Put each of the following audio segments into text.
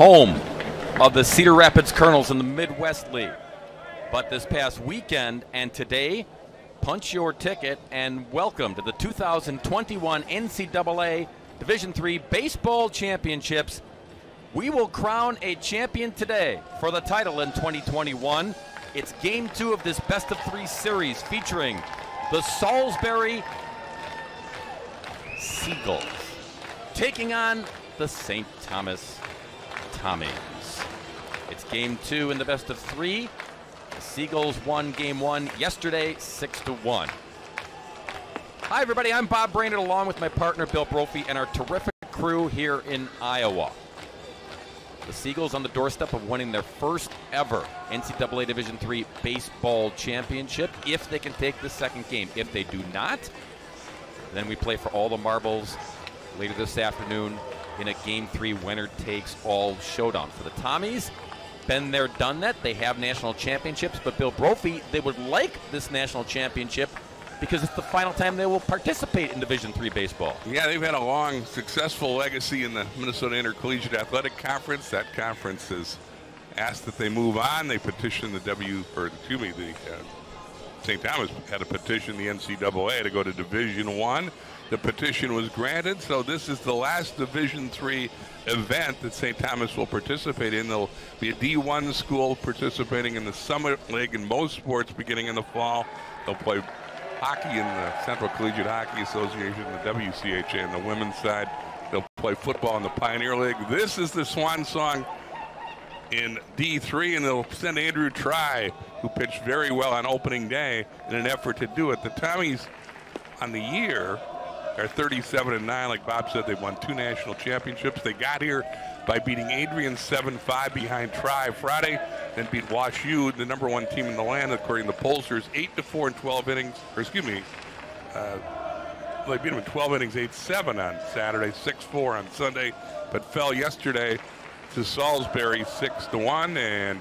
home of the Cedar Rapids Colonels in the Midwest League. But this past weekend and today, punch your ticket and welcome to the 2021 NCAA Division III Baseball Championships. We will crown a champion today for the title in 2021. It's game two of this best of three series featuring the Salisbury Seagulls taking on the St. Thomas Tommies. It's game two in the best of three. The Seagulls won game one yesterday, 6-1. Hi everybody, I'm Bob Brainerd along with my partner Bill Brophy and our terrific crew here in Iowa. The Seagulls on the doorstep of winning their first ever NCAA Division III baseball championship if they can take the second game. If they do not, then we play for all the marbles later this afternoon in a Game 3 winner-takes-all showdown. For the Tommies, been there, done that. They have national championships, but Bill Brophy, they would like this national championship because it's the final time they will participate in Division III baseball. Yeah, they've had a long, successful legacy in the Minnesota Intercollegiate Athletic Conference. That conference has asked that they move on. They petitioned the St. Thomas had to petition the NCAA to go to Division I. The petition was granted, so this is the last Division III event that St. Thomas will participate in. There'll be a D1 school participating in the Summit League and most sports beginning in the fall. They'll play hockey in the Central Collegiate Hockey Association, the WCHA on the women's side. They'll play football in the Pioneer League. This is the swan song in D3, and they'll send Andrew Try, who pitched very well on opening day, in an effort to do it. The Tommies on the year are 37-9. Like Bob said, they've won two national championships. They got here by beating Adrian 7-5 behind Try Friday, then beat Wash U, the number one team in the land, according to the pollsters, 8-4 in 12 innings, or excuse me, they beat them in 12 innings, 8-7 on Saturday, 6-4 on Sunday, but fell yesterday to Salisbury 6-1, and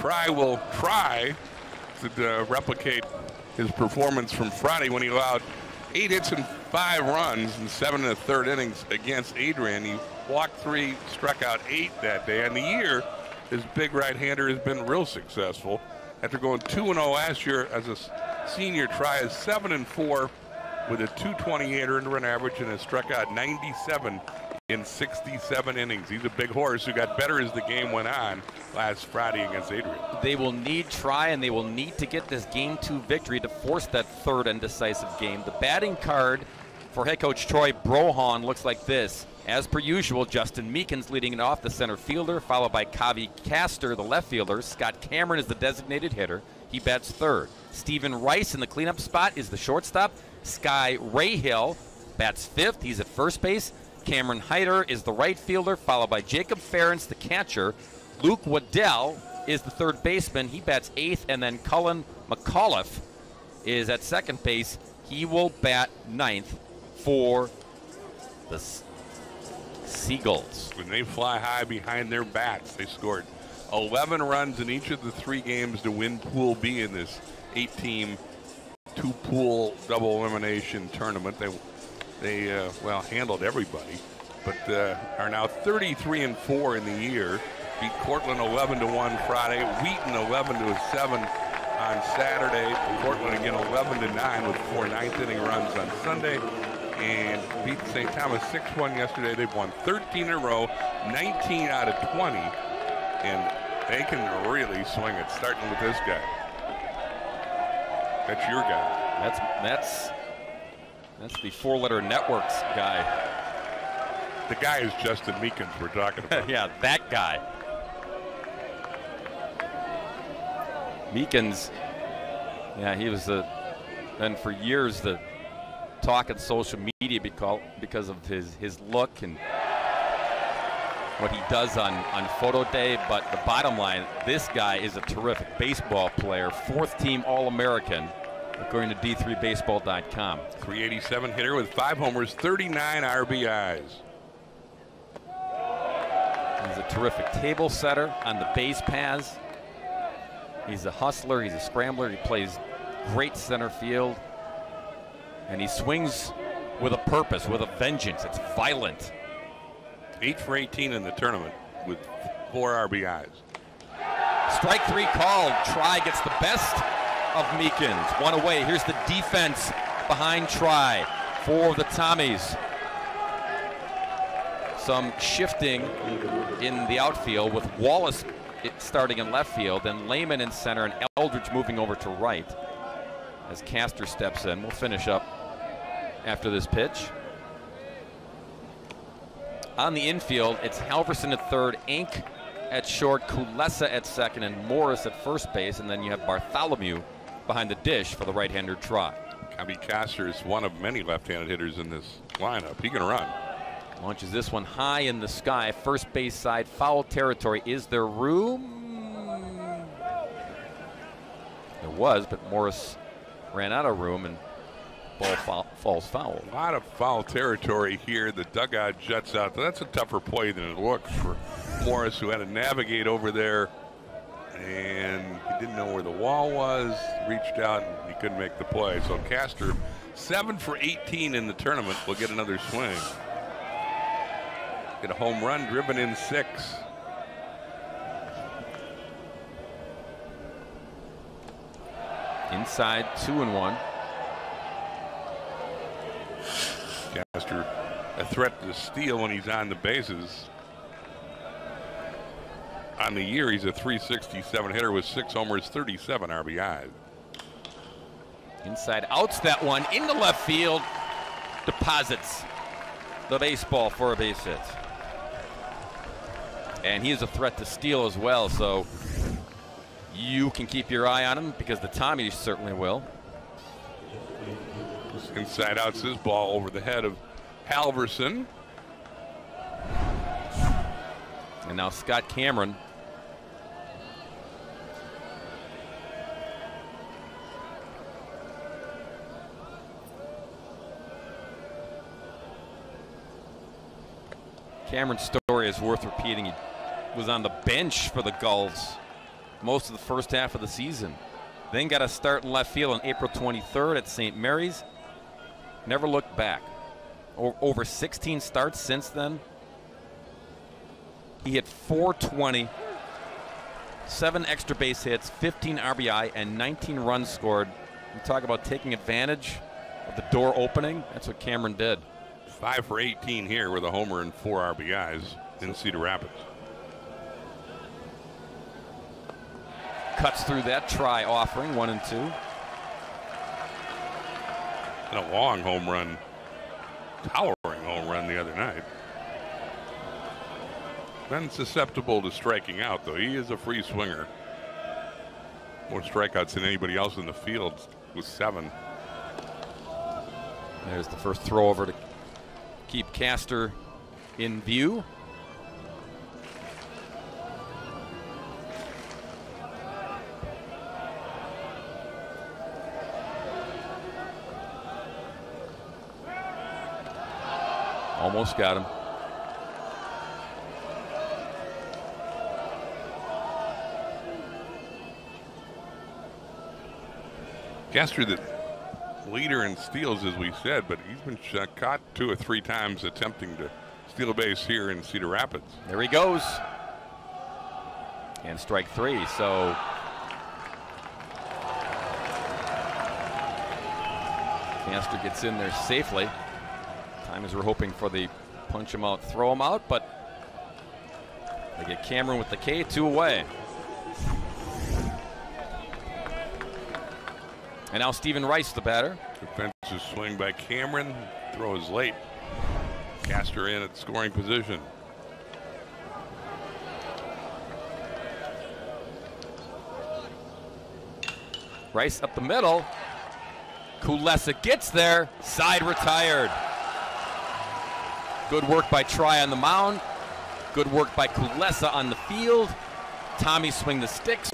Try will try to replicate his performance from Friday when he allowed 8 hits and 5 runs in 7 1/3 innings against Adrian. He walked 3, struck out 8 that day. And the year, his big right-hander has been real successful. After going 2-0 last year as a senior, Try is 7-4 with a 2.28 earned run average and has struck out 97 in 67 innings. He's a big horse who got better as the game went on last Friday against Adrian. They will need Try, and they will need to get this game two victory to force that third and decisive game. The batting card for head coach Troy Brohon looks like this. As per usual, Justin Meekins leading it off, the center fielder, followed by Kavi Castor, the left fielder. Scott Cameron is the designated hitter. He bats third. Steven Rice in the cleanup spot is the shortstop. Sky Rahill bats fifth. He's at first base. Cameron Heider is the right fielder, followed by Jacob Ferentz, the catcher. Luke Waddell is the third baseman. He bats eighth, and then Cullen McAuliffe is at second base. He will bat ninth for the Seagulls. When they fly high behind their bats, they scored 11 runs in each of the 3 games to win Pool B in this 8-team, 2-pool double elimination tournament. They handled everybody, but are now 33-4 in the year. Beat Cortland 11-1 Friday, Wheaton 11-7 on Saturday, Cortland again 11-9 with 4 ninth-inning runs on Sunday, and beat St. Thomas 6-1 yesterday. They've won 13 in a row, 19 out of 20, and they can really swing it, starting with this guy. That's your guy. That's the four-letter networks guy. The guy is Justin Meekins we're talking about. Yeah, that guy. Meekins, yeah, he was been for years the talk on social media because of his look and what he does on photo day. But the bottom line, this guy is a terrific baseball player, 4th-team All-American, according to d3baseball.com. 387 hitter with 5 homers, 39 RBIs. He's a terrific table setter on the base paths. He's a hustler, he's a scrambler, he plays great center field. And he swings with a purpose, with a vengeance. It's violent. 8 for 18 in the tournament. with 4 RBIs. Strike three called. Try gets the best of Meekins. One away. Here's the defense behind Try for the Tommies. Some shifting in the outfield with Wallace starting in left field, then Lehman in center, and Eldridge moving over to right as Castor steps in. We'll finish up after this pitch. On the infield, it's Halverson at third, Ink at short, Kulesa at second, and Morris at first base, and then you have Bartholomew behind the dish for the right-hander Trot. I mean, Castor is one of many left-handed hitters in this lineup. He can run. Launches this one high in the sky, first base side, foul territory. Is there room? There was, but Morris ran out of room and ball falls foul. A lot of foul territory here. The dugout juts out. That's a tougher play than it looked for Morris, who had to navigate over there, and he didn't know where the wall was, reached out, and he couldn't make the play. So Castor, 7 for 18 in the tournament, will get another swing. Get a home run, driven in 6. Inside, 2-1. Castor, a threat to steal when he's on the bases. On the year, he's a .367 hitter with 6 homers, 37 RBIs. Inside, outs that one into left field. Deposits the baseball for a base hit. And he is a threat to steal as well, so you can keep your eye on him because the Tommies certainly will. Inside out's his ball over the head of Halverson. And now Scott Cameron. Cameron's story is worth repeating. He was on the bench for the Gulls most of the first half of the season. Then got a start in left field on April 23rd at St. Mary's. Never looked back. Over 16 starts since then. He hit .420, 7 extra base hits, 15 RBI, and 19 runs scored. You talk about taking advantage of the door opening. That's what Cameron did. 5 for 18 here with a homer and 4 RBIs in Cedar Rapids. Cuts through that Try offering, 1-2. A long home run, towering home run the other night. Been susceptible to striking out, though. He is a free swinger. More strikeouts than anybody else in the field with 7. There's the first throw over to keep Castor in view. Almost got him. Castor, the leader in steals, as we said, but he's been caught 2 or 3 times attempting to steal a base here in Cedar Rapids. There he goes. And strike 3, so Castor gets in there safely. As we're hoping for the punch him out, throw him out, but they get Cameron with the K, 2 away. And now Stephen Rice, the batter. Defensive swing by Cameron, throw is late. Castor in at scoring position. Rice up the middle. Kulesa gets there, side retired. Good work by Try on the mound. Good work by Kulesa on the field. Tommy swing the sticks.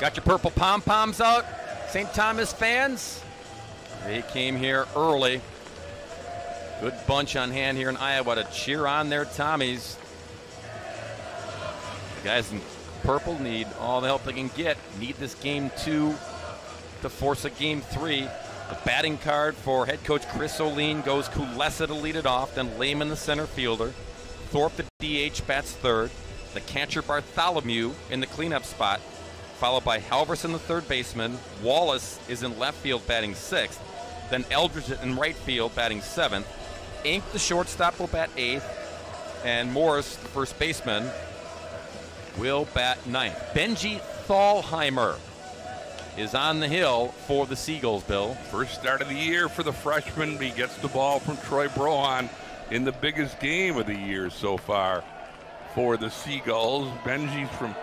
Got your purple pom-poms out, St. Thomas fans. They came here early. Good bunch on hand here in Iowa to cheer on their Tommies. The guys in Purple need all the help they can get. Need this game two to force a game three. The batting card for head coach Chris Olean goes Kulesa to lead it off, then Lehman the center fielder. Thorpe the DH bats third. The catcher Bartholomew in the cleanup spot, followed by Halverson the third baseman. Wallace is in left field batting sixth. Then Eldridge in right field batting seventh. Ink the shortstop will bat eighth. And Morris, the first baseman, will bat ninth. Benji Thalheimer is on the hill for the Seagulls, Bill. First start of the year for the freshman. He gets the ball from Troy Brohon in the biggest game of the year so far for the Seagulls. Benji's from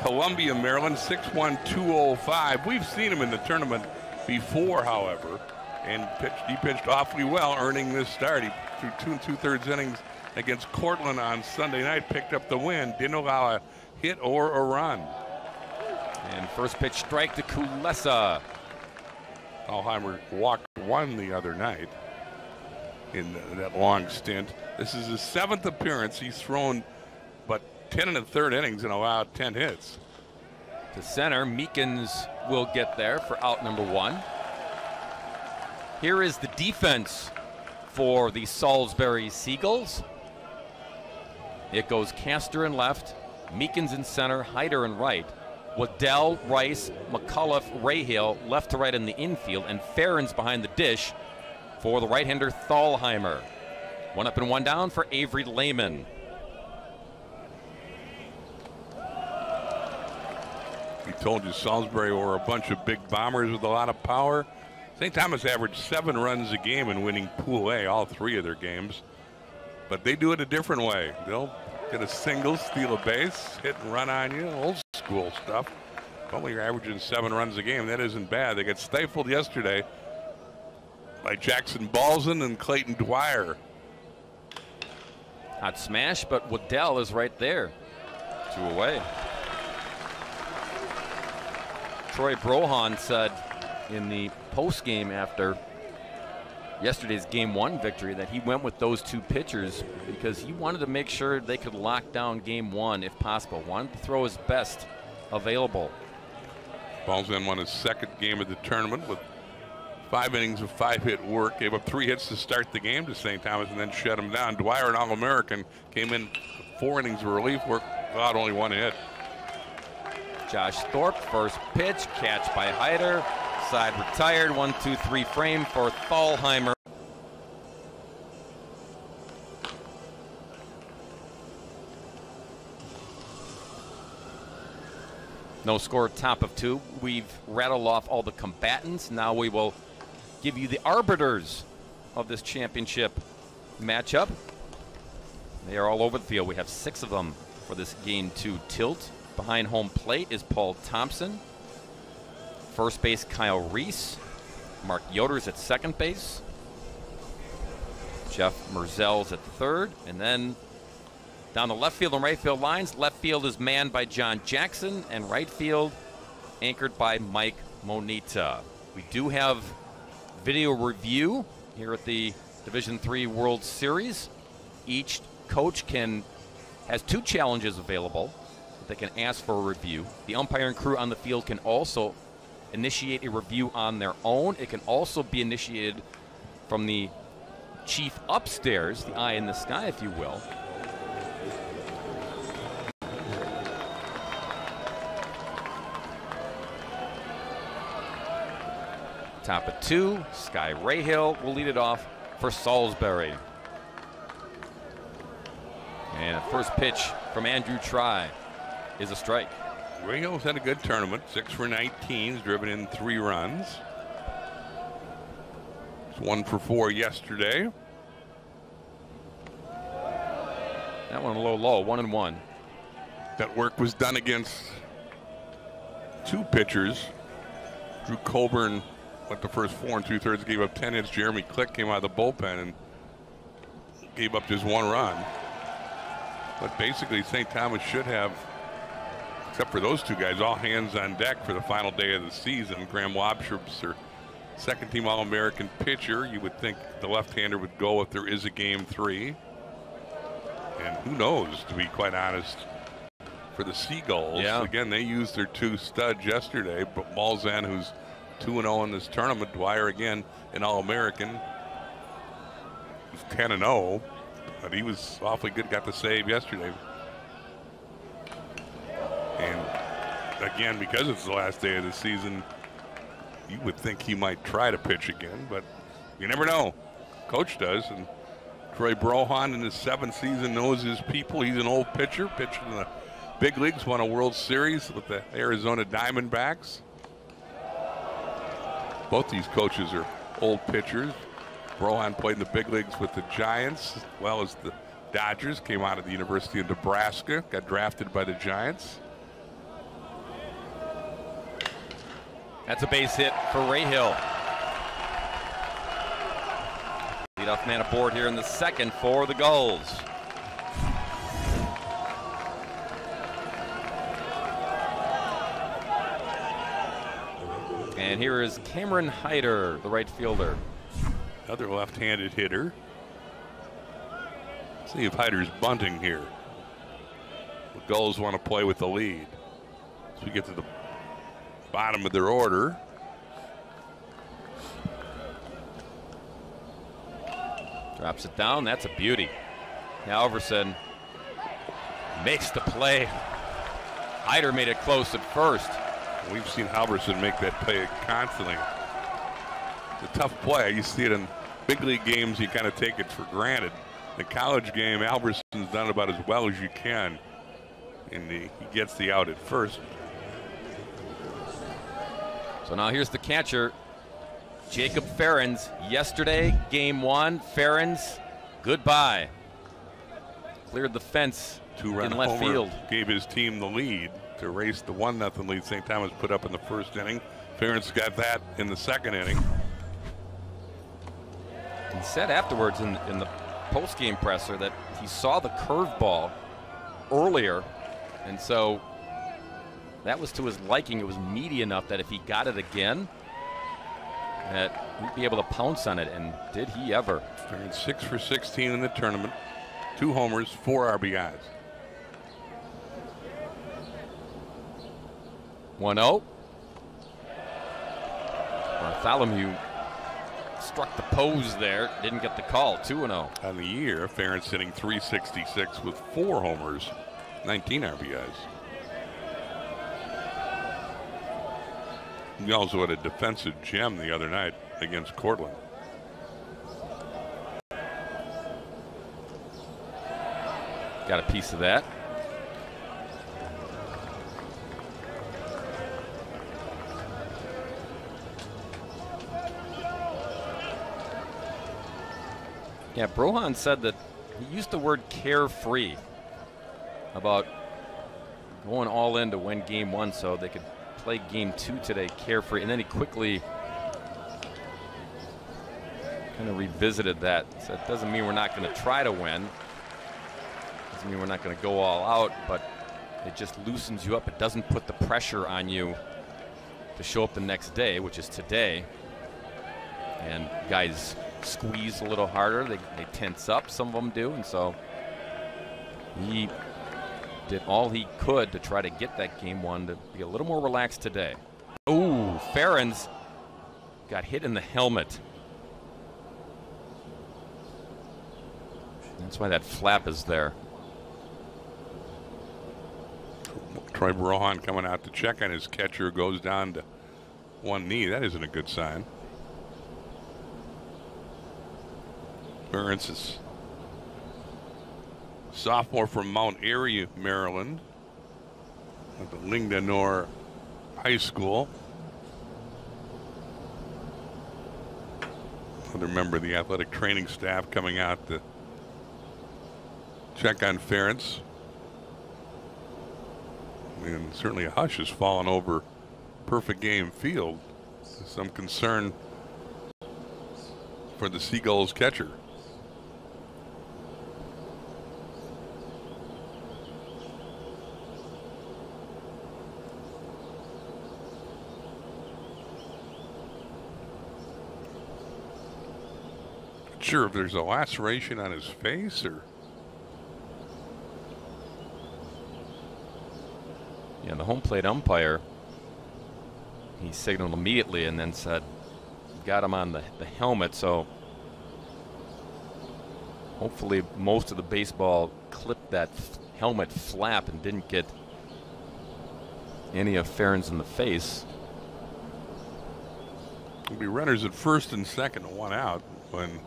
Columbia, Maryland, 6'1", 205. We've seen him in the tournament before, however, and he pitched awfully well, earning this start. He threw 2 2/3 innings against Cortland on Sunday night, picked up the win, didn't allow a hit or a run. And first pitch strike to Kulesa. Thalheimer walked one the other night in that long stint. This is his seventh appearance. He's thrown but 10 and a third innings and allowed 10 hits. To center, Meekins will get there for out number one. Here is the defense for the Salisbury Seagulls. It goes Castor in left, Meekins in center, Hyder in right, Waddell, Rice, McCullough, Rahill left to right in the infield, and Farron's behind the dish for the right-hander Thalheimer. One up and one down for Avery Lehman. We told you Salisbury were a bunch of big bombers with a lot of power. St. Thomas averaged 7 runs a game in winning Pool A, all 3 of their games. But they do it a different way. They'll get a single, steal a base, hit and run on you, old school stuff. Only you're averaging 7 runs a game, that isn't bad. They got stifled yesterday by Jackson Balzan and Clayton Dwyer. Hot smash, but Waddell is right there. 2 away. Troy Brohon said in the post game after yesterday's game one victory that he went with those 2 pitchers because he wanted to make sure they could lock down game one if possible. Wanted to throw his best available. Balzan won his second game of the tournament with 5 innings of 5-hit work. Gave up 3 hits to start the game to St. Thomas and then shut him down. Dwyer, an All-American, came in 4 innings of relief work without only 1 hit. Josh Thorpe, first pitch, catch by Hyder. Side retired, 1-2-3 frame for Thalheimer. No score, top of 2. We've rattled off all the combatants. Now we will give you the arbiters of this championship matchup. They are all over the field. We have 6 of them for this game 2 tilt. Behind home plate is Paul Thompson. First base, Kyle Reese. Mark Yoder's at second base. Jeff Merzel's at third. And then down the left field and right field lines, left field is manned by John Jackson and right field anchored by Mike Moneta. We do have video review here at the Division III World Series. Each coach has 2 challenges available that they can ask for a review. The umpire and crew on the field can also initiate a review on their own. It can also be initiated from the chief upstairs, the eye in the sky, if you will. Top of 2, Sky Rahill will lead it off for Salisbury. And a first pitch from Andrew Try is a strike. Rahill's had a good tournament, 6 for 19, he's driven in 3 runs. It's 1 for 4 yesterday. That one a little low, 1-1. That work was done against 2 pitchers. Drew Colburn went the first 4 2/3, gave up 10 hits. Jeremy Click came out of the bullpen and gave up just 1 run. But basically, St. Thomas should have, except for those 2 guys, all hands on deck for the final day of the season. Graham Wobschup's their second-team All-American pitcher. You would think the left-hander would go if there is a Game 3. And who knows, to be quite honest, for the Seagulls. Yeah. Again, they used their two studs yesterday, but Balzan, who's 2-0 in this tournament, Dwyer again, an All-American, 10-0, but he was awfully good, got the save yesterday. And again, because it's the last day of the season, you would think he might try to pitch again, but you never know. Coach does, and Troy Brohon in his seventh season knows his people. He's an old pitcher, pitched in the big leagues, won a World Series with the Arizona Diamondbacks. Both these coaches are old pitchers. Brohon played in the big leagues with the Giants as well as the Dodgers, came out of the University of Nebraska, got drafted by the Giants. That's a base hit for Rahill. Leadoff man aboard here in the second for the Gulls. And here is Cameron Heider, the right fielder. Another left-handed hitter. Let's see if Heider's bunting here. The Gulls want to play with the lead. As we get to the bottom of their order. Drops it down. That's a beauty. Now Alverson makes the play. Heider made it close at first. We've seen Halverson make that play constantly. It's a tough play. You see it in big league games, you kind of take it for granted. The college game, Halverson's done about as well as you can. And he gets the out at first. So now here's the catcher, Jacob Ferrens. Yesterday, game one, Ferrens, goodbye. Cleared the fence in left field. Gave his team the lead to erase the 1-0 lead St. Thomas put up in the first inning. Ferrens got that in the second inning. He said afterwards in the post-game presser that he saw the curveball earlier, and so that was to his liking. It was meaty enough that if he got it again, that he'd be able to pounce on it, and did he ever. Ferrens 6 for 16 in the tournament, 2 homers, 4 RBIs. 1-0. Bartholomew struck the pose there, didn't get the call. 2-0. On the year, Ferrens hitting .366 with 4 homers, 19 RBIs. He also had a defensive gem the other night against Cortland. Got a piece of that. Yeah, Brohon said that he used the word carefree about going all in to win game one so they could play game two today carefree, and then he quickly kind of revisited that. So it doesn't mean we're not going to try to win. Doesn't mean we're not going to go all out, but it just loosens you up. It doesn't put the pressure on you to show up the next day, which is today. And guys squeeze a little harder, they tense up, some of them do, and so he did all he could to try to get that game one to be a little more relaxed today. Ooh, Ferrens got hit in the helmet. That's why that flap is there. Troy Brohon coming out to check on his catcher, goes down to one knee. That isn't a good sign. Ferrens is sophomore from Mount Airy, Maryland, at the Lindenor High School. Another member of the athletic training staff coming out to check on Ferrens. And certainly a hush has fallen over Perfect Game Field. Some concern for the Seagulls catcher. Sure, if there's a laceration on his face or And the home plate umpire, he signaled immediately and then said, got him on the helmet. So hopefully most of the baseball clipped that helmet flap and didn't get any of Ferens in the face. It'll be runners at first and second, one out when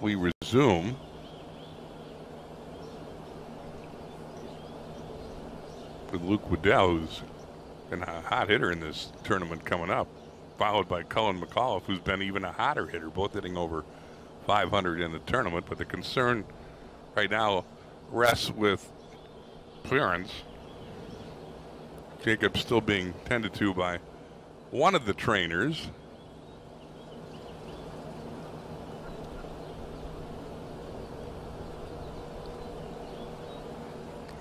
we resume. With Luke Waddell, who's been a hot hitter in this tournament coming up, followed by Cullen McAuliffe, who's been even a hotter hitter, both hitting over 500 in the tournament. But the concern right now rests with Ferens. Jacob's still being tended to by one of the trainers.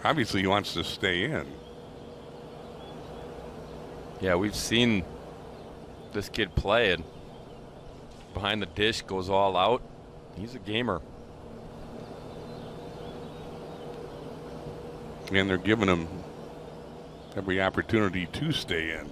Obviously, he wants to stay in. Yeah, we've seen this kid play, and behind the dish, goes all out. He's a gamer. And they're giving him every opportunity to stay in.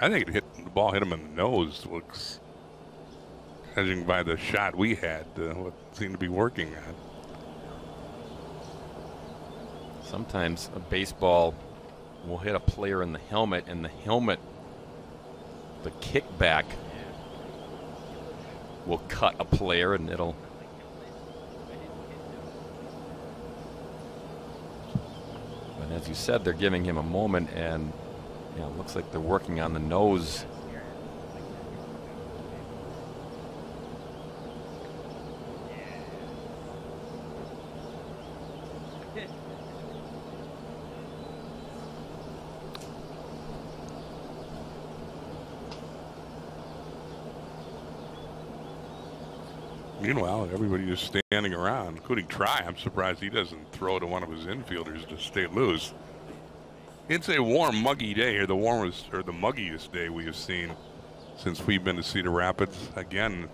I think it hit the ball, hit him in the nose. Looks, judging by the shot we had, what seemed to be working on. Sometimes a baseball will hit a player in the helmet, and the helmet, the kickback, will cut a player, and it'll and as you said, they're giving him a moment, and yeah, it looks like they're working on the nose. Meanwhile, everybody is standing around, including Try. I'm surprised he doesn't throw to one of his infielders to stay loose. It's a warm, muggy day here, the warmest or the muggiest day we have seen since we've been to Cedar Rapids. Again,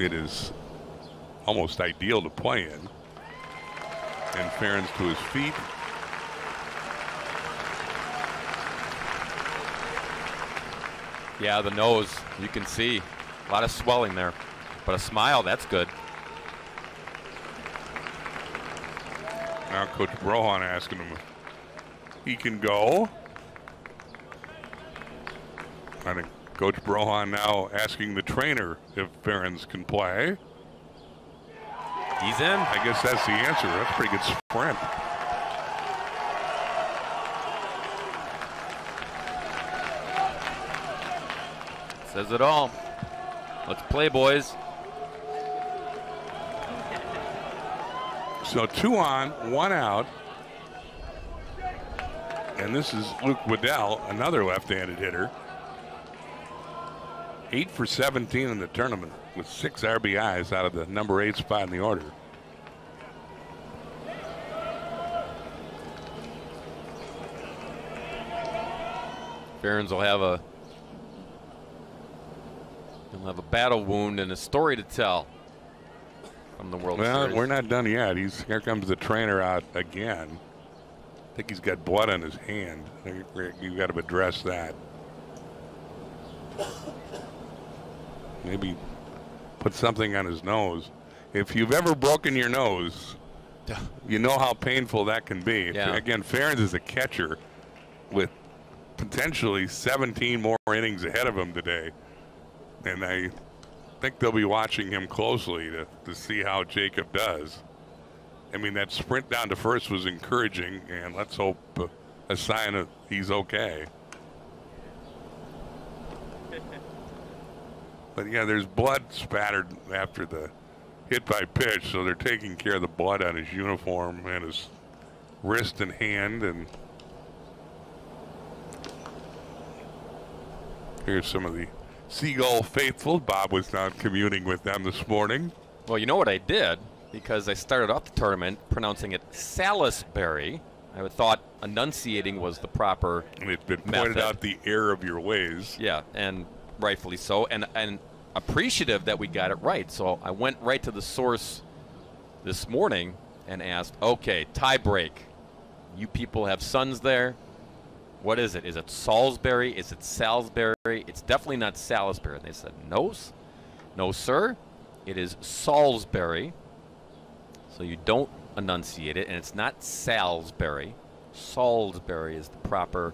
it is almost ideal to play in. And Ferens to his feet. Yeah, the nose, you can see a lot of swelling there, but a smile, that's good. Now Coach Brohon asking him if he can go. I think Coach Brohon now asking the trainer if Ferens can play. He's in. I guess that's the answer. That's a pretty good sprint. Says it all. Let's play, boys. So 2 on, 1 out. And this is Luke Waddell, another left-handed hitter. 8 for 17 in the tournament with 6 RBIs out of the number 8 spot in the order. Ferens will have a, he'll have a battle wound and a story to tell from the World Series. Well, we're not done yet. He's, here comes the trainer out again. I think he's got blood on his hand. You've got to address that. Maybe put something on his nose. If you've ever broken your nose, you know how painful that can be. Yeah. Again, Ferens is a catcher with potentially 17 more innings ahead of him today. And I think they'll be watching him closely to see how Jacob does. I mean, that sprint down to first was encouraging, and let's hope a sign of he's okay. But yeah, there's blood spattered after the hit by pitch, so they're taking care of the blood on his uniform and his wrist and hand. And here's some of the Seagull faithful. Bob was not communing with them this morning. Well, you know what I did? Because I started off the tournament pronouncing it Salisbury. I would thought enunciating was the proper method. And it's been pointed out the error of your ways. Yeah, and rightfully so. And appreciative that we got it right. So I went right to the source this morning and asked, okay, tie break. You people have sons there. What is it? Is it Salisbury? Is it Salisbury? It's definitely not Salisbury. And they said, no, sir. It is Salisbury. So you don't enunciate it. And it's not Salisbury. Salisbury is the proper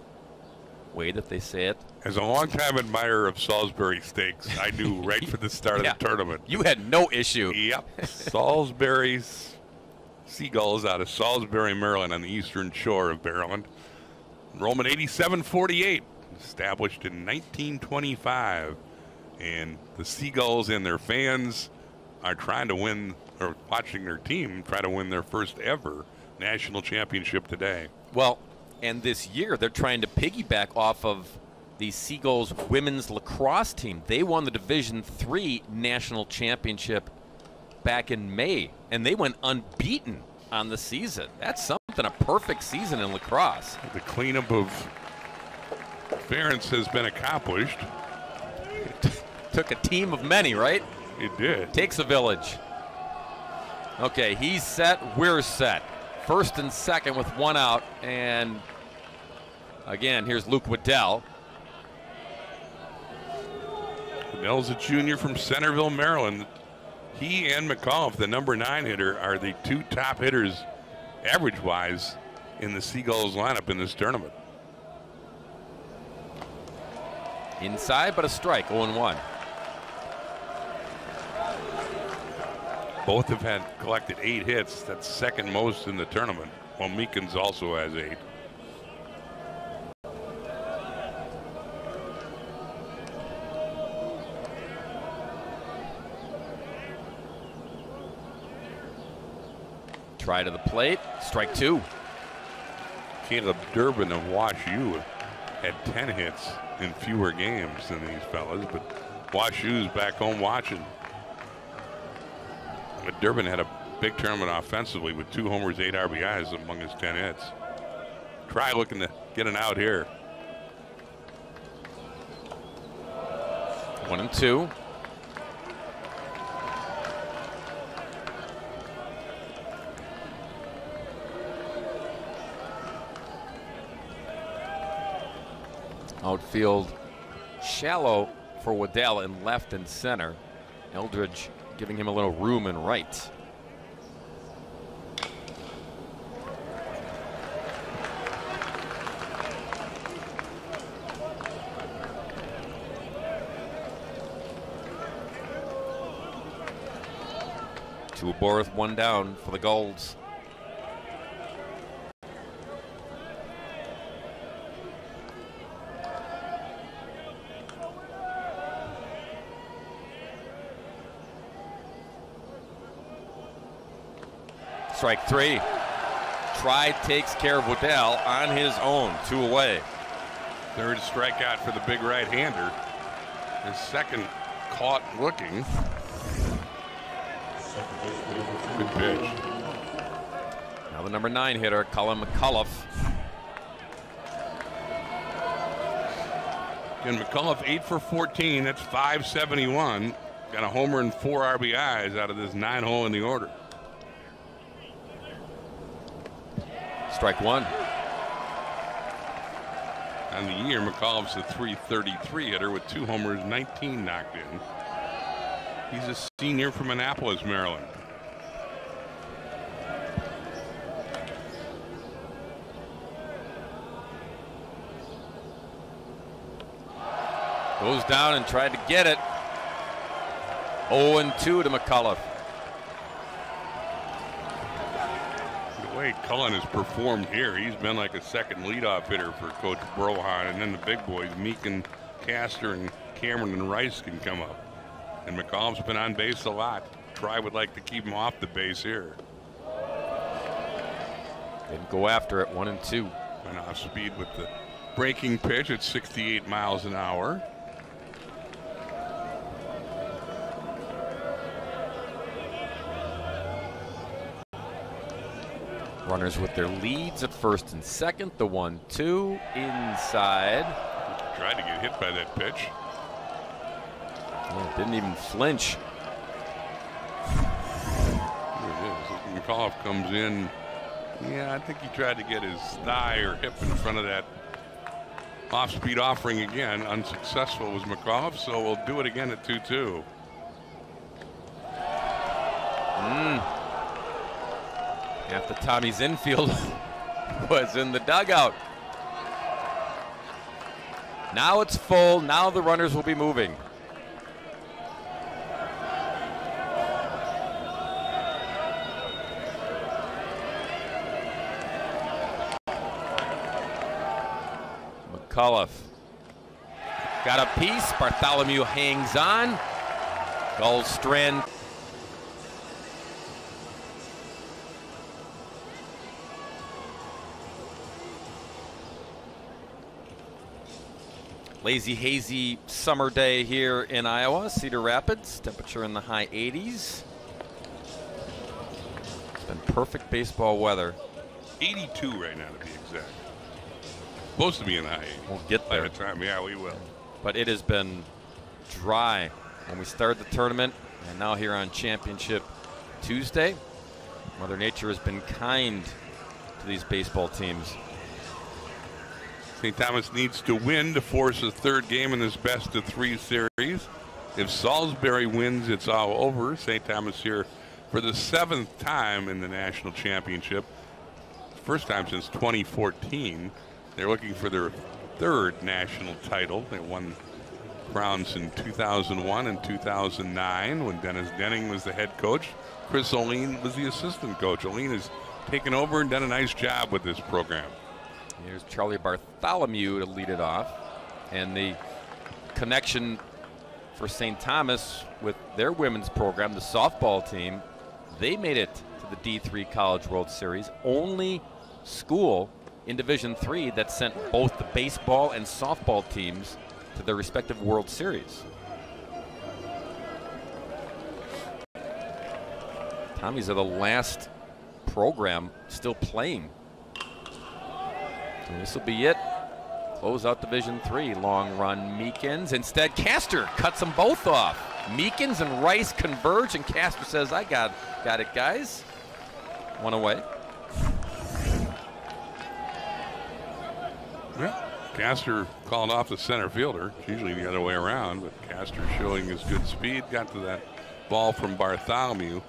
way that they say it. As a longtime admirer of Salisbury steaks, I knew right from the start of the tournament. You had no issue. Yep. Salisbury Seagulls out of Salisbury, Maryland, on the eastern shore of Maryland. Enrollment 8748, established in 1925. And the Seagulls and their fans are trying to win, or watching their team try to win their first ever national championship today. Well, and this year they're trying to piggyback off of the Seagulls women's lacrosse team. They won the Division III national championship back in May, and they went unbeaten on the season. That's something, a perfect season in lacrosse. The cleanup of Ferentz has been accomplished. It took a team of many, right? It did. Takes a village. Okay, he's set, we're set. First and second with one out, and again, here's Luke Waddell. Waddell's a junior from Centerville, Maryland. He and McAuliffe, the number 9 hitter, are the two top hitters average-wise in the Seagulls lineup in this tournament. Inside, but a strike, 0-1. Both have had collected 8 hits. That's second most in the tournament. Well, Meekins also has 8. Try to the plate, strike 2. Caleb Durbin of Wash U had 10 hits in fewer games than these fellas, but Wash U's back home watching. But Durbin had a big tournament offensively with 2 homers, 8 RBIs among his 10 hits. Try looking to get an out here. 1-2. Outfield shallow for Waddell in left and center. Eldridge giving him a little room in right. Two aboard, 1 down for the Golds. Strike 3. Try takes care of Waddell on his own. 2 away. Third strikeout for the big right-hander. His second caught looking. Good pitch. Now the number 9 hitter, Colin McAuliffe. And McAuliffe 8 for 14. That's .571. Got a homer and 4 RBIs out of this 9 hole in the order. Strike 1. On the year, McAuliffe's a .333 hitter with 2 homers, 19 knocked in. He's a senior from Minneapolis, Maryland. Goes down and tried to get it. 0-2 to McAuliffe. Cullen has performed here. He's been like a second leadoff hitter for Coach Brohon, and then the big boys, Meekin, Castor, and Cameron and Rice can come up. And McCollum's been on base a lot. Try would like to keep him off the base here. Didn't go after it, 1-2. Went off speed with the breaking pitch at 68 miles an hour. Runners with their leads at first and second. The 1-2 inside. Tried to get hit by that pitch. Oh, didn't even flinch. Here it is. McAuliffe comes in. Yeah, I think he tried to get his thigh or hip in front of that off-speed offering again. Unsuccessful was McAuliffe, so we'll do it again at 2-2. Half the Tommies infield was in the dugout. Now it's full. Now the runners will be moving. McAuliffe got a piece. Bartholomew hangs on. Gullstrand. Lazy, hazy summer day here in Iowa, Cedar Rapids. Temperature in the high 80s. It's been perfect baseball weather. 82 right now, to be exact. Supposed to be in the high 80s. We'll get there. By the time, yeah, we will. But it has been dry when we started the tournament, and now here on Championship Tuesday, Mother Nature has been kind to these baseball teams. St. Thomas needs to win to force a third game in this best-of-3 series. If Salisbury wins, it's all over. St. Thomas here for the 7th time in the national championship. First time since 2014. They're looking for their 3rd national title. They won crowns in 2001 and 2009 when Dennis Denning was the head coach. Chris Olean was the assistant coach. Olean has taken over and done a nice job with this program. Here's Charlie Bartholomew to lead it off. And the connection for St. Thomas with their women's program, the softball team, they made it to the D3 College World Series. Only school in Division III that sent both the baseball and softball teams to their respective World Series. Tommies are the last program still playing. And this will be it. Close out Division III. Long run, Meekins. Instead, Castor cuts them both off. Meekins and Rice converge, and Castor says, I got it, guys. One away. Well, Castor called off the center fielder. It's usually the other way around, but Castor showing his good speed. Got to that ball from Bartholomew.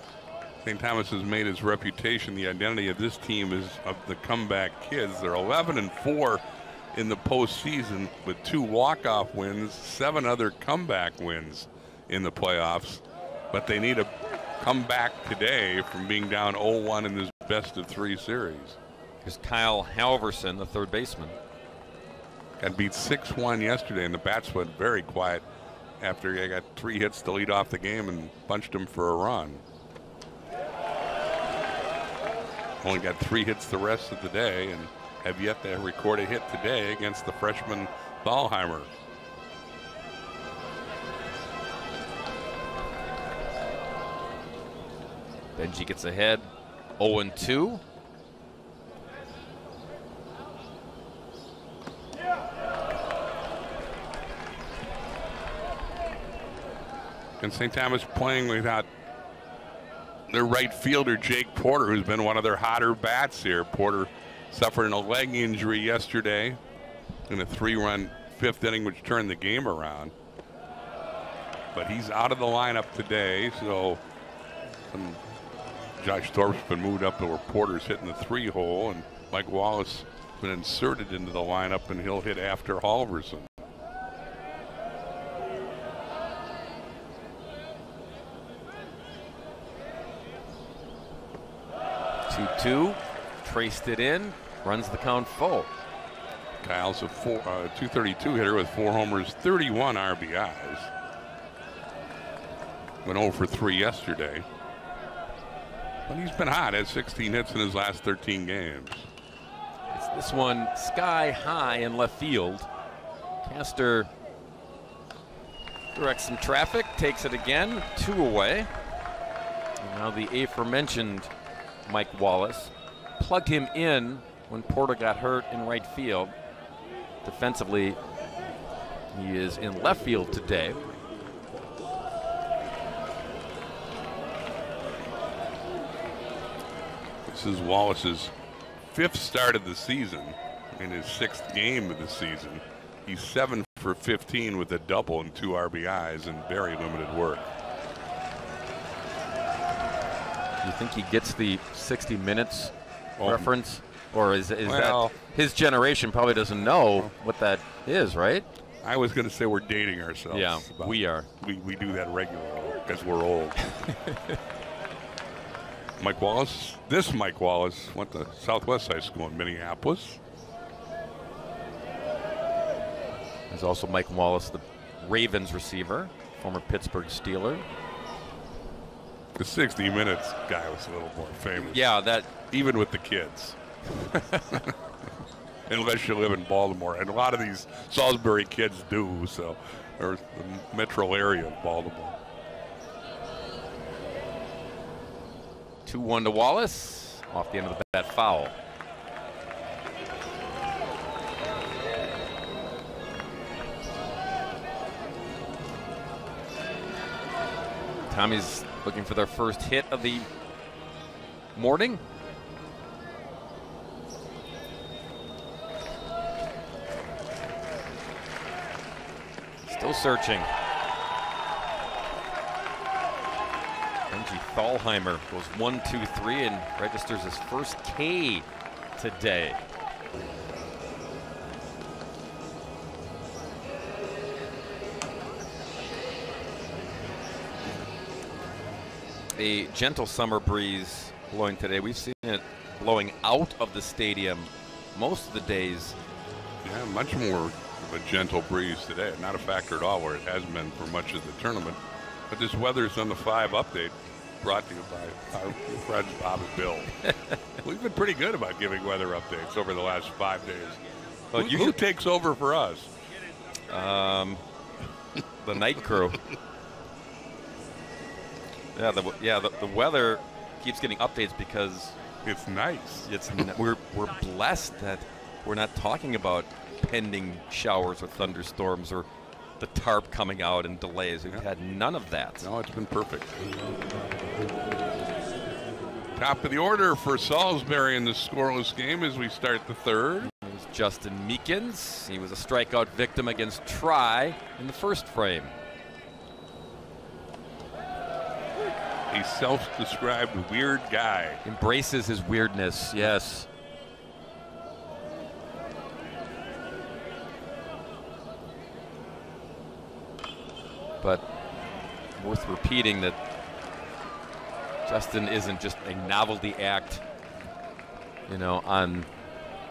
St. Thomas has made his reputation. The identity of this team is of the comeback kids. They're 11-4 in the postseason with 2 walk-off wins, 7 other comeback wins in the playoffs. But they need a comeback today from being down 0-1 in this best-of-3 series. Here's Kyle Halverson, the third baseman. Got beat 6-1 yesterday, and the bats went very quiet after he got 3 hits to lead off the game and punched him for a run. Only got 3 hits the rest of the day and have yet to record a hit today against the freshman Thalheimer. Benji gets ahead, 0-2. And St. Thomas playing without their right fielder, Jake Porter, who's been one of their hotter bats here. Porter suffered a leg injury yesterday in a 3-run 5th inning, which turned the game around. But he's out of the lineup today, so Josh Thorpe's been moved up to where Porter's hitting the 3 hole, and Mike Wallace has been inserted into the lineup, and he'll hit after Halverson. Two, traced it in, runs the count full. Kyle's a 232 hitter with 4 homers, 31 RBIs. Went 0 for 3 yesterday. But he's been hot, had 16 hits in his last 13 games. It's this one sky high in left field. Castor directs some traffic, takes it again, 2 away. And now the aforementioned Mike Wallace plugged him in when Porter got hurt in right field. Defensively, he is in left field today. This is Wallace's fifth start of the season and his sixth game of the season. He's 7 for 15 with a double and 2 RBIs and very limited work. You think he gets the 60 minutes reference? Or is that his generation probably doesn't know what that is, right? I was going to say we're dating ourselves. Yeah, we are. We do that regularly because we're old. Mike Wallace, this Mike Wallace went to Southwest High School in Minneapolis. There's also Mike Wallace, the Ravens receiver, former Pittsburgh Steeler. The 60 Minutes guy was a little more famous. Yeah, that even with the kids. Unless you live in Baltimore, and a lot of these Salisbury kids do, so, or the metro area of Baltimore. 2-1 to Wallace, off the end of the bat foul. Tommies looking for their first hit of the morning. Still searching. Benji Thalheimer goes 1-2-3 and registers his first K today. A gentle summer breeze blowing today. We've seen it blowing out of the stadium most of the days. Yeah, much more a gentle breeze today, not a factor at all where it has been for much of the tournament. But this weather's on the 5 update brought to you by our friends Bob and Bill. We've been pretty good about giving weather updates over the last 5 days. Look, who takes over for us? The night crew. Yeah, the weather keeps getting updates because it's nice. We're blessed that we're not talking about pending showers or thunderstorms or the tarp coming out and delays. We've had none of that. No, it's been perfect. Top of the order for Salisbury in the scoreless game as we start the third. There's Justin Meekins. He was a strikeout victim against Try in the first frame. A self-described weird guy. Embraces his weirdness, yes. But worth repeating that Justin isn't just a novelty act, you know, on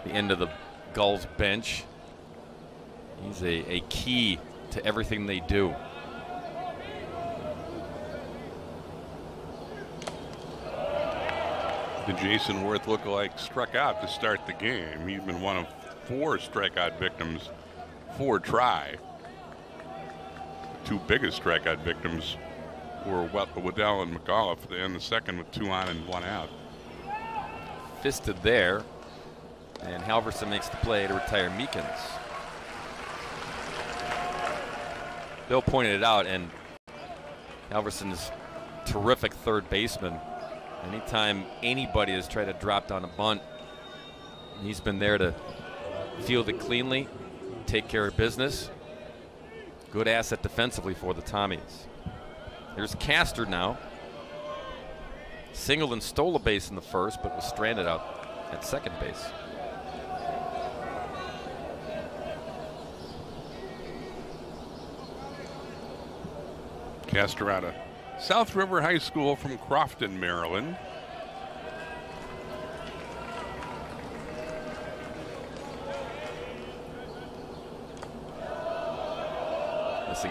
the end of the Gulls bench. He's a key to everything they do. The Jason Worth lookalike struck out to start the game. He's been one of 4 strikeout victims for Try. Two biggest strikeout victims were Waddell and McAuliffe. They end the second with 2 on and 1 out. Fisted there, and Halverson makes the play to retire Meekins. Bill pointed it out, and Halverson's terrific third baseman. Anytime anybody has tried to drop down a bunt, he's been there to field it cleanly, take care of business. Good asset defensively for the Tommies. There's Castor now. Singled and stole a base in the first, but was stranded out at second base. Castor out of South River High School from Crofton, Maryland.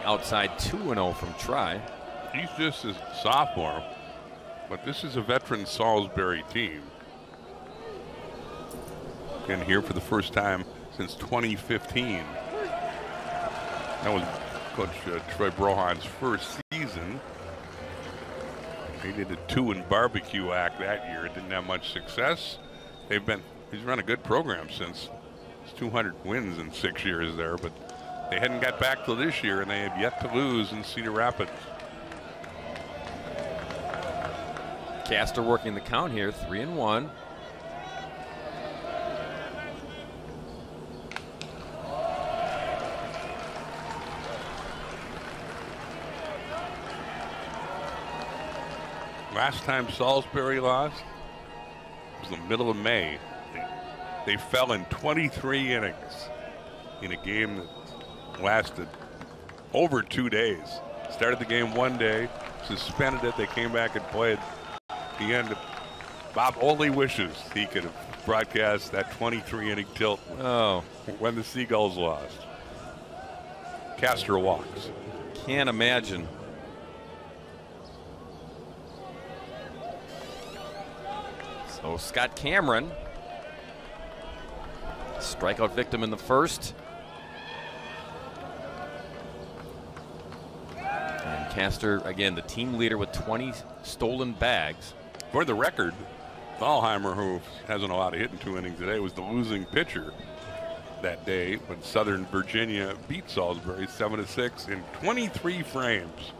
Outside 2-0 from Try. He's just a sophomore, but this is a veteran Salisbury team. And here for the first time since 2015. That was Coach Troy Brohon's first season. He did a 2 and barbecue act that year. It didn't have much success. He's run a good program since. It's 200 wins in 6 years there, but they hadn't got back till this year, and they have yet to lose in Cedar Rapids. Castor working the count here, 3-1. Last time Salisbury lost was in the middle of May. They fell in 23 innings in a game that lasted over 2 days. Started the game one day, suspended it. They came back and played the end. Bob only wishes he could have broadcast that 23-inning tilt when the Seagulls lost. Castor walks. Can't imagine. So Scott Cameron, strikeout victim in the first. And Castor, again, the team leader with 20 stolen bags. For the record, Thalheimer, who hasn't allowed a hit in 2 innings today, was the losing pitcher that day when Southern Virginia beat Salisbury 7-6 in 23 frames.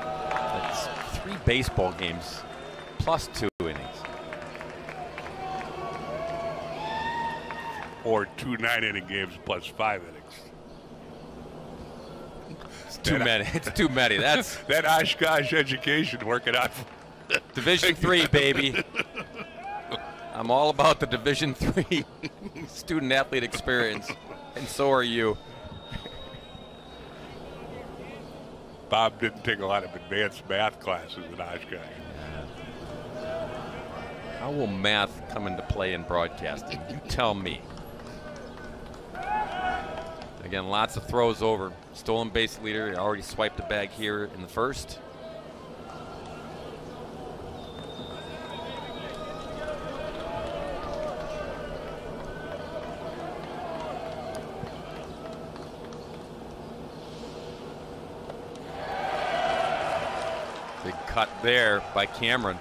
That's 3 baseball games plus 2 innings. Or 2 9-inning games plus 5 innings. It's too many. It's too many. That's that Oshkosh education working out. Division III, baby. I'm all about the Division III student-athlete experience, and so are you. Bob didn't take a lot of advanced math classes at Oshkosh. How will math come into play in broadcasting? You tell me. Again, lots of throws over. Stolen base leader, already swiped a bag here in the first. Cut there by Cameron.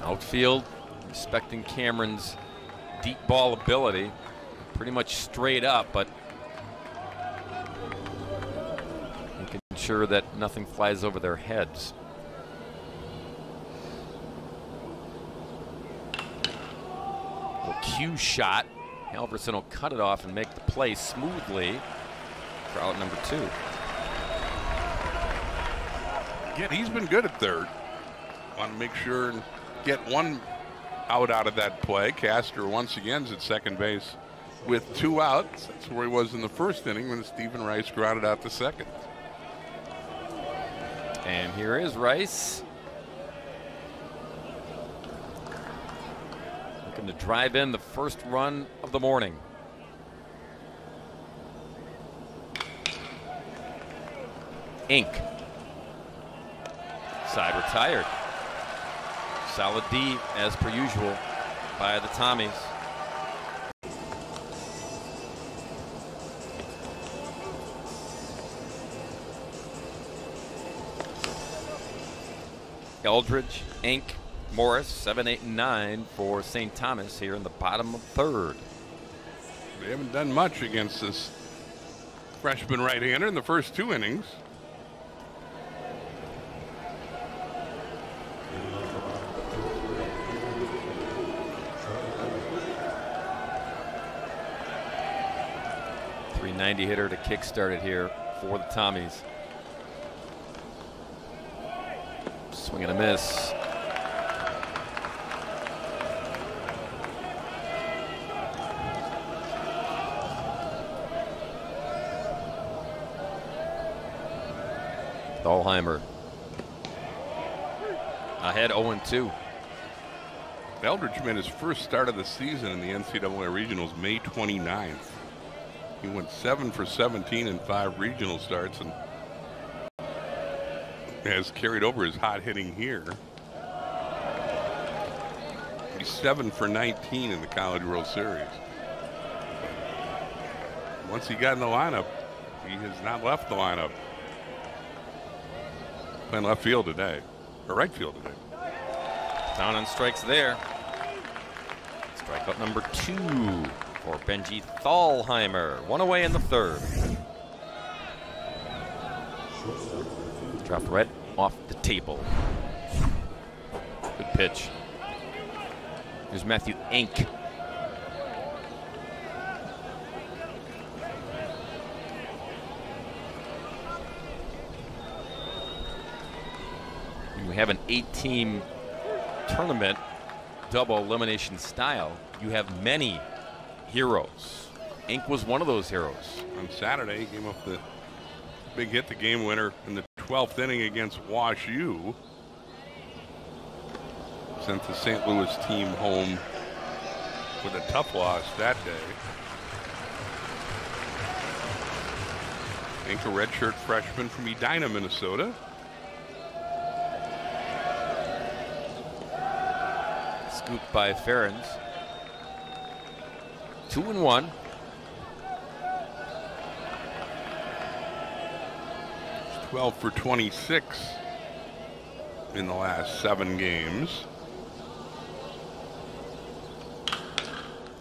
Outfield, respecting Cameron's deep ball ability. Pretty much straight up, but making sure that nothing flies over their heads. A little cue shot. Halverson will cut it off and make the play smoothly for out number 2. Again, he's been good at third. Want to make sure and get one out of that play. Castor once again's at second base with 2 outs. That's where he was in the first inning when Stephen Rice grounded out the second. And here is Rice. Looking to drive in the first run of the morning. Ink. Side retired. Solid D as per usual by the Tommies. Eldridge, Inc, Morris, 7, 8, and 9 for St. Thomas here in the bottom of 3rd. They haven't done much against this freshman right-hander in the first 2 innings. .390 hitter to kickstart it here for the Tommies. Swing and a miss. Thalheimer ahead 0-2. Eldridge made his first start of the season in the NCAA Regionals May 29th. He went 7 for 17 in 5 regional starts and has carried over his hot hitting here. He's 7 for 19 in the College World Series. Once he got in the lineup, he has not left the lineup. Playing left field today, or right field today. Down on strikes there. Strikeout number 2. Or Benji Thalheimer, 1 away in the 3rd. Dropped right off the table. Good pitch. Here's Matthew Enck. have an 8-team tournament, double elimination style, you have many heroes. Ink was one of those heroes. On Saturday, he came up with the big hit, the game winner in the 12th inning against Wash U. Sent the St. Louis team home with a tough loss that day. Ink, a redshirt freshman from Edina, Minnesota. Scooped by Ferens. 2-1. It's 12 for 26 in the last 7 games.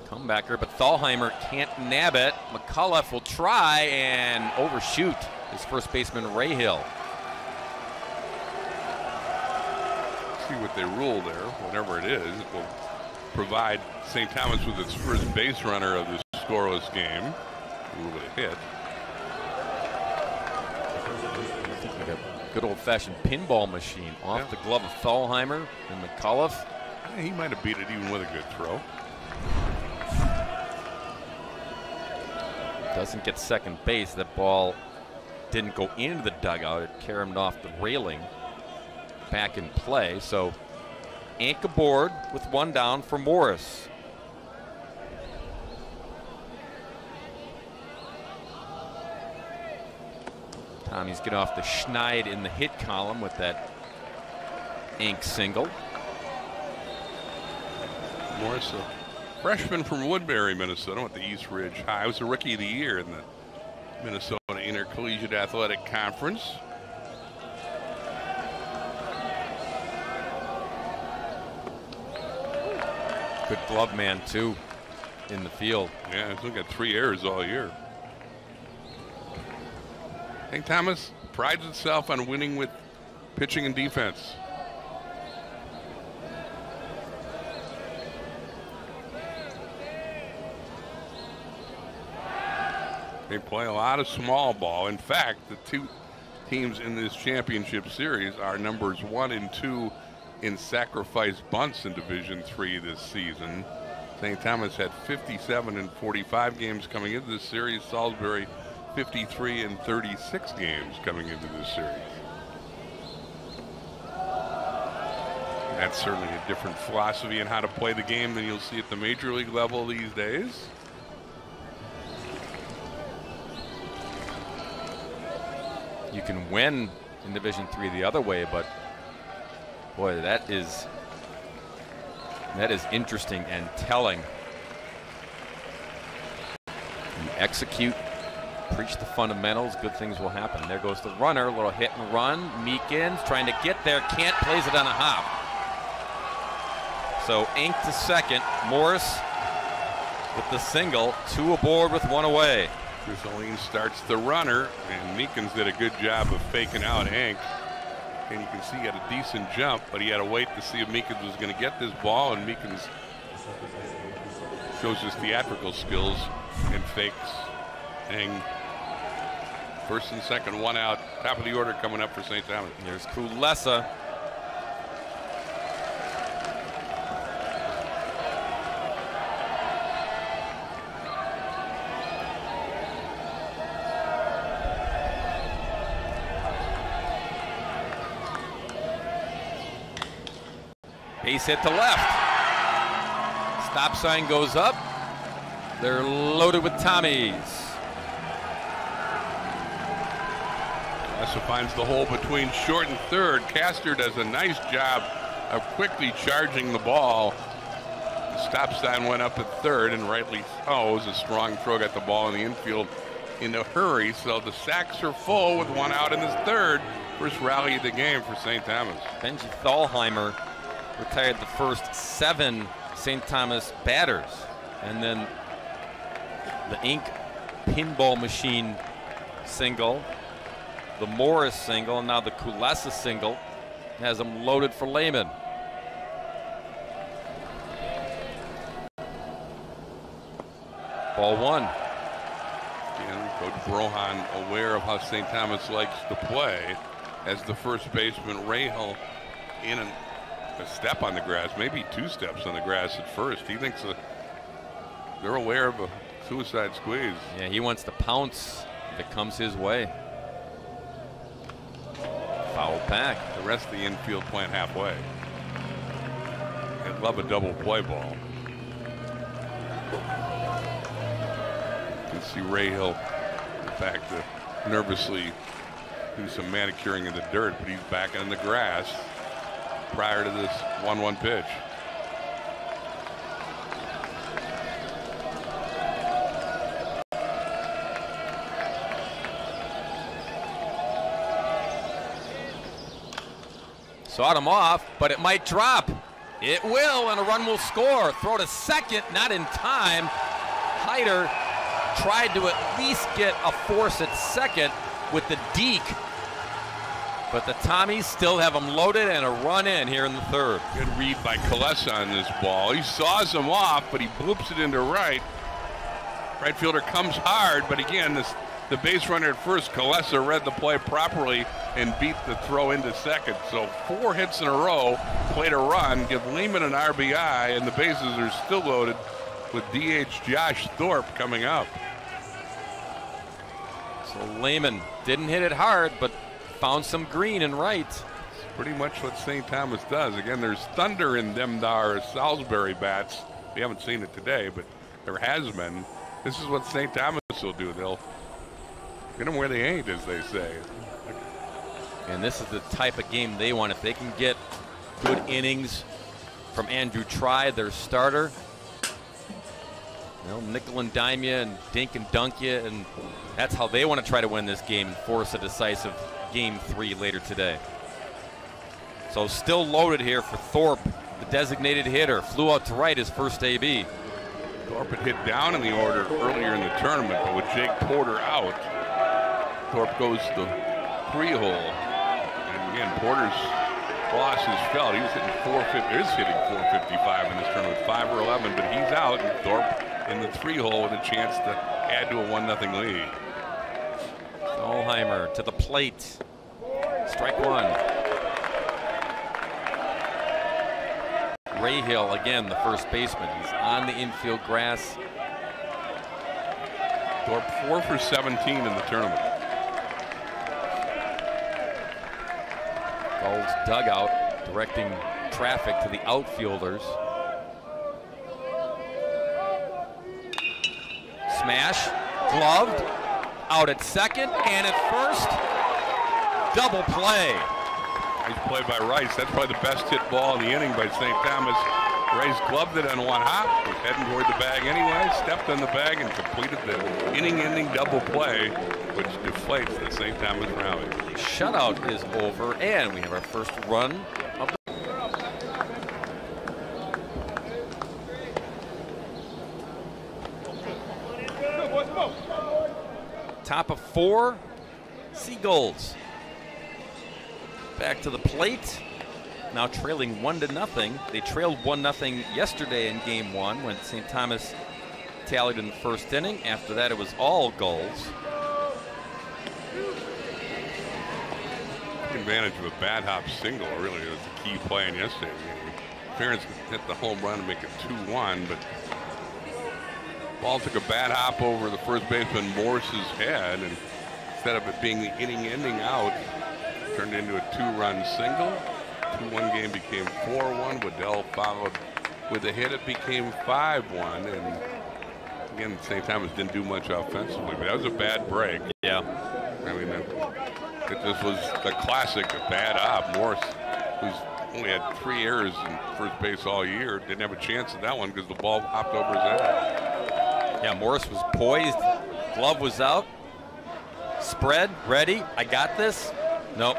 Comebacker, but Thalheimer can't nab it. McAuliffe will try and overshoot his first baseman, Rahill. See what they rule there, whatever it is, it will provide St. Thomas with its first base runner of this scoreless game. Ooh, what a hit. Like a good old-fashioned pinball machine off the glove of Thalheimer and McAuliffe. Yeah, he might have beat it even with a good throw. Doesn't get second base. That ball didn't go into the dugout. It caromed off the railing. Back in play, so Ink aboard with 1 down for Morris. Tommies get off the schneid in the hit column with that Ink single. Morris, a freshman from Woodbury, Minnesota, with the East Ridge High, was the Rookie of the Year in the Minnesota Intercollegiate Athletic Conference. Good glove man, too, in the field. Yeah, he's only got 3 errors all year. St. Thomas prides itself on winning with pitching and defense. They play a lot of small ball. In fact, the 2 teams in this championship series are numbers 1 and 2 in sacrifice bunts in Division III this season. St. Thomas had 57 in 45 games coming into this series. Salisbury 53 in 36 games coming into this series. And that's certainly a different philosophy in how to play the game than you'll see at the major league level these days. You can win in Division III the other way, but boy, that is interesting and telling. You execute, preach the fundamentals, good things will happen. There goes the runner, little hit and run. Meekins trying to get there, can't, plays it on a hop. So Ink to second, Morris with the single, 2 aboard with 1 away. Chris Olean starts the runner, and Meekins did a good job of faking out Ink. And you can see he had a decent jump, but he had to wait to see if Meekins was going to get this ball, and Meekins shows his theatrical skills and fakes. And first and second, 1 out. Top of the order coming up for St. Thomas. There's Kulesa. Base hit to left. Stop sign goes up. They're loaded with Tommies. Lessa finds the hole between short and third. Castor does a nice job of quickly charging the ball. The stop sign went up at third, and rightly so. It was a strong throw, got the ball in the infield in a hurry. So the sacks are full with 1 out in the third. First rally of the game for St. Thomas. Benji Thalheimer retired the first 7 St. Thomas batters, and then the Ink pinball machine single, the Morris single, and now the Kulesa single has them loaded for Lehman. Ball 1. Again, Coach Brohon aware of how St. Thomas likes to play, as the first baseman Rahill in and a step on the grass, maybe two steps on the grass at first. He thinks they're aware of a suicide squeeze. Yeah, he wants the pounce that comes his way. Foul pack. The rest of the infield plant halfway. I'd love a double play ball. You can see Ray Hill, in fact, nervously do some manicuring in the dirt, but he's back in the grass prior to this 1-1 pitch. Sawed him off, but it might drop. It will, and a run will score. Throw to second, not in time. Hyder tried to at least get a force at second with the deke, but the Tommies still have him loaded and a run in here in the third. Good read by Kalesa on this ball. He saws him off, but he bloops it into right. Right fielder comes hard, but again, the base runner at first, Kalesa, read the play properly and beat the throw into second. So 4 hits in a row, played a run, give Lehman an RBI, and the bases are still loaded with DH Josh Thorpe coming up. So Lehman didn't hit it hard, but found some green and right. It's pretty much what St. Thomas does. Again, there's thunder in them there Salisbury bats. We haven't seen it today, but there has been. This is what St. Thomas will do. They'll get them where they ain't, as they say. And this is the type of game they want. If they can get good innings from Andrew Try, their starter, they'll nickel and dime you and dink and dunk you, and that's how they want to try to win this game and force a decisive game 3 later today. So still loaded here for Thorpe, the designated hitter. Flew out to right his first AB. Thorpe had hit down in the order earlier in the tournament, but with Jake Porter out, Thorpe goes to the 3-hole. And again, Porter's loss is felt. He was hitting 450, is hitting 455 in this tournament, 5 or 11, but he's out, and Thorpe in the 3-hole with a chance to add to a 1-0 lead. Stallheimer to the plate. Strike one. Rahill again, the first baseman. He's on the infield grass. Thorpe 4 for 17 in the tournament. Gold's dugout directing traffic to the outfielders. Smash, gloved, out at second and at first. Double play. Nice play by Rice. That's probably the best hit ball in the inning by St. Thomas. Rice gloved it on one hop, was heading toward the bag anyway, stepped on the bag and completed the inning-ending double play, which deflates the St. Thomas rally. The shutout is over, and we have our first run of the. Top of 4, Seagulls. Back to the plate. Now trailing 1-0. They trailed 1-0 yesterday in game 1 when St. Thomas tallied in the first inning. After that, it was all goals. Advantage of a bad hop single, really, was the key play in yesterday's game. Ferentz hit the home run and make it 2-1, but ball took a bad hop over the first baseman Morris's head, and instead of it being the inning-ending out, turned into a 2-run single. 2-1 game became 4-1. Waddell followed with a hit. It became 5-1, and again, St. Thomas didn't do much offensively, but that was a bad break. Yeah. I mean, this was the classic bad hop. Morris, who's only had 3 errors in first base all year, didn't have a chance at that one because the ball hopped over his head. Yeah, Morris was poised, glove was out, spread, ready, I got this. Nope.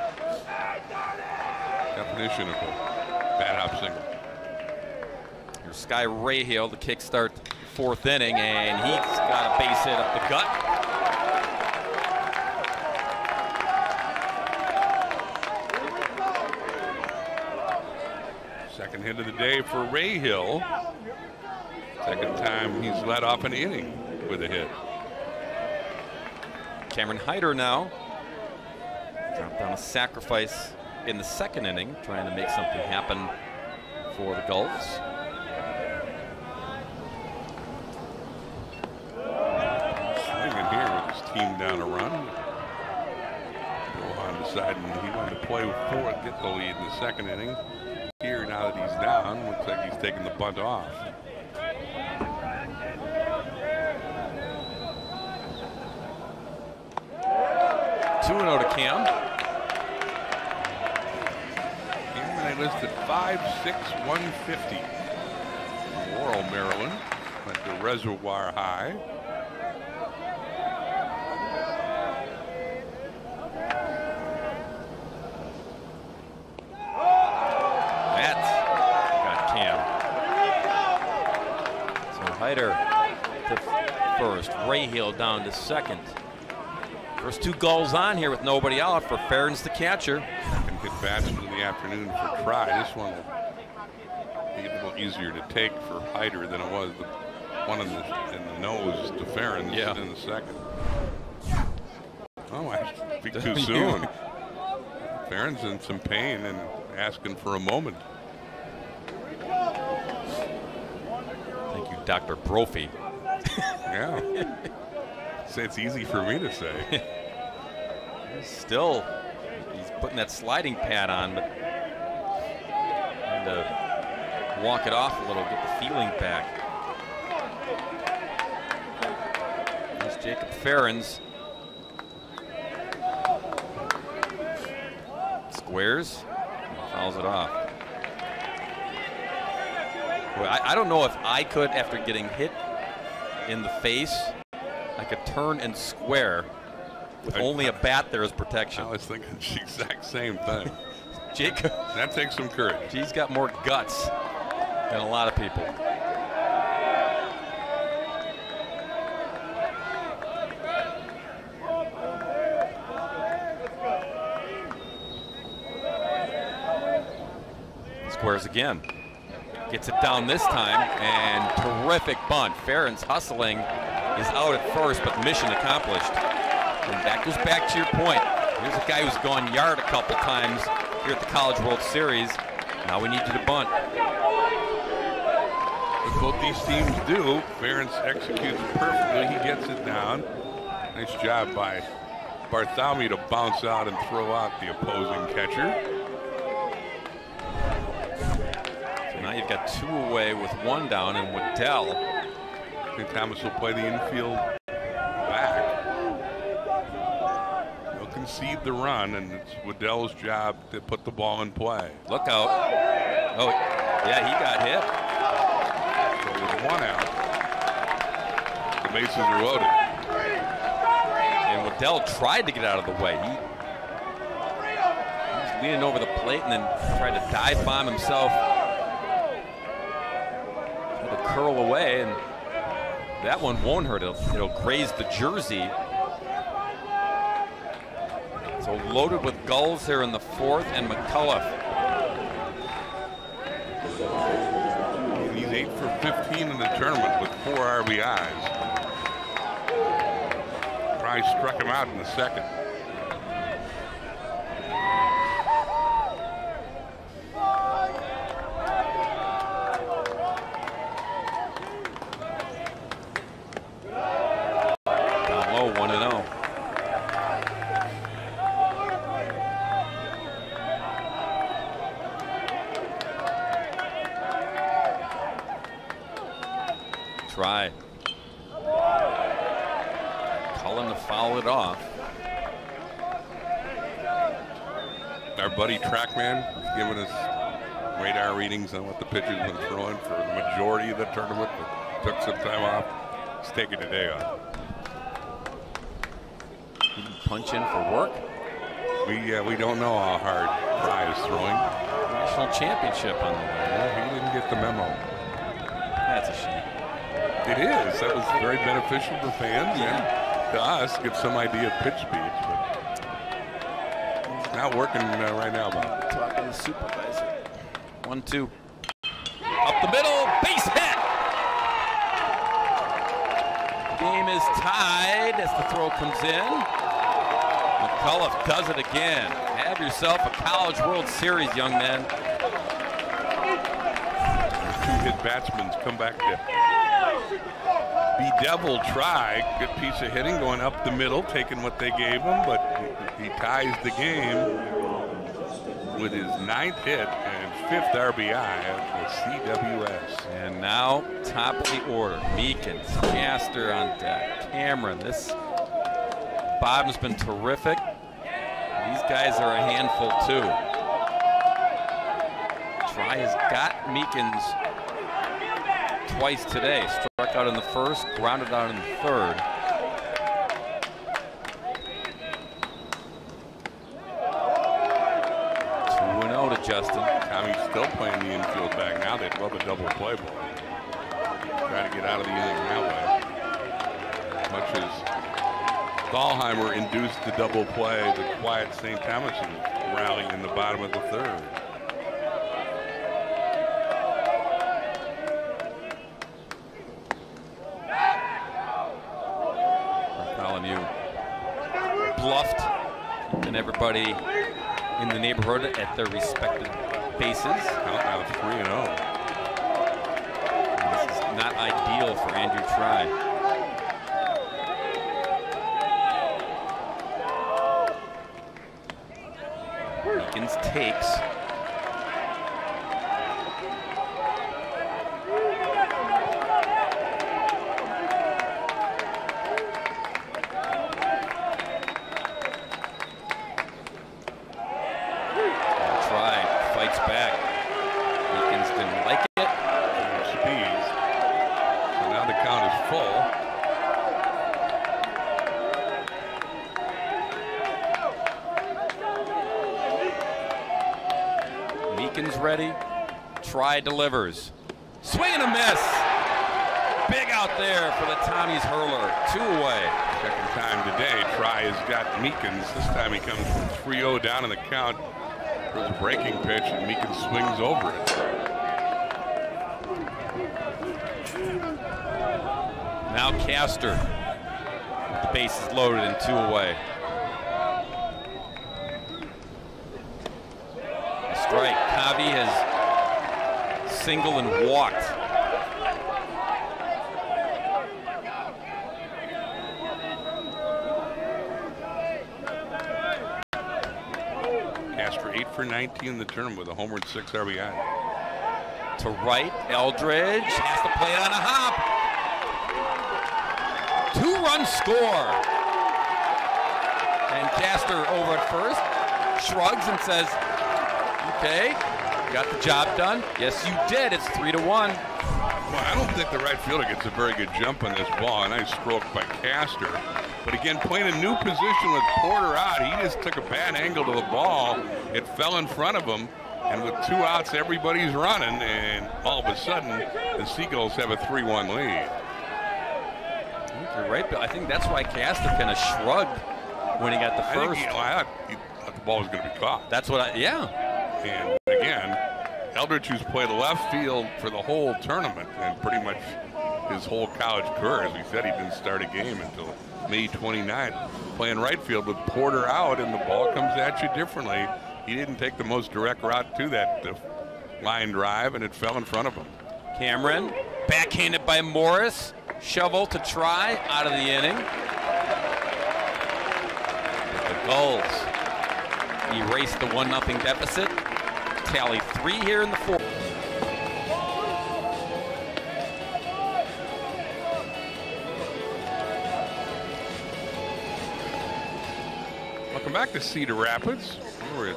Definition of a bad hop single. Here's Sky Rahill to kickstart 4th inning, and he's got a base hit up the gut. Second hit of the day for Rahill. Second time he's led off an inning with a hit. Cameron Hyder now dropped down a sacrifice in the second inning, trying to make something happen for the Gulls. Swinging here with his team down a run. Brohon decided he wanted to play with four and get the lead in the second inning. Here, now that he's down, looks like he's taking the bunt off. Two-and-oh to Cam. And they listed 5'6", 150. From Laurel, Maryland, at the Reservoir High. That got Cam. So Heider to first, Rahill down to second. First two Gulls on here with nobody out for Ferens, the catcher. Second good batsman in the afternoon for Try. This one will be a little easier to take for Heider than it was the one in the nose to Ferens in the second. Oh, I speak too soon. Ferens in some pain and asking for a moment. Thank you, Dr. Brophy. Yeah. It's easy for me to say. Still, he's putting that sliding pad on, but trying to walk it off a little, get the feeling back. That's Jacob Ferens. Squares, fouls it off. Well, I don't know if I could, after getting hit in the face, I could turn and square with only a bat there as protection. I was thinking the exact same thing. Jacob. That takes some courage. He's got more guts than a lot of people. Squares again. Gets it down this time, and terrific bunt. Ferens hustling. Is out at first, but mission accomplished. And that goes back to your point. Here's a guy who's gone yard a couple times here at the College World Series. Now we need you to bunt. What both these teams do, Ferens executes perfectly. He gets it down. Nice job by Bartholomew to bounce out and throw out the opposing catcher. So now you've got two away with one down, and Waddell. St. Thomas will play the infield back. They'll concede the run, and it's Waddell's job to put the ball in play. Look out. Oh, yeah, he got hit. So with one out, the bases are loaded. And Waddell tried to get out of the way. He was leaning over the plate and then tried to dive bomb himself. Tried to curl away, and that one won't hurt. It'll graze the jersey. So loaded with Gulls here in the fourth, and McCullough. He's 8 for 15 in the tournament with 4 RBIs. Try struck him out in the second. Try. Cullen to foul it off. Our buddy Trackman is giving us radar readings on what the pitcher's been throwing for the majority of the tournament, but took some time off. He's taking a day off. He can punch in for work. We don't know how hard Try is throwing. National championship on the way. Yeah, he didn't get the memo. That's a shame. It is. That was very beneficial to fans and to us. Give some idea of pitch speeds, but not working right now, Bob. Talking to the supervisor. 1-2. Up the middle, base hit. Game is tied as the throw comes in. McCullough does it again. Have yourself a College World Series, young man. Two-hit batsmen come back to bedevil Try. Good piece of hitting going up the middle, taking what they gave him, but he ties the game with his ninth hit and fifth RBI for CWS. And now, top of the order. Meekins, Caster on deck. Cameron, this Bob's been terrific. These guys are a handful too. Try has got Meekins twice today. Struck out in the first, grounded out in the third. Justin. Tommy's still playing the infield back now. They'd love a double play ball. Try to get out of the inning that way. Much as Thalheimer induced the double play, the quiet St. Thomas rallying in the bottom of the third. Bartholomew bluffed, and everybody in the neighborhood at their respective bases. Out of 3-0. This is not ideal for Andrew Try. Meekins takes. Try delivers. Swing and a miss. Big out there for the Tommies hurler. Two away. Second time today, Try has got Meekins. This time he comes from 3-0 down in the count for the breaking pitch, and Meekins swings over it. Now Caster. The base is loaded and two away. A strike. Kavi has single and walked. Castro 8 for 19 in the tournament with a homer and 6 RBI. To right, Eldridge has to play it on a hop. Two-run score. And Castro over at first shrugs and says, okay. Got the job done? Yes, you did. It's 3-1. Well, I don't think the right fielder gets a very good jump on this ball. A nice stroke by Caster. But again, playing a new position with Porter out, he just took a bad angle to the ball. It fell in front of him. And with two outs, everybody's running. And all of a sudden, the Seagulls have a 3-1 lead. I think you're right, Bill. I think that's why Caster kind of shrugged when he got the first. I thought the ball was going to be caught. That's what I, yeah. And again, Eldridge, who's played left field for the whole tournament and pretty much his whole college career, as we said, he didn't start a game until May 29th, playing right field with Porter out, and the ball comes at you differently. He didn't take the most direct route to that line drive, and it fell in front of him. Cameron, backhanded by Morris, shovel to Try, out of the inning. The Gulls erase the 1-0 deficit. Tally 3 here in the fourth. Welcome back to Cedar Rapids. We're at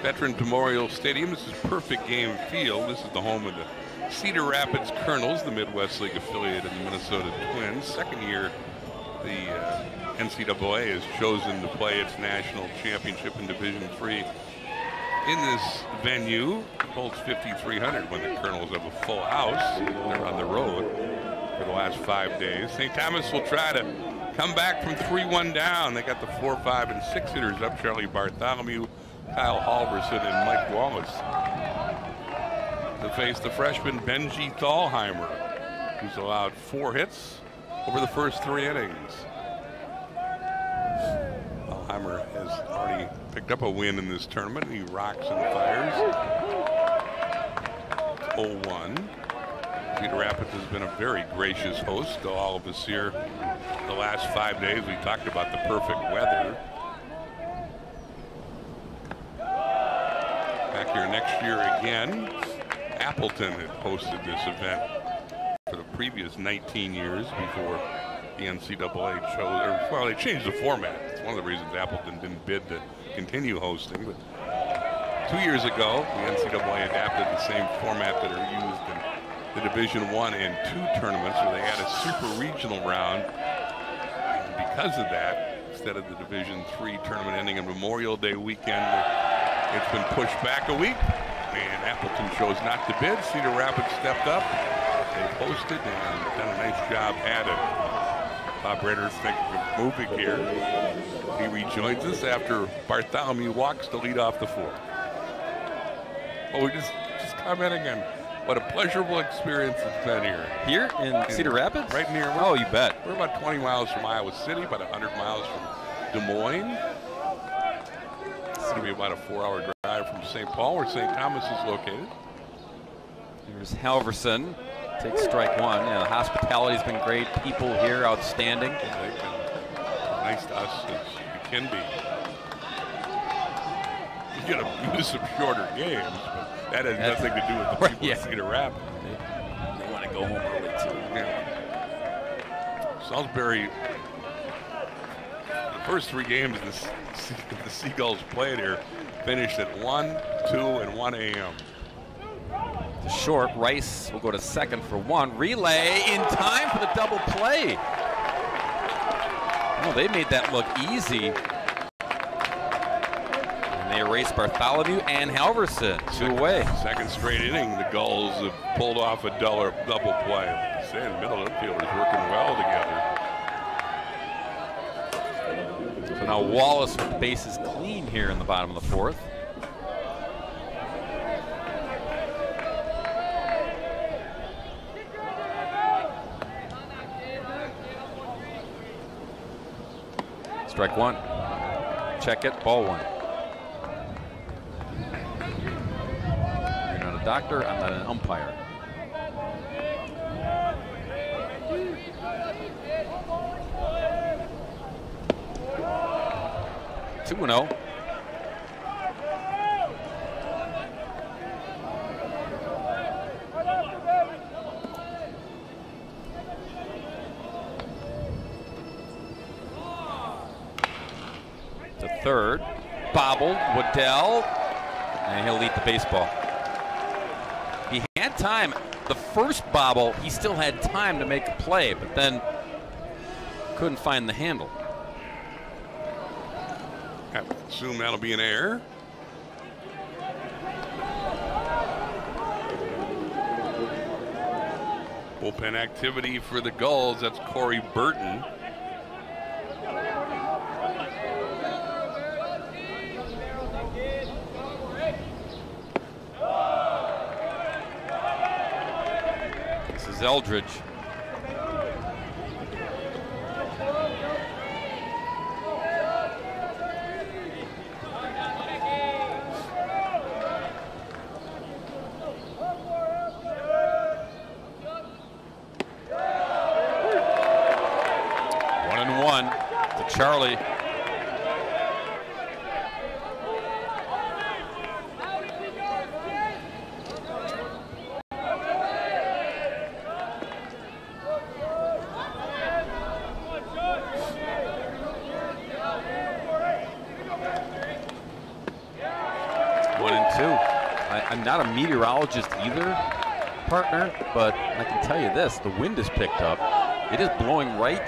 Veterans Memorial Stadium. This is Perfect Game Field. This is the home of the Cedar Rapids Colonels, the Midwest League affiliate of the Minnesota Twins. Second year, the NCAA has chosen to play its national championship in Division III in this venue. It holds 5,300 when the Colonels have a full house. They're on the road for the last 5 days. St. Thomas will try to come back from 3-1 down. They got the 4, 5, and 6 hitters up. Charlie Bartholomew, Kyle Halverson, and Mike Wallace to face the freshman Benji Thalheimer, who's allowed 4 hits over the first 3 innings. He picked up a win in this tournament. He rocks and fires. It's 0-1. Cedar Rapids has been a very gracious host to all of us here the last 5 days. We talked about the perfect weather. Back here next year again. Appleton had hosted this event for the previous 19 years before the NCAA chose, or well, they changed the format. It's one of the reasons Appleton didn't bid to continue hosting. But 2 years ago, the NCAA adapted the same format that are used in the Division I and II tournaments, where they had a super regional round. And because of that, instead of the Division III tournament ending on Memorial Day weekend, it's been pushed back a week. And Appleton chose not to bid. Cedar Rapids stepped up. They hosted and done a nice job at it. Bob Brainerd thinking of moving here. He rejoins us after Bartholomew walks to lead off the fourth. Well, we're just commenting on what a pleasurable experience it's been here. Here in Cedar Rapids? Right near. Oh, you bet. We're about 20 miles from Iowa City, about 100 miles from Des Moines. It's going to be about a 4-hour drive from St. Paul, where St. Thomas is located. Here's Halverson, takes strike one. Yeah, the hospitality's been great. People here outstanding. Yeah, they've been nice to us as you can be. You're going to use some shorter games, but that has nothing to do with the people at Cedar Rapids. They want to go home early, too. Yeah. Salisbury, the first three games the Seagulls played here, finished at 1, 2, and 1 a.m. The short, Rice will go to second for one. Relay in time for the double play. Oh, they made that look easy. And they erased Bartholomew and Halverson, two away. Second straight inning, the Gulls have pulled off a double play. The middle infielders working well together. So now Wallace with the bases clean here in the bottom of the fourth. Strike one. Check it, ball one. You're not a doctor, I'm not an umpire. Two and oh. Third, bobbled, Waddell, and he'll eat the baseball. He had time. The first bobble, he still had time to make a play, but then couldn't find the handle. I assume that'll be an error. Bullpen activity for the Gulls, that's Corey Burton. Eldridge. One and one to Charlie. Not a meteorologist either, partner, but I can tell you this, the wind has picked up. It is blowing right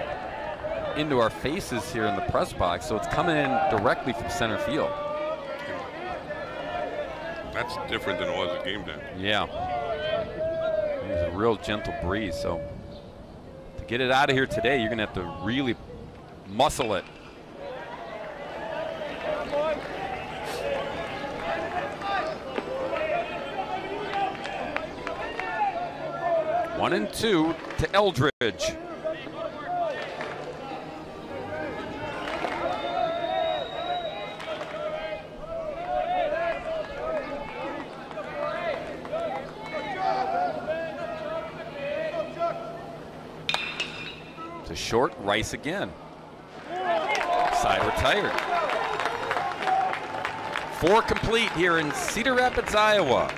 into our faces here in the press box, so it's coming in directly from center field. That's different than it was at game time. Yeah. It's a real gentle breeze, so to get it out of here today, you're going to have to really muscle it. One and two to Eldridge. To short, Rice again. Side retired. Four complete here in Cedar Rapids, Iowa.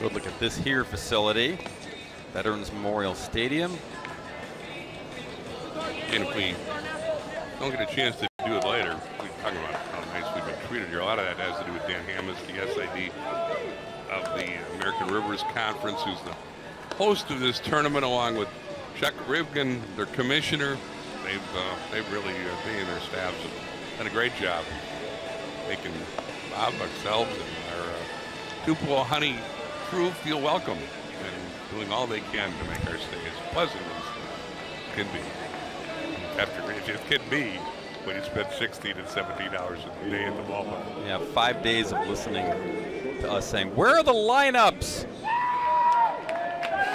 Good look at this here facility. Veterans Memorial Stadium. And if we don't get a chance to do it later, we can talk about how nice we've been treated here. A lot of that has to do with Dan Hammes, the SID of the American Rivers Conference, who's the host of this tournament, along with Chuck Rivkin, their commissioner. They've really, they and their staffs have done a great job making Bob, ourselves, and our Tupelo Honey crew feel welcome and doing all they can to make our stay as pleasant as can be. After it could be, when you spend $16 and $17 a day at the ballpark. Yeah, 5 days of listening to us saying, where are the lineups?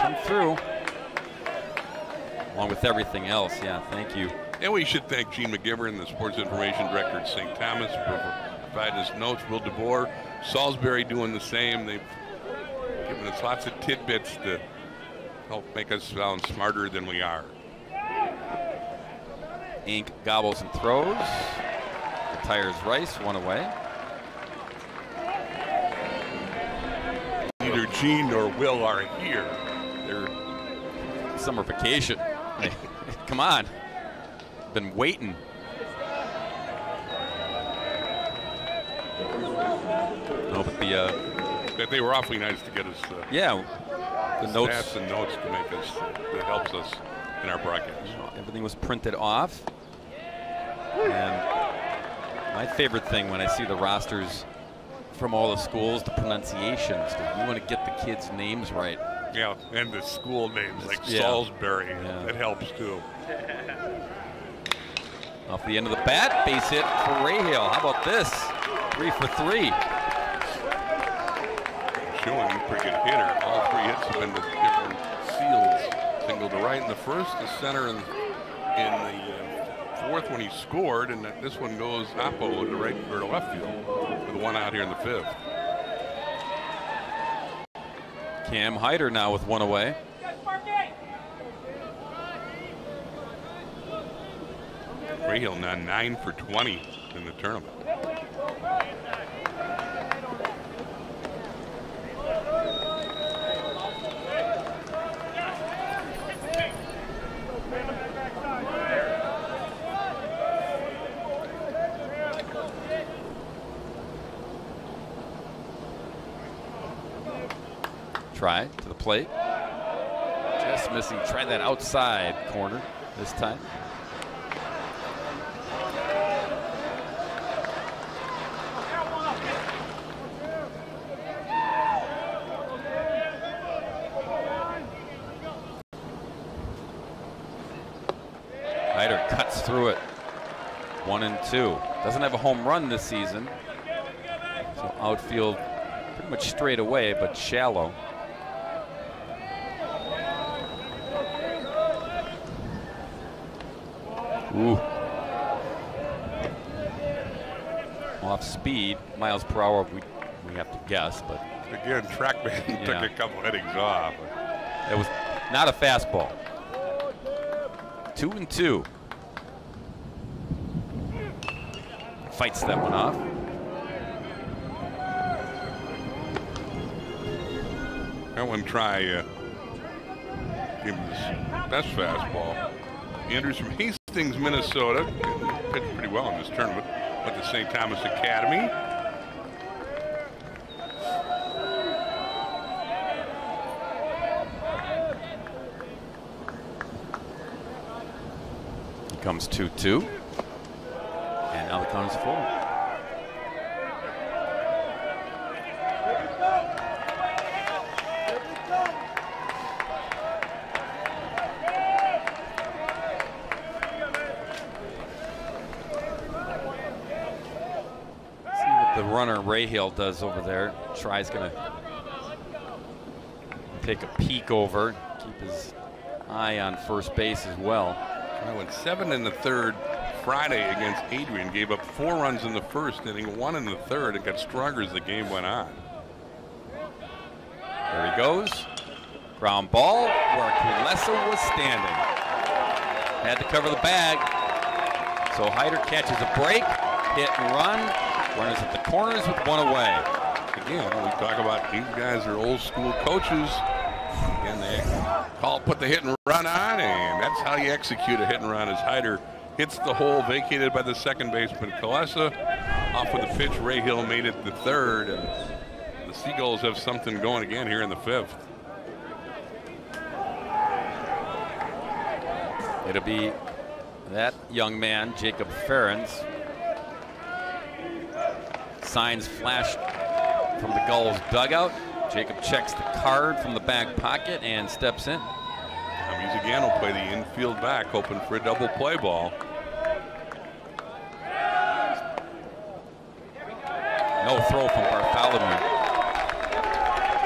Come through. Along with everything else, yeah, thank you. And we should thank Gene McGivern, the sports information director at St. Thomas, for providing us notes. Will DeBoer, Salisbury doing the same. They've given us lots of tidbits to help make us sound smarter than we are. Ink gobbles and throws. Retires Rice, one away. Neither Gene nor Will are here. They're summer vacation. Hey, come on. Been waiting. No, but the they were awfully nice to get us yeah, the notes and notes to make us that helps us in our broadcast. Everything was printed off. And my favorite thing when I see the rosters from all the schools, the pronunciations, you want to get the kids' names right. Yeah, and the school names, like yeah. Salisbury, yeah. That helps too. Off the end of the bat, base hit for Rahill. How about this? 3 for 3. Showing a pretty good hitter. All three hits have been with different fields. Single to right in the first, the center in the fourth when he scored, and this one goes oppo to right or to left field with one out here in the fifth. Cam Hyder now with one away. Rahill now 9 for 20 in the tournament. Try to the plate. Just missing. Try that outside corner this time. Hyder cuts through it. 1 and 2. Doesn't have a home run this season. So outfield pretty much straight away, but shallow. Ooh. Off speed, miles per hour, we have to guess, but. Again, Trackman yeah. Took a couple headings off. It was not a fastball. 2 and 2. Fights that one off. That one try, gave him his best fastball. Andrews from Hastings, Minnesota, pitched pretty well in this tournament with the St. Thomas Academy. He comes 2-2, and now the count is full. Runner Rahill does over there. Try's going to take a peek over, keep his eye on first base as well. I went 7 in the third Friday against Adrian, gave up 4 runs in the first inning, 1 in the third, and got stronger as the game went on. There he goes. Ground ball where Kulesa was standing. Had to cover the bag. So Hyder catches a break, hit and run. Runners at the corners with 1 away. Again, we talk about these guys are old school coaches. Again, they put the hit and run on, and that's how you execute a hit and run, as Hyder hits the hole vacated by the second baseman Kulesa. Off with the pitch, Rahill made it the third, and the Seagulls have something going again here in the fifth. It'll be that young man, Jacob Ferens. Signs flash from the Gulls dugout. Jacob checks the card from the back pocket and steps in. Tommies again will play the infield back, hoping for a double play ball. No throw from Bartholomew.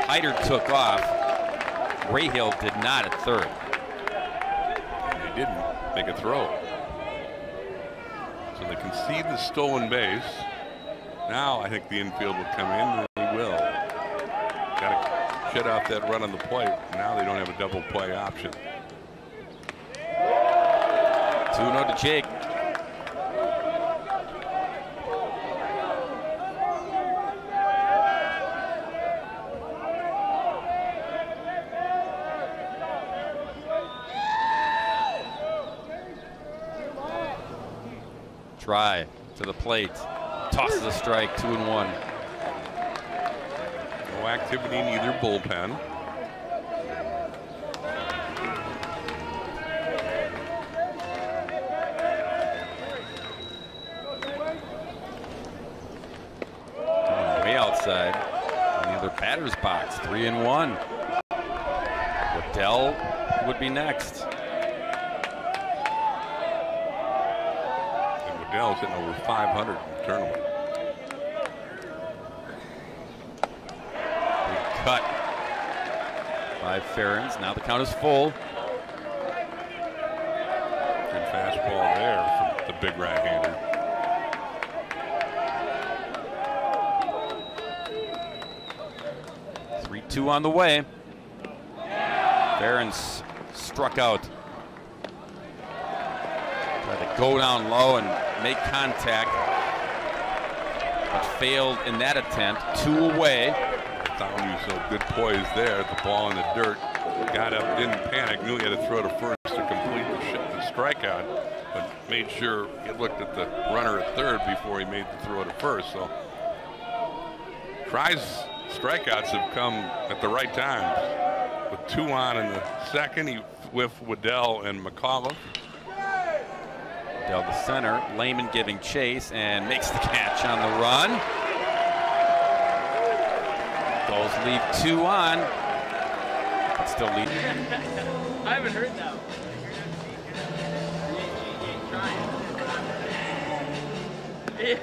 Hyder took off. Rahill did not at third. And they didn't make a throw. So they concede the stolen base. Now I think the infield will come in, and they will. Got to shut out that run on the plate. Now they don't have a double play option. 2-0 to Jake. Try to the plate, tosses a strike, 2-1. No activity in either bullpen. Way outside in the other batter's box, 3-1. Waddell would be next. Waddell's hitting over 500 in the tournament. Big cut by Ferens. Now the count is full. Good fastball there from the big right-hander. Right-hander. 3-2 on the way. Ferens struck out. Tried to go down low and make contact, but failed in that attempt. 2 away. Bartholomew, so good poise there. The ball in the dirt. Got up, didn't panic. Knew he had to throw to first to complete the strikeout, but made sure he looked at the runner at third before he made the throw to first. So Try's strikeouts have come at the right times. With 2 on in the second, he whiffed Waddell and McAuliffe. Down the center, Lehman giving chase and makes the catch on the run. Gulls leave 2 on. But still leading. I haven't heard that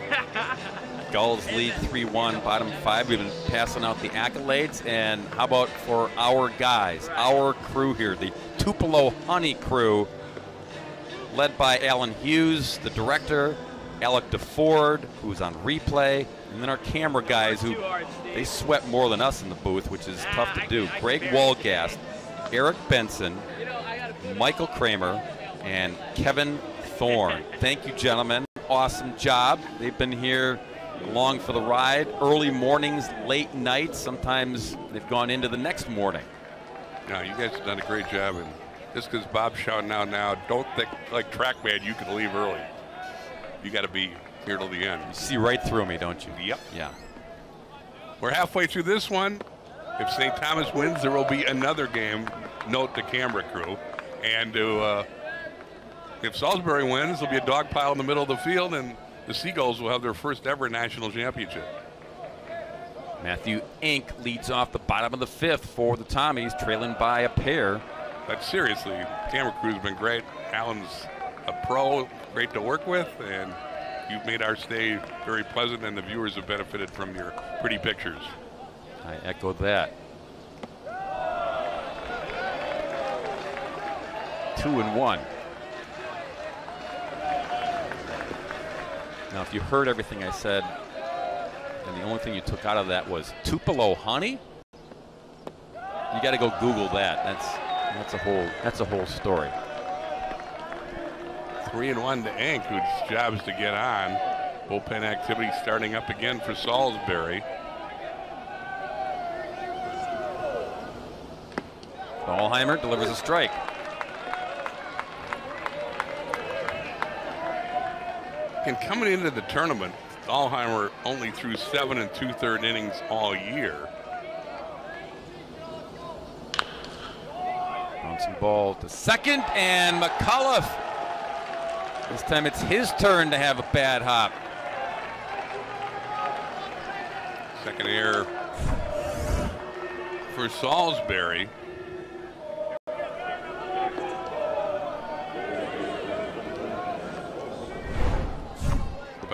one. Gulls lead 3-1, bottom 5. We've been passing out the accolades. And how about for our guys, our crew here, the Tupelo Honey crew, led by Alan Hughes, the director, Alec DeFord, who's on replay, and then our camera guys, who they sweat more than us in the booth, which is tough to do. Greg Walgast, Eric Benson, Michael Kramer, and Kevin Thorne. Thank you, gentlemen. Awesome job. They've been here long for the ride, early mornings, late nights. Sometimes they've gone into the next morning. No, you guys have done a great job. And just because Bob's shouting out now, don't think like TrackMan you can leave early. You got to be here till the end. You see right through me, don't you? Yep. Yeah. We're halfway through this one. If St. Thomas wins, there will be another game. Note the camera crew. And if Salisbury wins, there'll be a dog pile in the middle of the field, and the Seagulls will have their first ever national championship. Matthew Ink leads off the bottom of the fifth for the Tommies, trailing by a pair. But seriously, camera crew's been great. Alan's a pro, great to work with, and you've made our stay very pleasant, and the viewers have benefited from your pretty pictures. I echo that. 2-1. Now, if you heard everything I said, and the only thing you took out of that was Tupelo Honey, you got to go Google that. That's a whole story. 3-1 to Ank, whose job is to get on. Bullpen activity starting up again for Salisbury. Ballheimer delivers a strike. And coming into the tournament, Thalheimer only threw 7 2/3 innings all year. Bouncing ball to second, and McAuliffe. This time it's his turn to have a bad hop. Second error for Salisbury.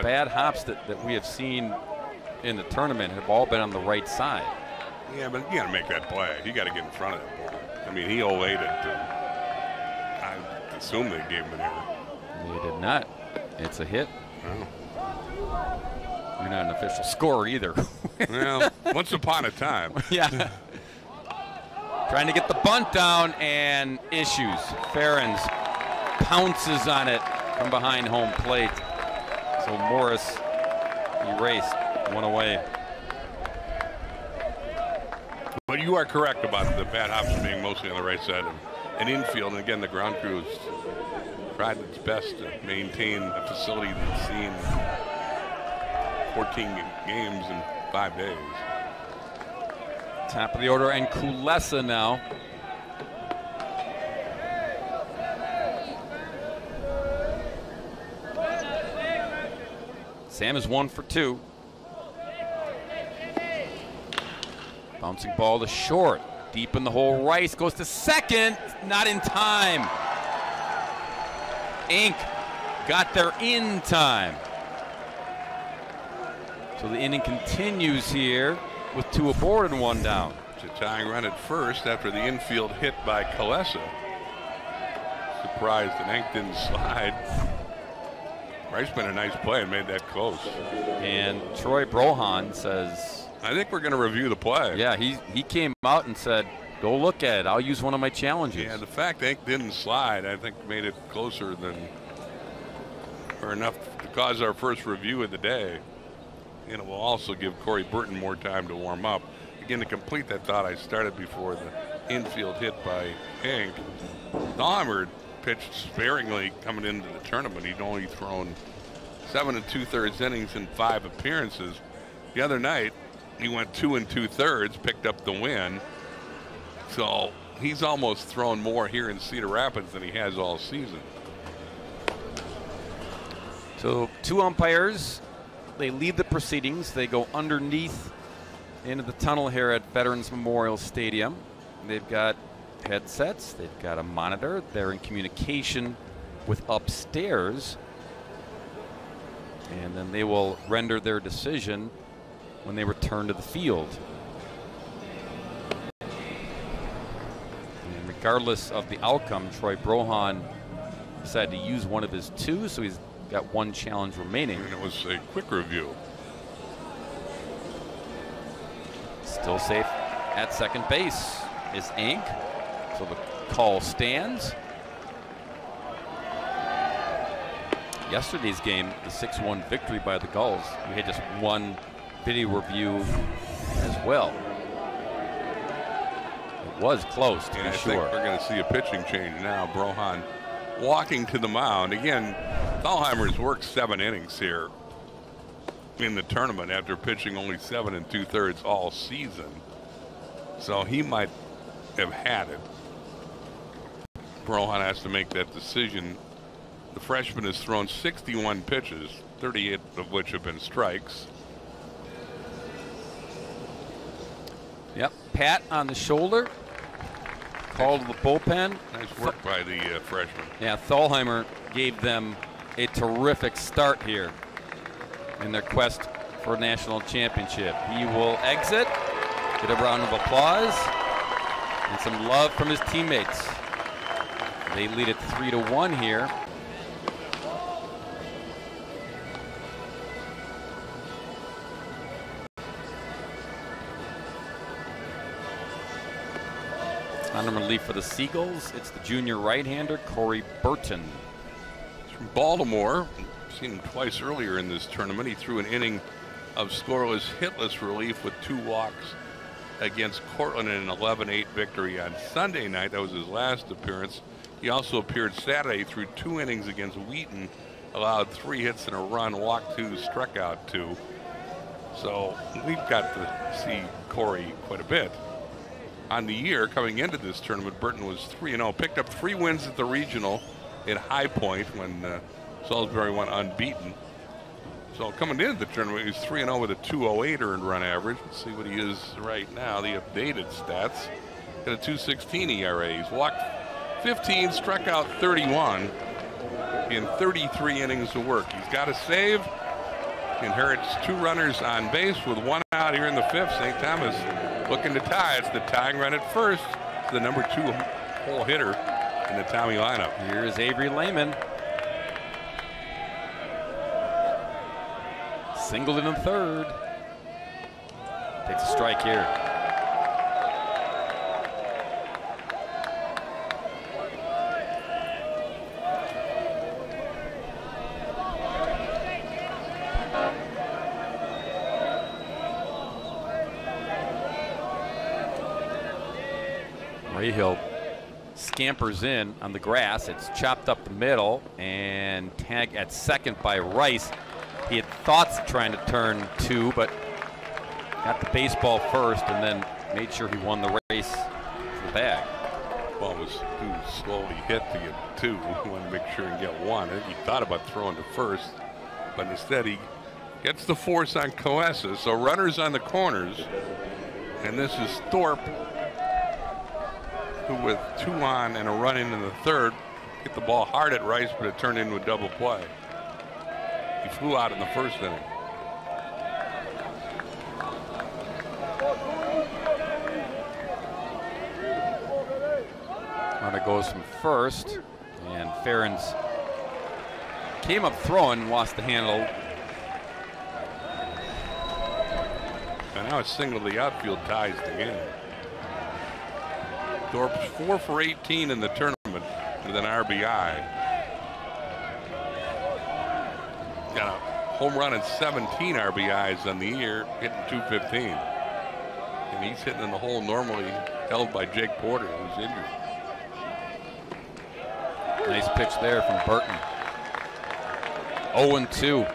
Bad hops that we have seen in the tournament have all been on the right side. Yeah, but you got to make that play. You got to get in front of that ball. I mean, he olayed it. I assume they gave him an error. They did not. It's a hit. Oh. You're not an official scorer either. Well, once upon a time. Yeah. Trying to get the bunt down and issues. Ferens pounces on it from behind home plate. So Morris erased, one away. But you are correct about the bad hops being mostly on the right side of an infield. And again, the ground crew has tried its best to maintain the facility that's seen 14 games in 5 days. Top of the order, and Kulesa now. Sam is 1 for 2. Bouncing ball to short. Deep in the hole, Rice goes to second. Not in time. Ink got there in time. So the inning continues here with 2 aboard and 1 down. It's a tying run at first after the infield hit by Kulesa. Surprised that Ink didn't slide. Rice made a nice play and made that close. And Troy Brohon says, I think we're going to review the play. Yeah, he came out and said, go look at it. I'll use one of my challenges. Yeah, the fact Ink didn't slide, I think, made it closer than, or enough to cause our first review of the day. And it will also give Corey Burton more time to warm up. Again, to complete that thought I started before, the infield hit by Ink. Dahmer pitched sparingly coming into the tournament. He'd only thrown 7 2/3 innings in 5 appearances. The other night, he went 2 2/3, picked up the win. So he's almost thrown more here in Cedar Rapids than he has all season. So 2 umpires, they lead the proceedings. They go underneath into the tunnel here at Veterans Memorial Stadium. They've got headsets, they've got a monitor, they're in communication with upstairs, and then they will render their decision when they return to the field. And regardless of the outcome, Troy Brohon decided to use one of his 2, so he's got 1 challenge remaining. And it was a quick review. Still safe at second base is Ink. So the call stands. Yesterday's game, the 6-1 victory by the Gulls, we had just 1 video review as well. It was close, to be sure. And I think we're going to see a pitching change now. Brohon walking to the mound. Again, Thalheimer's worked 7 innings here in the tournament after pitching only 7 2/3 all season. So he might have had it. Brohon has to make that decision. The freshman has thrown 61 pitches, 38 of which have been strikes. Yep, pat on the shoulder. Call to the bullpen. Nice work by the freshman. Yeah, Thalheimer gave them a terrific start here in their quest for a national championship. He will exit, get a round of applause, and some love from his teammates. They lead it 3-1 here. On relief for the Seagulls, it's the junior right-hander Corey Burton. He's from Baltimore. I've seen him twice earlier in this tournament. He threw an inning of scoreless, hitless relief with 2 walks against Cortland in an 11-8 victory on Sunday night. That was his last appearance. He also appeared Saturday, threw 2 innings against Wheaton, allowed 3 hits and a run, walked 2, struck out 2. So we've got to see Corey quite a bit. On the year, coming into this tournament, Burton was 3-0, picked up 3 wins at the regional at High Point when Salisbury went unbeaten. So coming into the tournament, he was 3-0 with a 208 earned run average. Let's see what he is right now, the updated stats. Got a 216 ERA. He's walked 15, struck out 31 in 33 innings of work. He's got a save. Inherits 2 runners on base with 1 out here in the 5th. St. Thomas looking to tie. It's the tying run at first. It's the number 2 hole hitter in the Tommy lineup. Here is Avery Lehman. Singled in the 3rd. Takes a strike here. Hill scampers in on the grass. It's chopped up the middle and tagged at 2nd by Rice. He had thoughts of trying to turn 2, but got the baseball first and then made sure he won the race to the bag. Well, it was too slowly hit to get 2. He wanted to make sure and get 1. He thought about throwing to 1st, but instead he gets the force on Coessa. So runners on the corners, and this is Thorpe, who with 2 on and a run in the 3rd, hit the ball hard at Rice, but it turned into a double play. He flew out in the 1st inning. Runner goes from 1st, and Ferens came up throwing, lost the handle. And now it's single to the outfield, ties the game. Thorpe's 4 for 18 in the tournament with an RBI. Got a home run and 17 RBIs on the year, hitting 215. And he's hitting in the hole normally held by Jake Porter, who's injured. Nice pitch there from Burton. 0-2.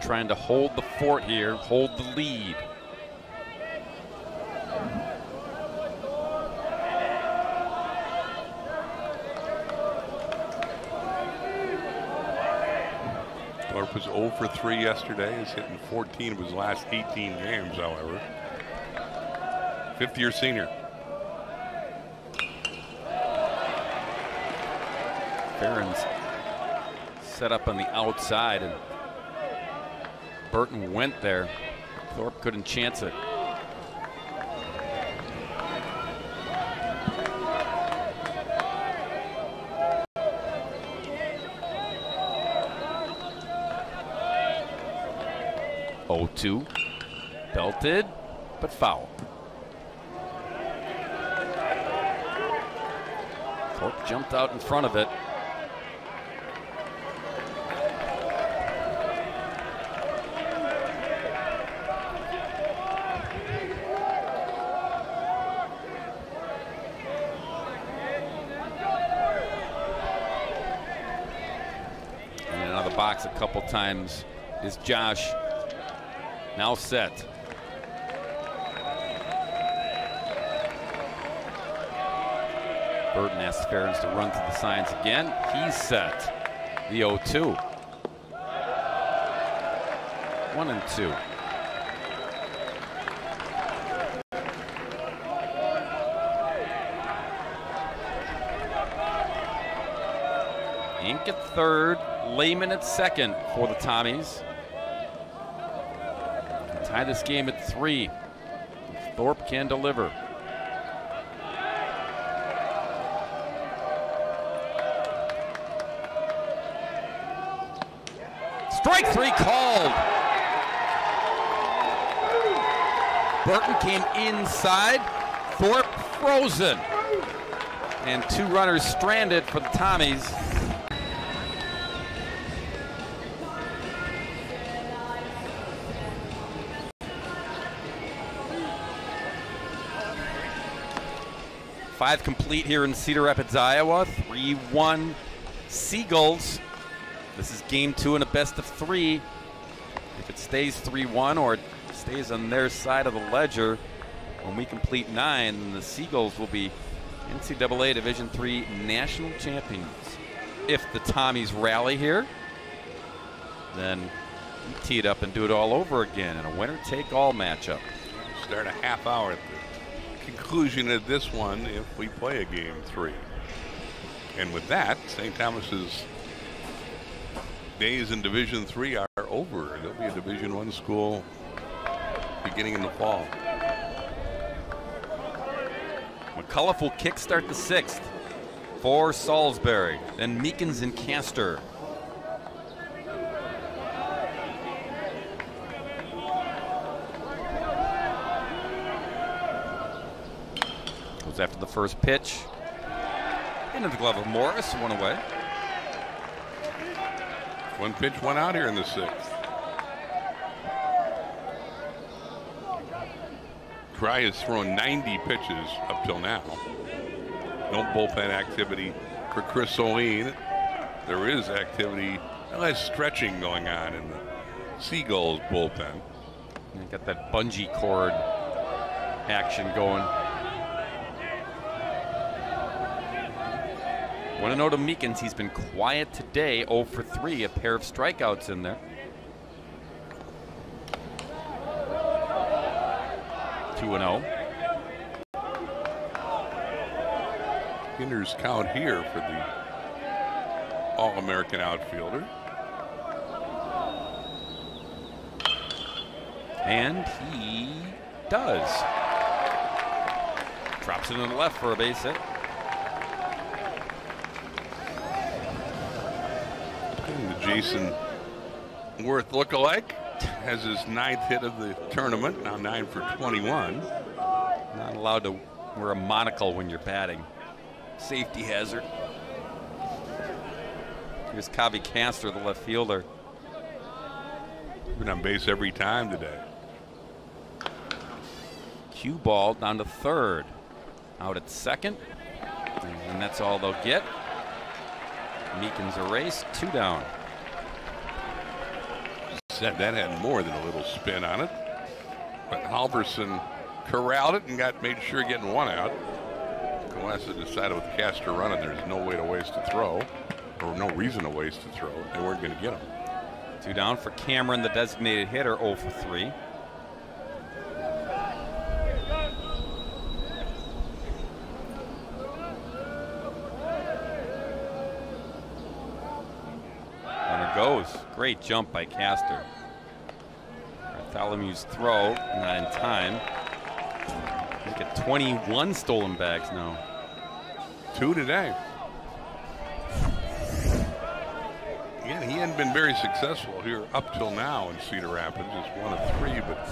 Trying to hold the fort here, hold the lead. Thorpe was 0 for 3 yesterday. He's hitting 14 of his last 18 games, however. 5th-year senior. Ferens set up on the outside, and Burton went there. Thorpe couldn't chance it. Oh, 2. Belted, but foul. Thorpe jumped out in front of it. A couple times is Josh, now set. Burton asks Ferens to run to the signs again. He's set. The 0-2. 1-2. Ink at 3rd. Lehman at 2nd for the Tommies. Tie this game at 3. Thorpe can deliver. strike three called. Burton came inside, Thorpe frozen. And two runners stranded for the Tommies. Five complete here in Cedar Rapids, Iowa. 3-1 Seagulls. This is game two in a best of three. If it stays 3-1 or it stays on their side of the ledger, when we complete 9, the Seagulls will be NCAA Division III national champions. If the Tommies rally here, then we tee it up and do it all over again in a winner-take-all matchup. Start a half hour at the conclusion of this one if we play a game three. And with that, St. Thomas's days in Division III are over. They'll be a Division I school beginning in the fall. McCullough will kickstart the sixth for Salisbury, then Meekins and Castor. After the first pitch, into the glove of Morris, one away. One pitch, one out here in the sixth. Try has thrown 90 pitches up till now. No bullpen activity for Chris Olean. There is activity, less stretching going on in the Seagulls bullpen. And got that bungee cord action going. 1-0 to Meekins. He's been quiet today, 0 for 3, a pair of strikeouts in there. 2-0. Hinders count here for the All-American outfielder. And he does. Drops it in the left for a base hit. Jason Worth lookalike has his 9th hit of the tournament, now 9 for 21. Not allowed to wear a monocle when you're batting. Safety hazard. Here's Kavi Castor, the left fielder. Been on base every time today. Cue ball down to third. Out at second. And that's all they'll get. Meekins erased, 2 down. Said that had more than a little spin on it, but Halverson corralled it and got made sure getting one out. Kalesa decided with Castor running, there's no way to waste a throw, or no reason to waste a throw. They weren't going to get him. 2 down for Cameron, the designated hitter, 0 for 3. Goes. Great jump by Castor. Bartholomew's throw, not in time. Look at 21 stolen bags now. 2 today. Yeah, he hadn't been very successful here up till now in Cedar Rapids. Just 1 of 3, but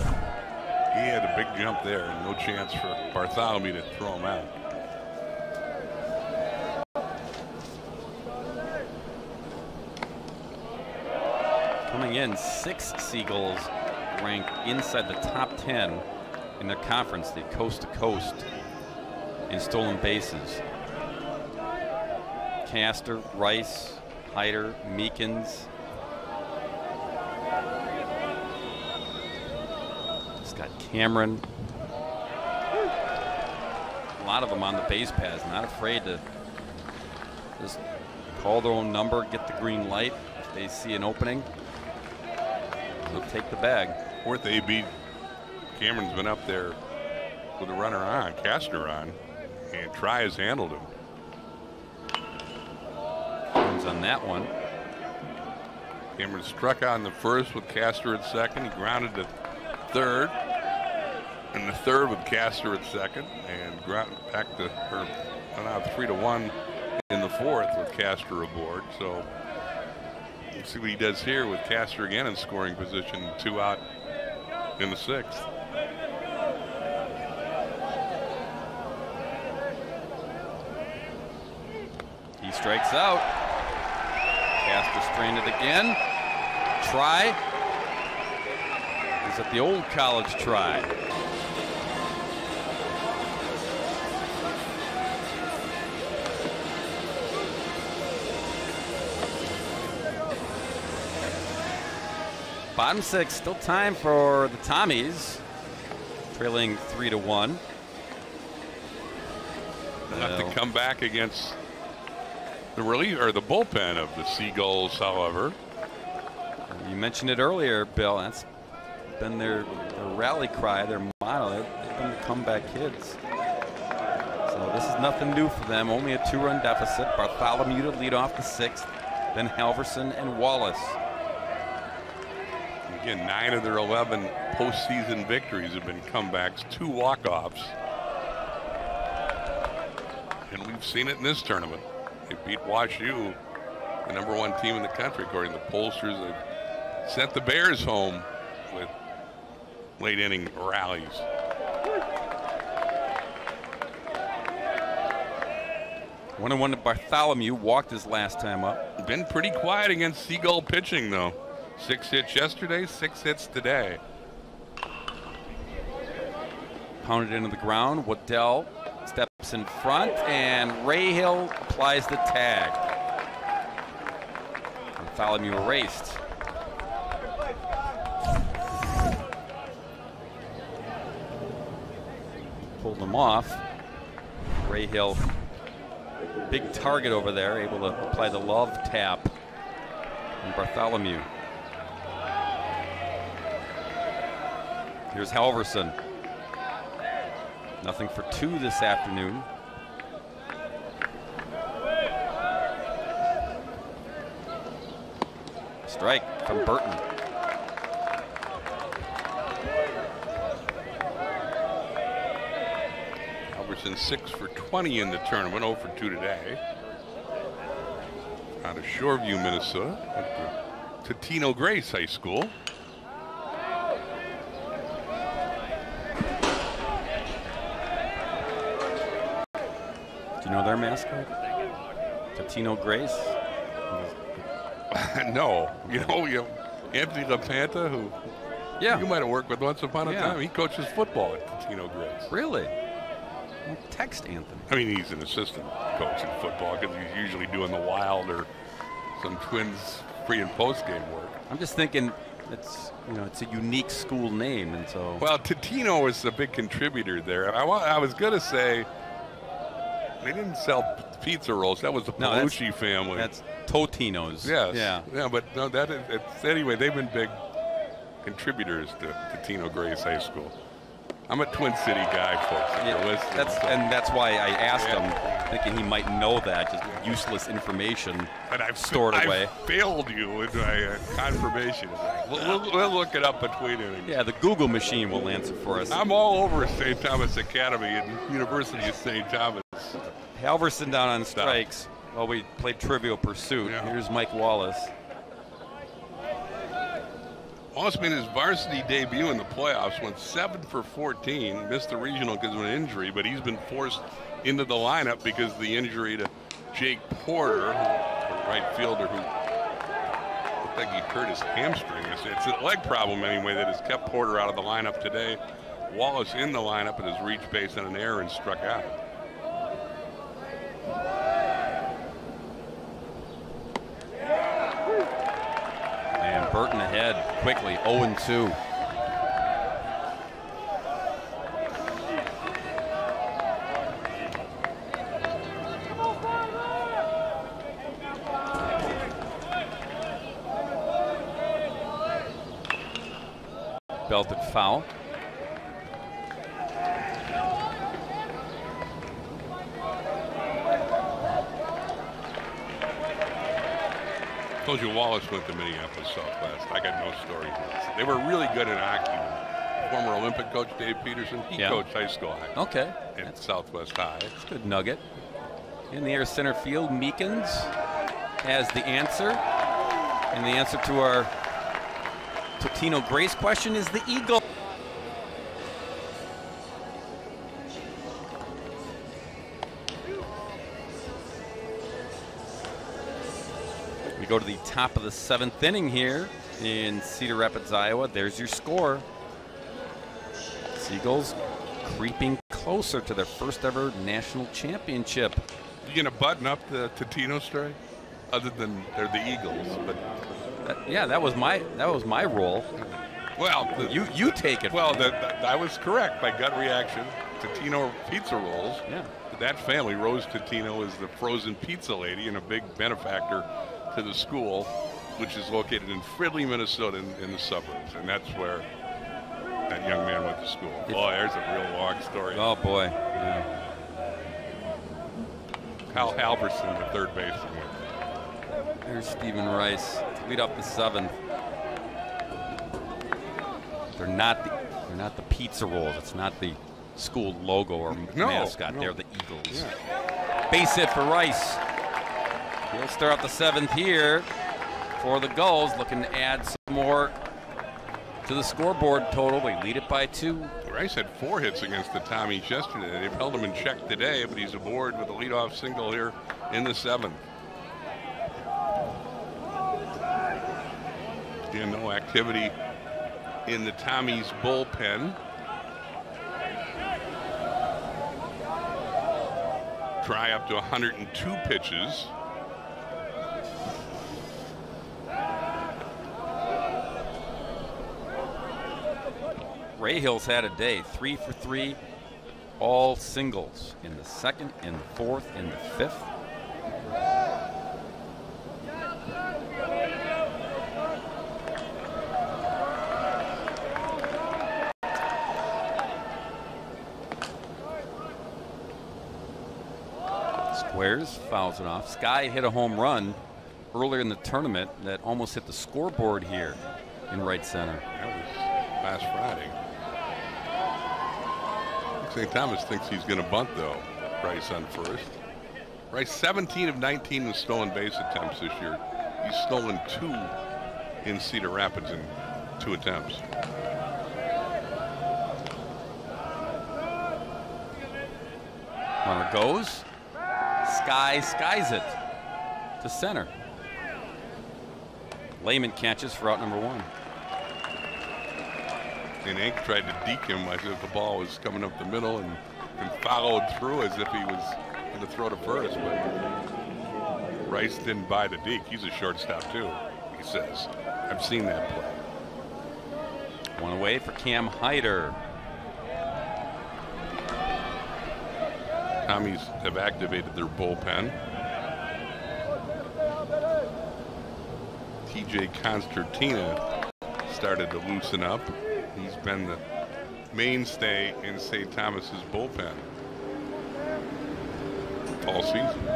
he had a big jump there and no chance for Bartholomew to throw him out. Coming in, 6 Seagulls rank inside the top 10 in their conference. They coast to coast in stolen bases. Castor, Rice, Hyder, Meekins. It's got Cameron. A lot of them on the base paths, not afraid to just call their own number, get the green light if they see an opening. He'll take the bag. Fourth AB. Cameron's been up there with a runner on, Castor on, and Try has handled him. Comes on that one. Cameron struck on the first with Castor at second. He grounded to third, and the third with Castor at second, and back to her on out 3-1 in the fourth with Castor aboard. So We'll see what he does here with Castor again in scoring position, 2 out in the 6th. He strikes out. Castor strained it again. Try is at the old college try. Bottom 6, still time for the Tommies, trailing 3-1. They'll have to come back against the relief or the bullpen of the Seagulls, however. You mentioned it earlier, Bill. That's been their rally cry, their motto. They've been the comeback kids. So this is nothing new for them. Only a 2-run deficit. Bartholomew to lead off the 6th, then Halverson and Wallace. Again, 9 of their 11 postseason victories have been comebacks, 2 walk-offs. And we've seen it in this tournament. They beat Wash U, the #1 team in the country, according to the pollsters. They've sent the Bears home with late-inning rallies. One-on-one to Bartholomew, walked his last time up. Been pretty quiet against Seagull pitching, though. 6 hits yesterday, 6 hits today. Pounded into the ground. Waddell steps in front, and Rahill applies the tag. Bartholomew erased. Pulled him off. Rahill, big target over there, able to apply the love tap on Bartholomew. Here's Halverson. Nothing for 2 this afternoon. Strike from Burton. Halverson 6 for 20 in the tournament, 0 for 2 today. Out of Shoreview, Minnesota, Totino-Grace High School. You know their mascot? Totino-Grace? No. You know Anthony LaPanta, who you might have worked with once upon a time. He coaches football at Totino-Grace. Really? Well, text Anthony. I mean, he's an assistant coach in football because he's usually doing the Wild or some Twins pre- and post-game work. I'm just thinking it's a unique school name, and so. Well, Totino is the big contributor there. I was going to say, they didn't sell pizza rolls. That was the Palucci family. That's Totino's. Yes. Yeah. Yeah, but no, that is, anyway, they've been big contributors to Totino-Grace High School. I'm a Twin City guy, folks. And that's why I asked him, thinking he might know that, just useless information and I've stored away. I failed you with my confirmation. We'll look it up between innings. Yeah, the Google machine will answer for us. I'm all over St. Thomas Academy and University of St. Thomas. Halverson down on strikes while we played Trivial Pursuit. Yeah. Here's Mike Wallace. Wallace made his varsity debut in the playoffs, went 7 for 14, missed the regional because of an injury, but he's been forced into the lineup because of the injury to Jake Porter, the right fielder who looked like he hurt his hamstring. It's a leg problem anyway that has kept Porter out of the lineup today. Wallace in the lineup and has reached base on an error and struck out. And Burton ahead quickly, 0-2. Belted foul. I told you Wallace went to Minneapolis Southwest. I got no story. They were really good at hockey. Former Olympic coach Dave Peterson, he coached high school hockey. Okay. At Southwest High. That's a good nugget. In the air center field, Meekins has the answer. And the answer to our Totino-Grace question is the Eagle. We go to the top of the seventh inning here in Cedar Rapids, Iowa. There's your score. Seagulls creeping closer to their first ever national championship. You gonna button up the Totino story? Other than they're the Eagles, but yeah, that was my role. Well, you take it. Well, I was correct. My gut reaction: Totino pizza rolls. Yeah. That family, Rose Totino, is the frozen pizza lady and a big benefactor to the school, which is located in Fridley, Minnesota, in the suburbs, and that's where that young man went to school. Oh, there's a real long story. Oh boy. Yeah. Kyle Halverson, the third baseman. Here's Stephen Rice to lead up the seventh. They're not the pizza rolls. It's not the school logo or mascot. No. They're the Eagles. Yeah. Base hit for Rice. He'll start off the seventh here for the Gulls, looking to add some more to the scoreboard total. They lead it by 2. Rice had 4 hits against the Tommies yesterday. They've held him in check today, but he's aboard with a leadoff single here in the seventh. Again, no activity in the Tommies bullpen. Try up to 102 pitches. Ray Hill's had a day, 3 for 3, all singles in the second, in the fourth, in the fifth. Fouls it off. Sky hit a home run earlier in the tournament that almost hit the scoreboard here in right center. That was last Friday. St. Thomas thinks he's going to bunt, though. Rice on first. Rice 17 of 19 in stolen base attempts this year. He's stolen 2 in Cedar Rapids in 2 attempts. Runner goes. Sky skies it to center. Lehman catches for out number 1. And Ink tried to deke him as if the ball was coming up the middle and followed through as if he was going to throw to first. But Rice didn't buy the deke. He's a shortstop, too, he says. I've seen that play. One away for Cam Hyder. Tommies have activated their bullpen. TJ Constantina started to loosen up. He's been the mainstay in St. Thomas's bullpen all season.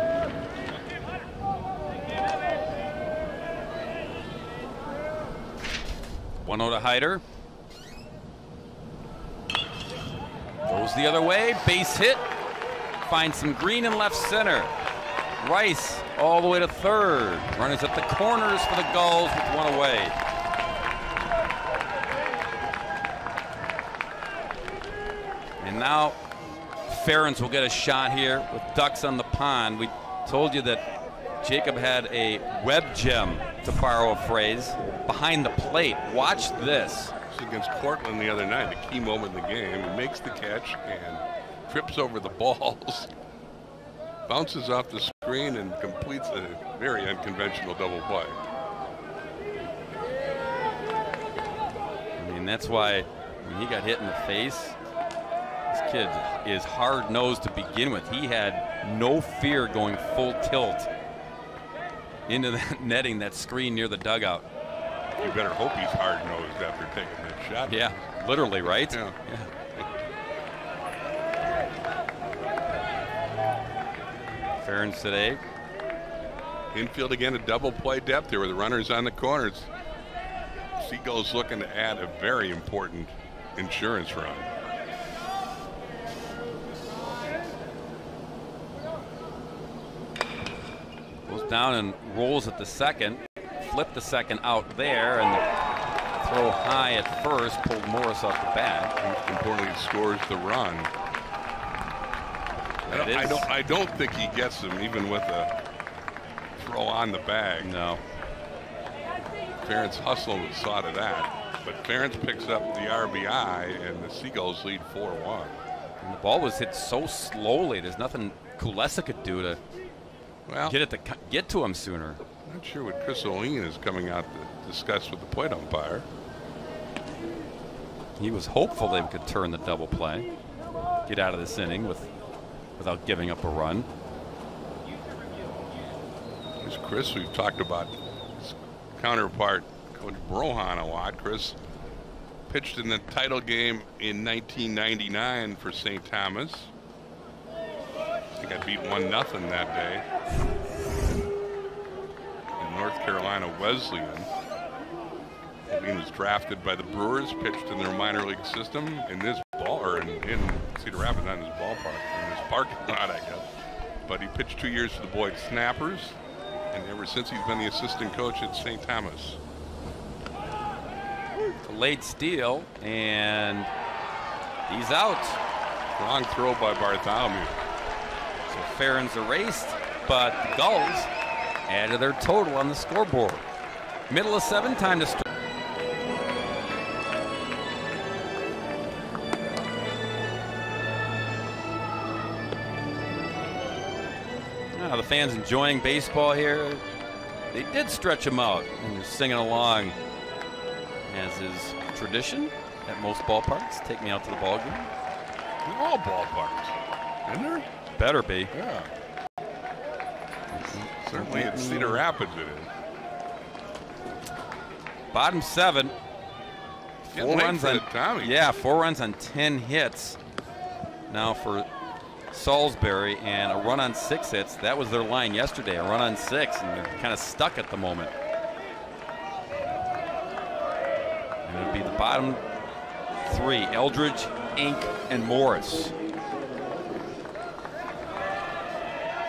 One out to Hyder. Goes the other way, base hit. Finds some green in left center. Rice all the way to third. Runners at the corners for the Gulls with 1 away. And now Ferentz will get a shot here with ducks on the pond. We told you that Jacob had a web gem, to borrow a phrase, behind the plate. Watch this. Against Cortland the other night, a key moment in the game. He makes the catch and trips over the balls, bounces off the screen, and completes a very unconventional double play. I mean, that's why when he got hit in the face, this kid is hard-nosed to begin with. He had no fear going full tilt into that netting, that screen near the dugout. You better hope he's hard-nosed after taking that shot. Yeah, literally, right? Yeah. Yeah. Ferentz today. Infield again, a double play depth here with the runners on the corners. Seagulls looking to add a very important insurance run. Goes down and rolls at the second. flipped the second out there, and the throw high at first pulled Morris off the bat. Importantly, scores the run. I don't think he gets him, even with a throw on the bag. No. Ferentz hustled and saw to that, but Ferentz picks up the RBI, and the Seagulls lead 4-1. The ball was hit so slowly. There's nothing Kulesa could do to get to him sooner. I'm not sure what Chris Olean is coming out to discuss with the plate umpire. He was hopeful they could turn the double play, get out of this inning without giving up a run. Here's Chris. We've talked about his counterpart, Coach Brohon, a lot. Chris pitched in the title game in 1999 for St. Thomas. I think I beat 1-0 that day. And North Carolina Wesleyan. He was drafted by the Brewers, pitched in their minor league system in this ball, or in Cedar Rapids, not in his ballpark, in his parking lot, I guess. But he pitched 2 years for the Boyd Snappers, and ever since he's been the assistant coach at St. Thomas. A late steal, and he's out. Wrong throw by Bartholomew. So Ferentz erased, but the Gulls added their total on the scoreboard. Middle of seven, time to start. Now the fans enjoying baseball here. They did stretch him out, and they're singing along, as is tradition at most ballparks. Take me out to the ball game. In all ballparks, isn't there? Better be. Yeah. Certainly at Cedar Rapids it is. Bottom seven. Four runs on 10 hits. Now for Salisbury, and a run on 6 hits. That was their line yesterday. A run on 6, and they're kind of stuck at the moment. It'll be the bottom three, Eldridge, Ink, and Morris.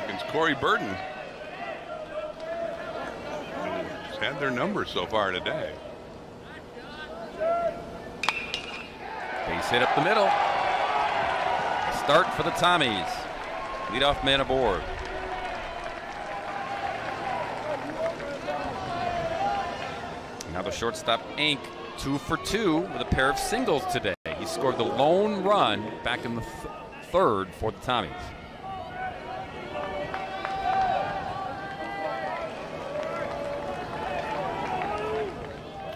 Against Corey Burton. He's had their number so far today. Base hit up the middle. A start for the Tommies. Leadoff man aboard. Another shortstop, Ink. 2 for 2 with a pair of singles today. He scored the lone run back in the third for the Tommies.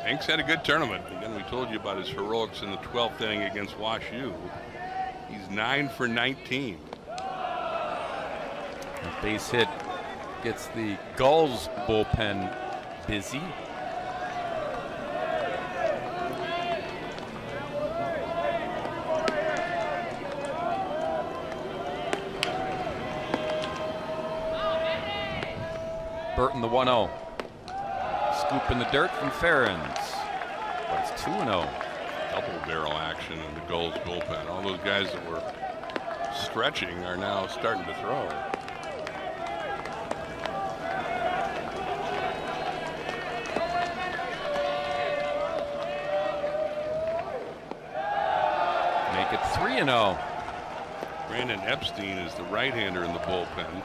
Hank's had a good tournament. Again, we told you about his heroics in the 12th inning against Wash U. He's 9 for 19. The base hit gets the Gulls bullpen busy. Burton the 1-0. Scoop in the dirt from Ferentz. But it's 2-0. Double barrel action in the Gulls bullpen. All those guys that were stretching are now starting to throw. Make it 3-0. Brandon Epstein is the right-hander in the bullpen.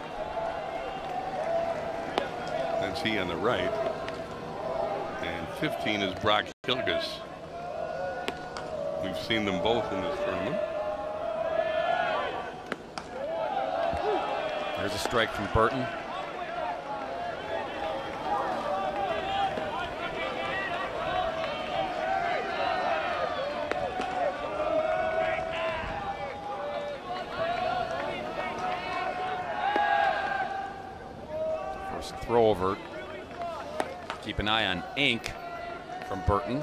That's he on the right. And 15 is Brock Kilgus. We've seen them both in this tournament. There's a strike from Burton. Throw over. Keep an eye on Ink from Burton.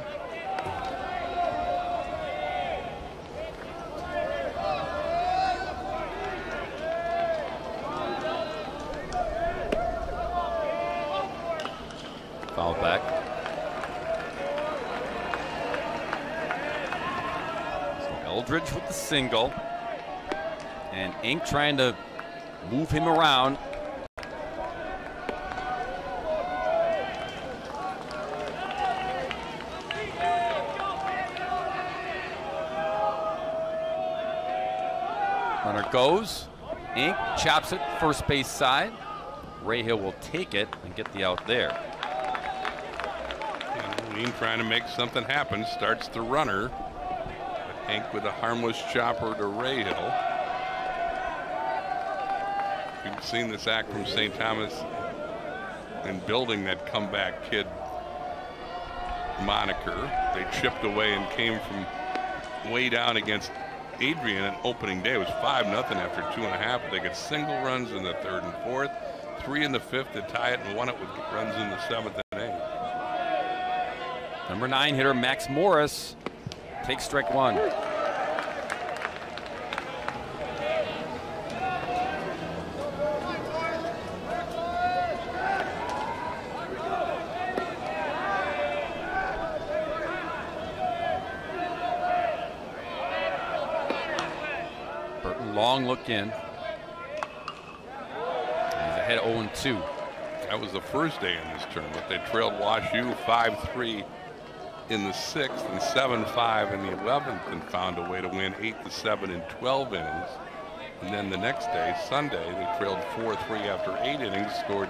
Foul back. So Eldridge with the single. And Ink trying to move him around. Hunter goes. Ink chops it first base side. Rahill will take it and get the out there. Olean trying to make something happen. Starts the runner. Ink with a harmless chopper to Rahill. You've seen this act from St. Thomas in building that comeback kid moniker. They chipped away and came from way down against Adrian on opening day. It was 5-0 after 2.5. They got single runs in the third and fourth, 3 in the fifth to tie it, and won it with runs in the seventh and eighth. Number 9 hitter Max Morris takes strike 1. Look in. He's ahead 0-2. That was the first day in this tournament. They trailed Wash U 5-3 in the 6th and 7-5 in the 11th and found a way to win 8-7 in 12 innings. And then the next day, Sunday, they trailed 4-3 after 8 innings, scored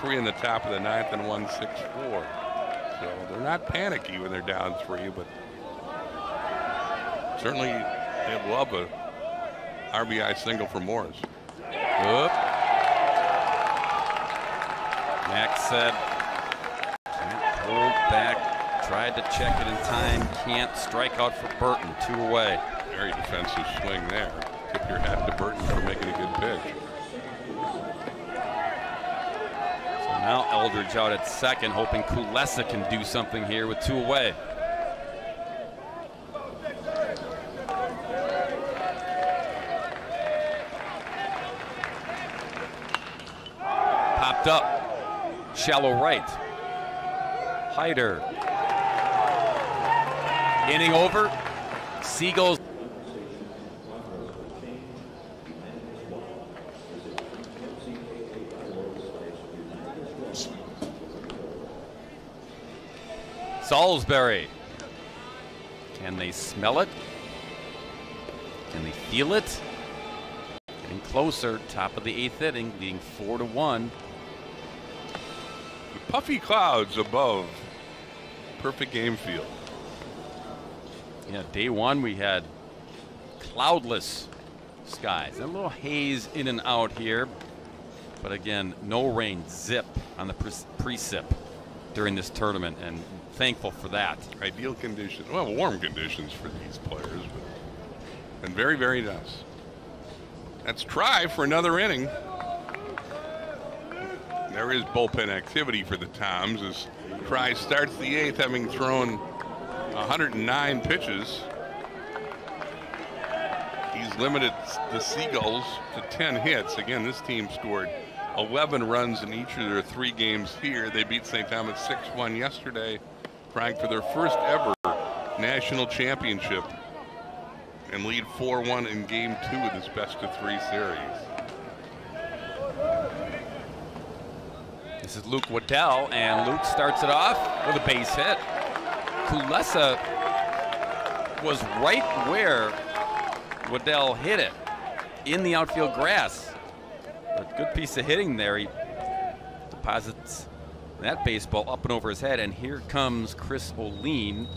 3 in the top of the 9th and won 6-4. So they're not panicky when they're down 3, but certainly they love a RBI single for Morris. Whoop. Max said, can't hold back. Tried to check it in time. Can't strike out for Burton. 2 away. Very defensive swing there. Tip your hat to Burton for making a good pitch. So now Eldridge out at second, hoping Kulesa can do something here with 2 away. Up shallow right. Hyder. Inning over. Seagulls. Salisbury. Can they smell it? Can they feel it? Getting closer. Top of the 8th inning, leading 4-1. Puffy clouds above Perfect Game Field. Yeah, day 1 we had cloudless skies. A little haze in and out here, but again, no rain. Zip on the precip during this tournament, and thankful for that. Ideal conditions, well, warm conditions for these players, but, and very, very nice. That's Try for another inning. There is bullpen activity for the Toms as Try starts the 8th, having thrown 109 pitches. He's limited the Seagulls to 10 hits. Again, this team scored 11 runs in each of their 3 games here. They beat St. Thomas 6-1 yesterday, trying for their first ever national championship, and lead 4-1 in game 2 of this best-of-3 series. This is Luke Waddell, and Luke starts it off with a base hit. Kulesa was right where Waddell hit it, in the outfield grass. A good piece of hitting there. He deposits that baseball up and over his head, and here comes Chris Olean.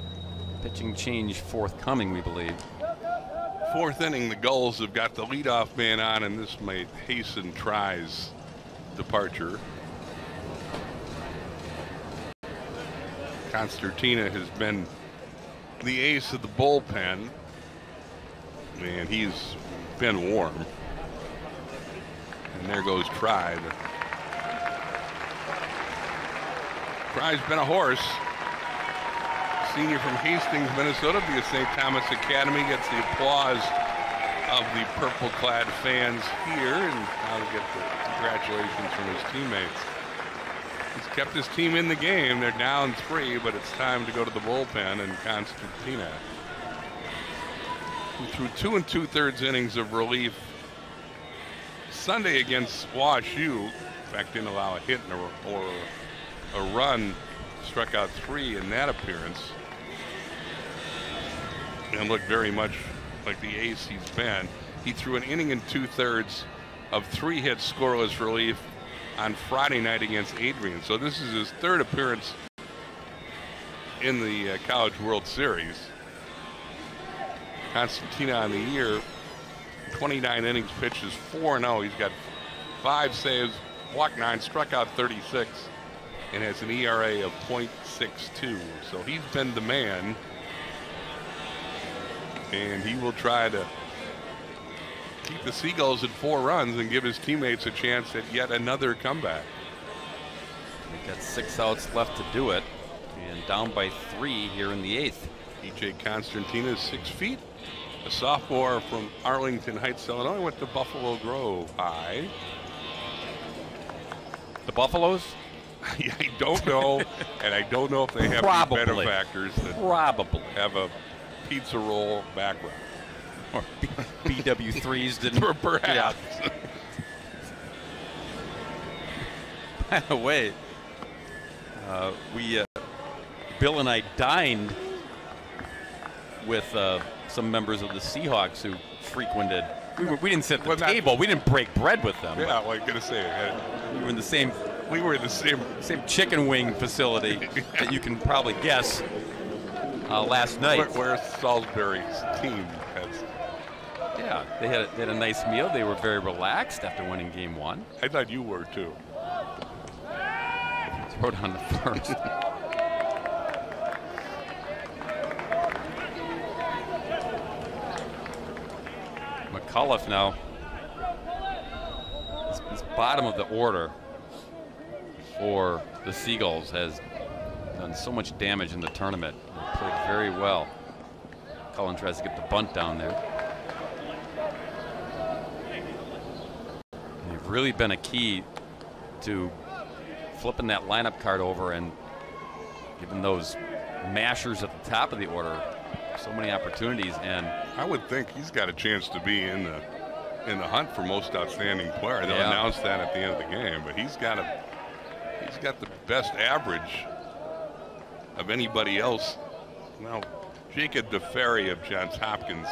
Pitching change forthcoming, we believe. 4th inning, the Gulls have got the leadoff man on, and this might hasten Try's departure. Constantina has been the ace of the bullpen, and he's been warm. And there goes Try. Try's been a horse. Senior from Hastings, Minnesota, via St. Thomas Academy, gets the applause of the purple-clad fans here, and I'll get the congratulations from his teammates. He's kept his team in the game. They're down 3, but it's time to go to the bullpen, and Constantina, who threw 2 2/3 innings of relief Sunday against Wash U. In fact, didn't allow a hit or a run. Struck out 3 in that appearance. And looked very much like the ace he's been. He threw an inning and two-thirds of three hits scoreless relief on Friday night against Adrian. So this is his third appearance in the College World Series. Constantina on the year, 29 innings pitches, 4-0. He's got 5 saves, walked 9, struck out 36, and has an ERA of .62. So he's been the man, and he will try to keep the Seagulls at 4 runs and give his teammates a chance at yet another comeback. They've got 6 outs left to do it, and down by 3 here in the 8th. E.J. Constantina is 6 feet, a sophomore from Arlington Heights, Illinois, went to Buffalo Grove High. The Buffaloes? I don't know, and I don't know if they have any benefactors that probably have a pizza roll background. Or BW3s didn't. Perhaps. Yeah. By the way, Bill and I dined with some members of the Seahawks who frequented. We didn't sit at the table. We didn't break bread with them. Yeah, well, I'm gonna say it. We were in the same. We were in the same chicken wing facility that you can probably guess. Last night, where's Salisbury's team? Yeah, they had a nice meal. They were very relaxed after winning game 1. I thought you were too. Throw down the first. McAuliffe now. This bottom of the order for the Seagulls has done so much damage in the tournament. They played very well. Cullen tries to get the bunt down there. And they've really been a key to flipping that lineup card over and giving those mashers at the top of the order so many opportunities. And I would think he's got a chance to be in the hunt for most outstanding player. They'll announce that at the end of the game, but he's got the best average of anybody else. Now, Jacob DeFerry of Johns Hopkins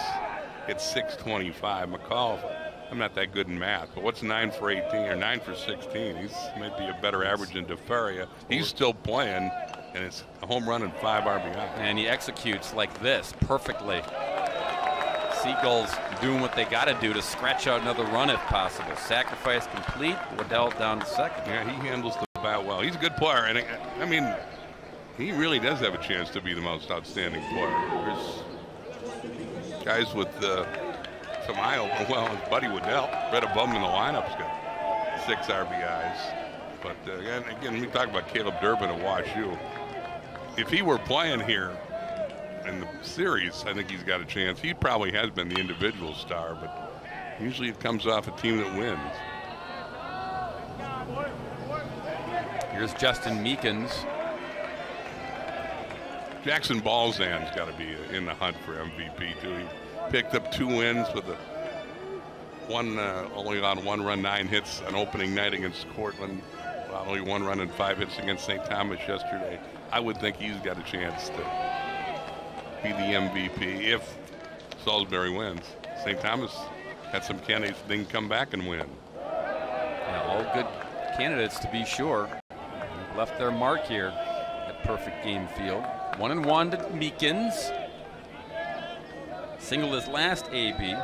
hit 625. McAuliffe, I'm not that good in math, but what's 9 for 18 or 9 for 16? He's maybe a better average than DeFerry. He's still playing, and it's a home run and 5 RBI. And he executes like this perfectly. Seagulls doing what they got to do to scratch out another run if possible. Sacrifice complete. Waddell down to second. Yeah, he handles the bat well. He's a good player, and I mean, he really does have a chance to be the most outstanding player. There's guys with some eye open. Well, his buddy Waddell, read a bum in the lineup's got 6 RBIs. But again, we talk about Caleb Durbin of Wash U. If he were playing here in the series, I think he's got a chance. He probably has been the individual star, but usually it comes off a team that wins. Here's Justin Meekins. Jackson Balzan's got to be in the hunt for MVP too. He picked up 2 wins with a only on 1 run, 9 hits on opening night against Cortland. Only 1 run and 5 hits against St. Thomas yesterday. I would think he's got a chance to be the MVP if Salisbury wins. St. Thomas had some candidates that didn't come back and win. Yeah, all good candidates to be sure. Left their mark here at Perfect Game Field. 1-1 to Meekins. Singled his last AB.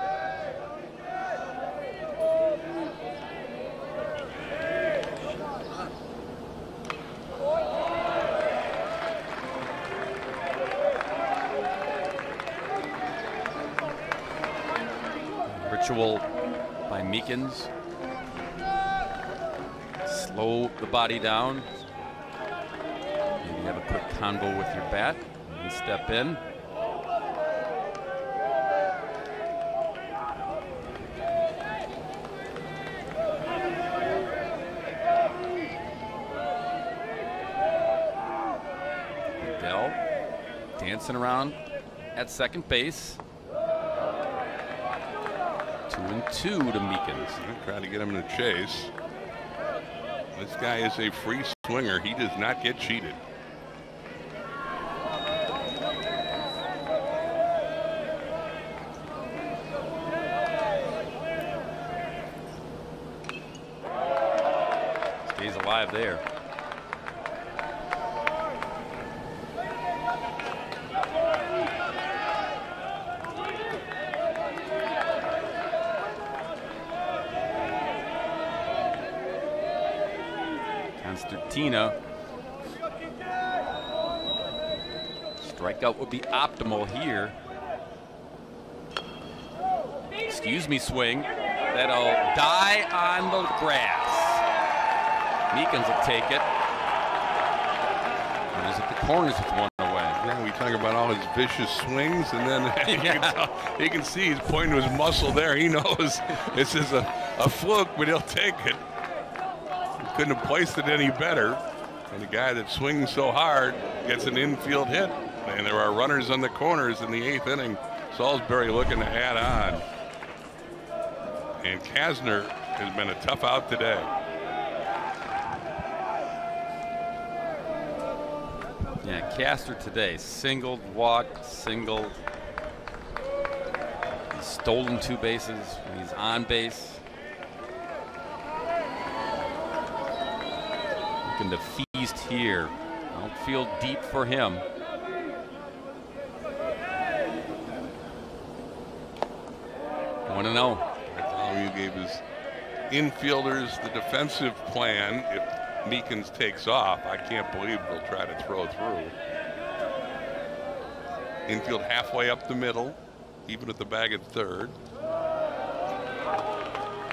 Ritual by Meekins. Slow the body down. Maybe have a quick convo with your bat and step in. Bell dancing around at second base. 2-2 to Meekins. Trying to get him to chase. This guy is a free swinger. He does not get cheated. He's alive there. Constantina. Strikeout would be optimal here. Excuse me, swing. That'll die on the grass. Meekins will take it. And he's at the corners with one away. Yeah, we talk about all his vicious swings, and then yeah. You can see he's pointing to his muscle there. He knows this is a fluke, but he'll take it. He couldn't have placed it any better. And the guy that swings so hard gets an infield hit. And there are runners on the corners in the 8th inning. Salisbury looking to add on. And Kasner has been a tough out today. Yeah, Kasner today, singled, walked, singled. He's stolen 2 bases when he's on base. Looking to feast here. Outfield deep for him. I want to know. You gave his infielders the defensive plan. If Meekins takes off, I can't believe they'll try to throw through. Infield halfway up the middle, even at the bag at third.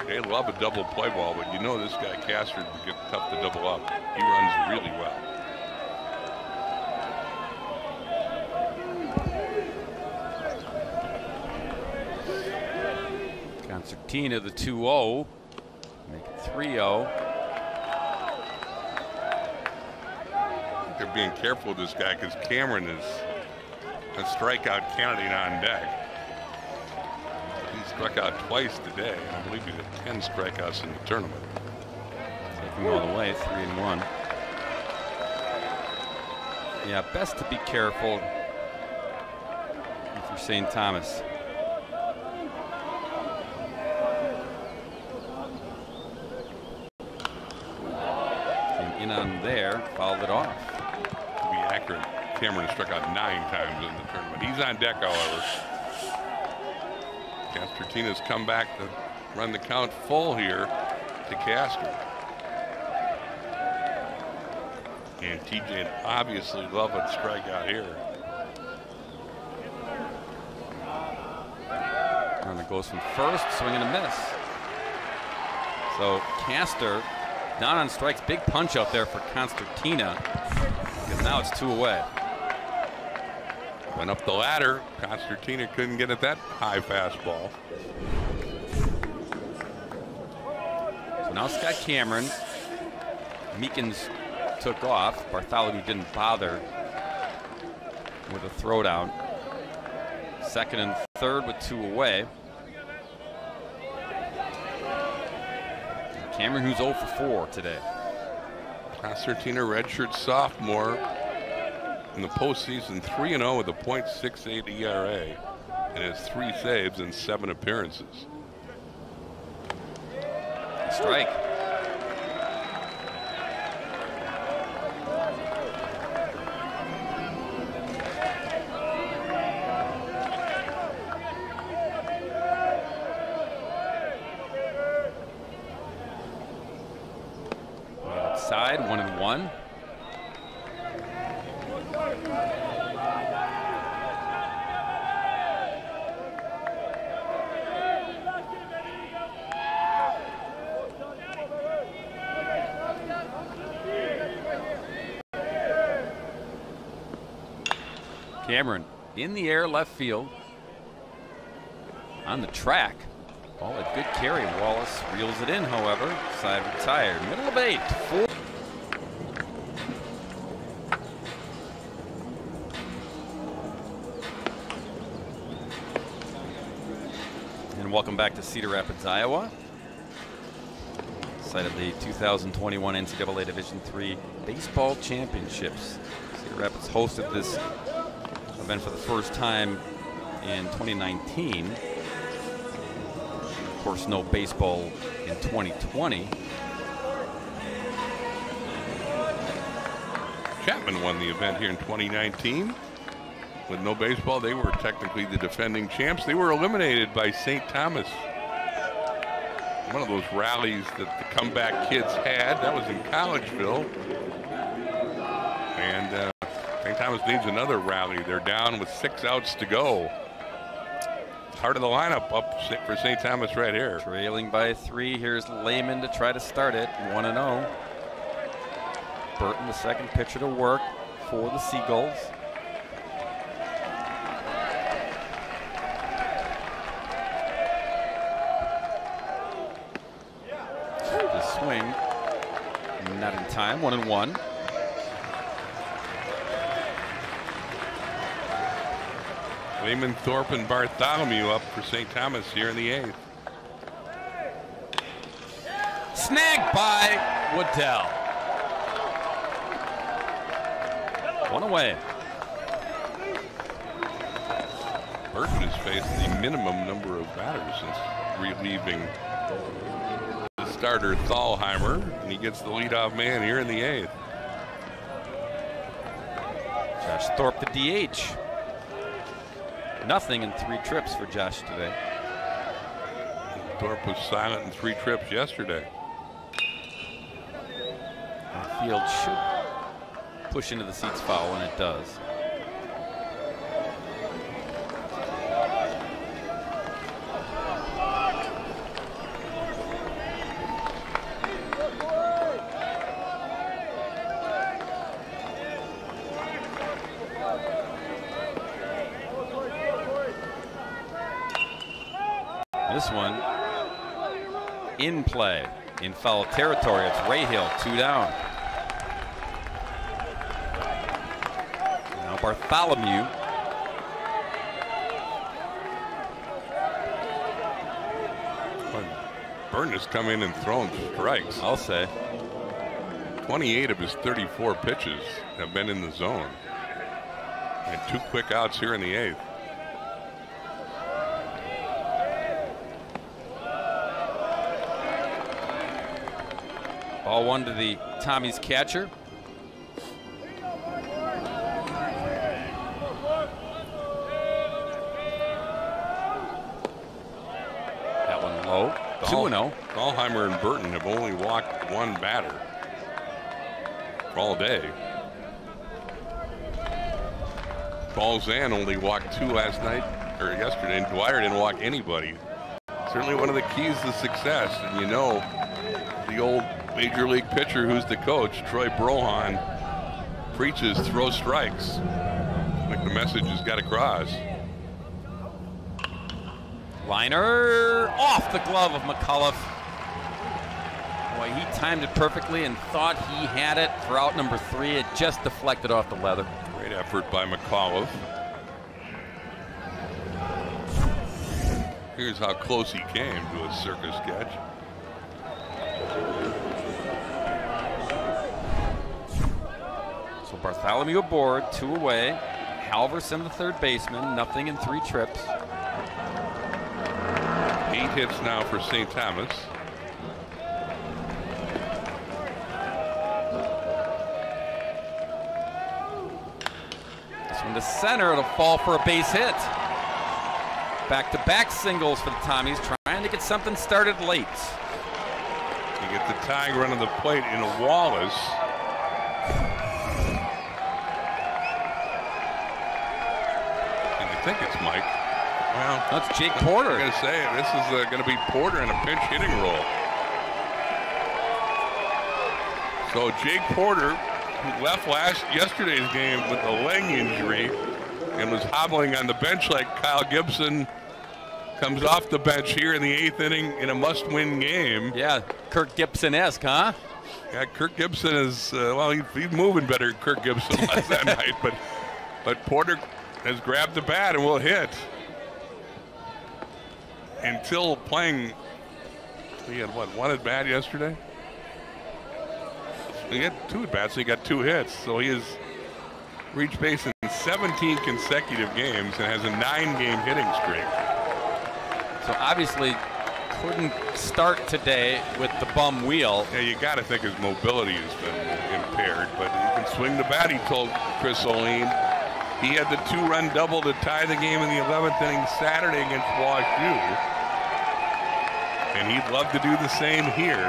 They love a double play ball, but you know this guy Castro would get tough to double up. He runs really well. Concertina, the 2-0, make it 3-0. They're being careful with this guy because Cameron is a strikeout candidate on deck. He struck out twice today. I believe he had 10 strikeouts in the tournament. Taking all the way, 3-1. Yeah, best to be careful if you're St. Thomas. On there, fouled it off. To be accurate, Cameron struck out 9 times in the tournament. He's on deck, however. Castertina's come back to run the count full here to Caster. And TJ would obviously love a strikeout here. And it goes from first, swing and a miss. So Caster down on strikes, big punch out there for Constantina. And now it's 2 away. Went up the ladder. Constantina couldn't get at that high fastball. So now Scott Cameron. Meekins took off. Bartholomew didn't bother with a throwdown. Second and third with 2 away. Cameron, who's 0 for 4 today. Concertina, redshirt sophomore in the postseason, 3-0 with a .68 ERA, and has 3 saves and 7 appearances. Strike. Side 1-1. Cameron in the air, left field, on the track. Ball a good carry. Wallace reels it in, however. Side retired. Middle of 8. 4. Welcome back to Cedar Rapids, Iowa, site of the 2021 NCAA Division III Baseball Championships. Cedar Rapids hosted this event for the first time in 2019. Of course, no baseball in 2020. Chapman won the event here in 2019. With no baseball, they were technically the defending champs. They were eliminated by St. Thomas. One of those rallies that the comeback kids had. That was in Collegeville. And St. Thomas needs another rally. They're down with 6 outs to go. Heart of the lineup up for St. Thomas right here. Trailing by 3. Here's Lehman to try to start it. 1-0. Burton, the second pitcher to work for the Seagulls. The swing, not in time. 1-1. Lehman, Thorpe, and Bartholomew up for St. Thomas here in the 8th. Snagged by Waddell. 1 away. Burton has faced the minimum number of batters since relieving the starter Thalheimer, and he gets the leadoff man here in the 8th. Josh Thorpe, the DH. Nothing in 3 trips for Josh today. Thorpe was silent in 3 trips yesterday. The field should push into the seats foul, and it does. This one in play in foul territory. It's Rahill, 2 down. Now Bartholomew. Burton has come in and thrown strikes. I'll say 28 of his 34 pitches have been in the zone, and 2 quick outs here in the 8th. Ball 1 to the Tommies catcher. That one low. 2-0. Thalheimer and Burton have only walked 1 batter all day. Balzan only walked 2 last night, or yesterday, and Dwyer didn't walk anybody. Certainly one of the keys to success, and you know, the old Major League pitcher who's the coach, Troy Brohon, preaches throw strikes. I think the message has got across. Liner off the glove of McAuliffe. Boy, he timed it perfectly and thought he had it for out number 3. It just deflected off the leather. Great effort by McAuliffe. Here's how close he came to a circus catch. Bartholomew aboard, 2 away. Halverson, the third baseman, nothing in 3 trips. 8 hits now for St. Thomas. This one to center, it'll fall for a base hit. Back-to-back singles for the Tommies, trying to get something started late. You get the tying run of the plate in a Wallace. I think it's Mike. Well, that's Jake Porter. I'm going to say this is going to be Porter in a pinch hitting role. So Jake Porter, who left yesterday's game with a leg injury and was hobbling on the bench like Kyle Gibson, comes off the bench here in the 8th inning in a must-win game. Yeah, Kirk Gibson-esque, huh? Yeah, Kirk Gibson is well, he's moving better. Kirk Gibson was that night, but Porter has grabbed the bat and will hit. Until playing, he had what, 1 at bat yesterday? He had 2 at bats, so he got 2 hits. So he has reached base in 17 consecutive games and has a 9-game hitting streak. So obviously couldn't start today with the bum wheel. Yeah, you got to think his mobility has been impaired, but he can swing the bat, he told Chris Olean. He had the two-run double to tie the game in the 11th inning Saturday against Wash U. And he'd love to do the same here.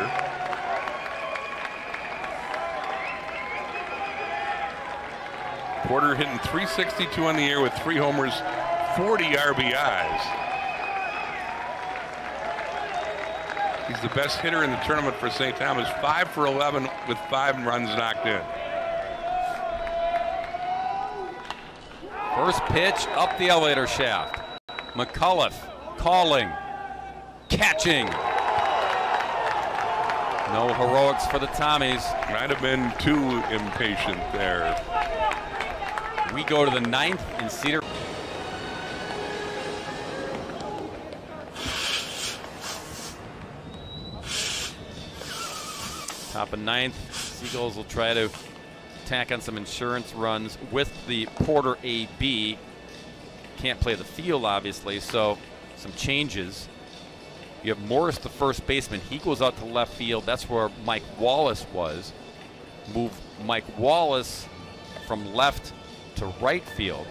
Porter hitting .362 on the air with 3 homers, 40 RBIs. He's the best hitter in the tournament for St. Thomas, 5 for 11 with 5 runs knocked in. First pitch up the elevator shaft. McCullough calling, catching. No heroics for the Tommies. Might have been too impatient there. We go to the 9th in Cedar. Top of 9th, Seagulls will try to attack on some insurance runs with the Porter AB. Can't play the field, obviously, so some changes. You have Morris, the first baseman. He goes out to left field. That's where Mike Wallace was. Move Mike Wallace from left to right field.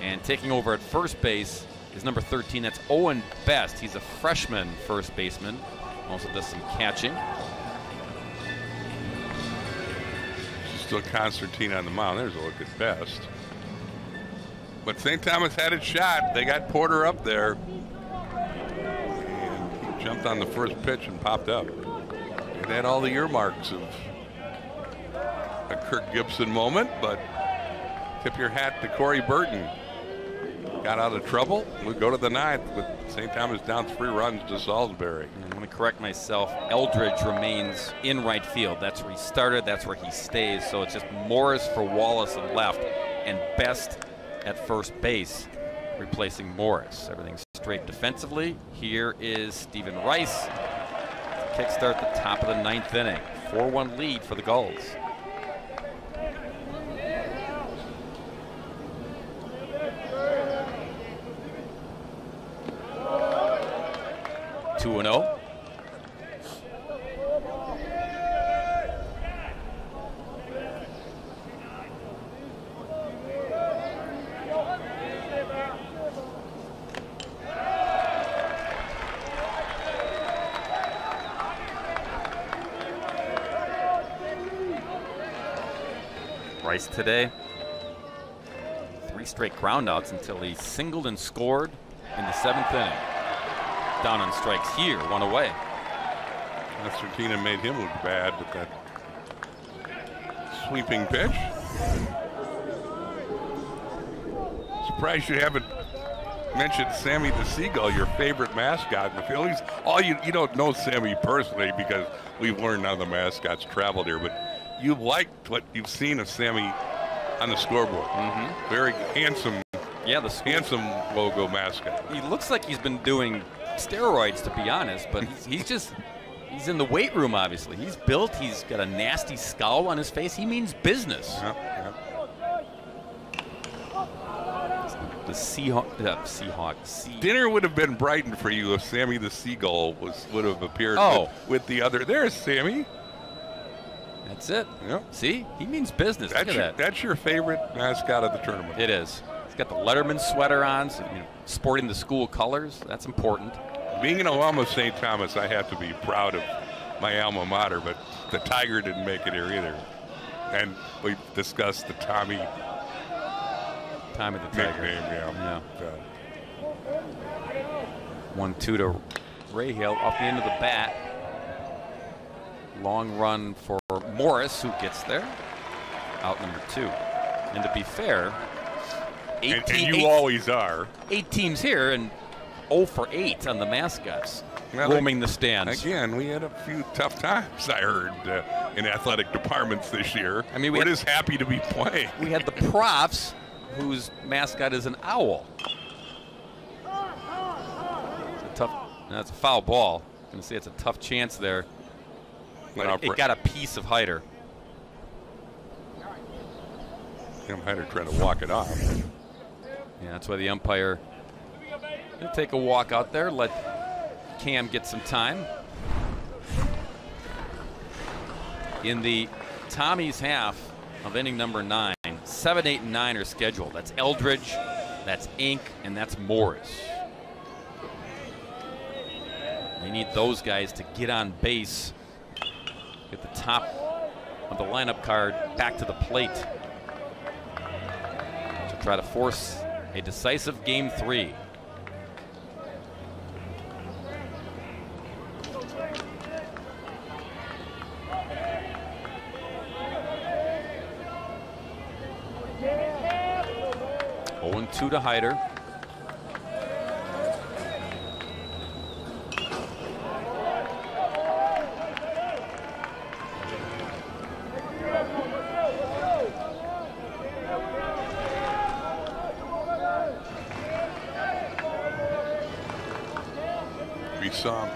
And taking over at first base is number 13. That's Owen Best. He's a freshman first baseman. Also does some catching. Still Constantine on the mound. There's a look at Best. But St. Thomas had its shot. They got Porter up there. And he jumped on the first pitch and popped up. It had all the earmarks of a Kirk Gibson moment, but tip your hat to Corey Burton. Got out of trouble. We go to the 9th with St. Thomas down 3 runs to Salisbury. I'm going to correct myself. Eldridge remains in right field. That's where he started. That's where he stays. So it's just Morris for Wallace and left, and Best at first base, replacing Morris. Everything's straight defensively. Here is Stephen Rice to kickstart the top of the 9th inning. 4-1 lead for the Gulls. Rice today, 3 straight groundouts until he singled and scored in the 7th inning. Down on strikes here, 1 away. Mastertina made him look bad with that sweeping pitch. Surprised you haven't mentioned Sammy the Seagull, your favorite mascot in the field. He's, you don't know Sammy personally because we've learned none of the mascots traveled here, but you liked what you've seen of Sammy on the scoreboard. Mm-hmm. Very handsome, yeah, handsome logo mascot. He looks like he's been doing steroids, to be honest, but he's just, he's in the weight room, obviously. He's built, he's got a nasty scowl on his face. He means business. Yeah, yeah. The Seahawks. Dinner would have been brightened for you if Sammy the Seagull would have appeared with the other. There's Sammy. That's it. Yep. See, he means business. That's Look at that. That's your favorite mascot of the tournament. It is. He's got the Letterman sweater on, so, you know, sporting the school colors. That's important. Being an alum of St. Thomas, I have to be proud of my alma mater, but the Tiger didn't make it here either. And we discussed the Tommy. Time of the Tiger. Nickname, yeah. 1-2 to Rahill off the end of the bat. Long run for Morris, who gets there. Out number 2. And to be fair, eight teams here, and 0 for 8 on the mascots, well, roaming the stands. Again, we had a few tough times, I heard, in athletic departments this year. I mean, we're just happy to be playing. We had the Profs, whose mascot is an owl. That's a foul ball. I'm going to say it's a tough chance there. It got a piece of Heider. Tim Heider trying to walk it off. Yeah, that's why the umpire didn't take a walk out there. Let Cam get some time. In the Tommies half of inning number 9, 7, 8, and 9 are scheduled. That's Eldridge, that's Ink, and that's Morris. They need those guys to get on base, get the top of the lineup card back to the plate to try to force a decisive game 3. Two to Hyder. We saw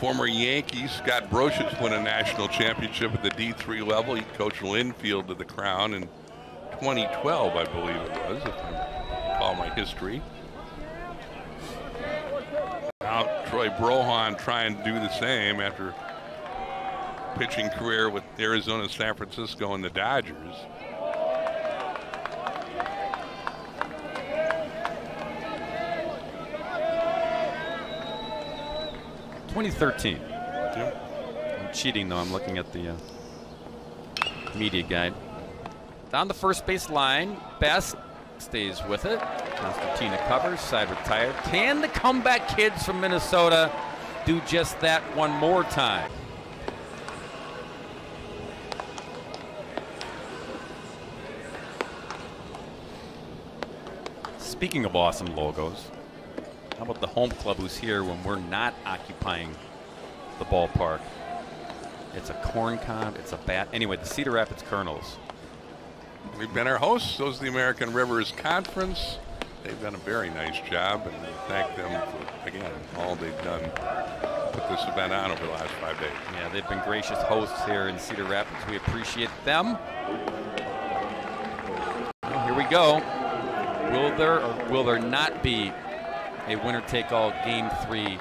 former Yankees Scott Brosius win a national championship at the D3 level. He coached Linfield to the crown in 2012, I believe it was, if I'm all my history. Now Troy Brohon trying to do the same after pitching career with Arizona, San Francisco, and the Dodgers. '13. Yep. I'm cheating though. I'm looking at the media guide. Down the first base line, Best stays with it. Constantina covers, side retired. Can the comeback kids from Minnesota do just that one more time? Speaking of awesome logos, how about the home club who's here when we're not occupying the ballpark? It's a corn cob, it's a bat. Anyway, the Cedar Rapids Colonels. We've been our hosts. Those are the American Rivers Conference. They've done a very nice job, and we thank them for, again, all they've done to put this event on over the last 5 days. Yeah, they've been gracious hosts here in Cedar Rapids. We appreciate them. Well, here we go. Will there or will there not be a winner-take-all Game 3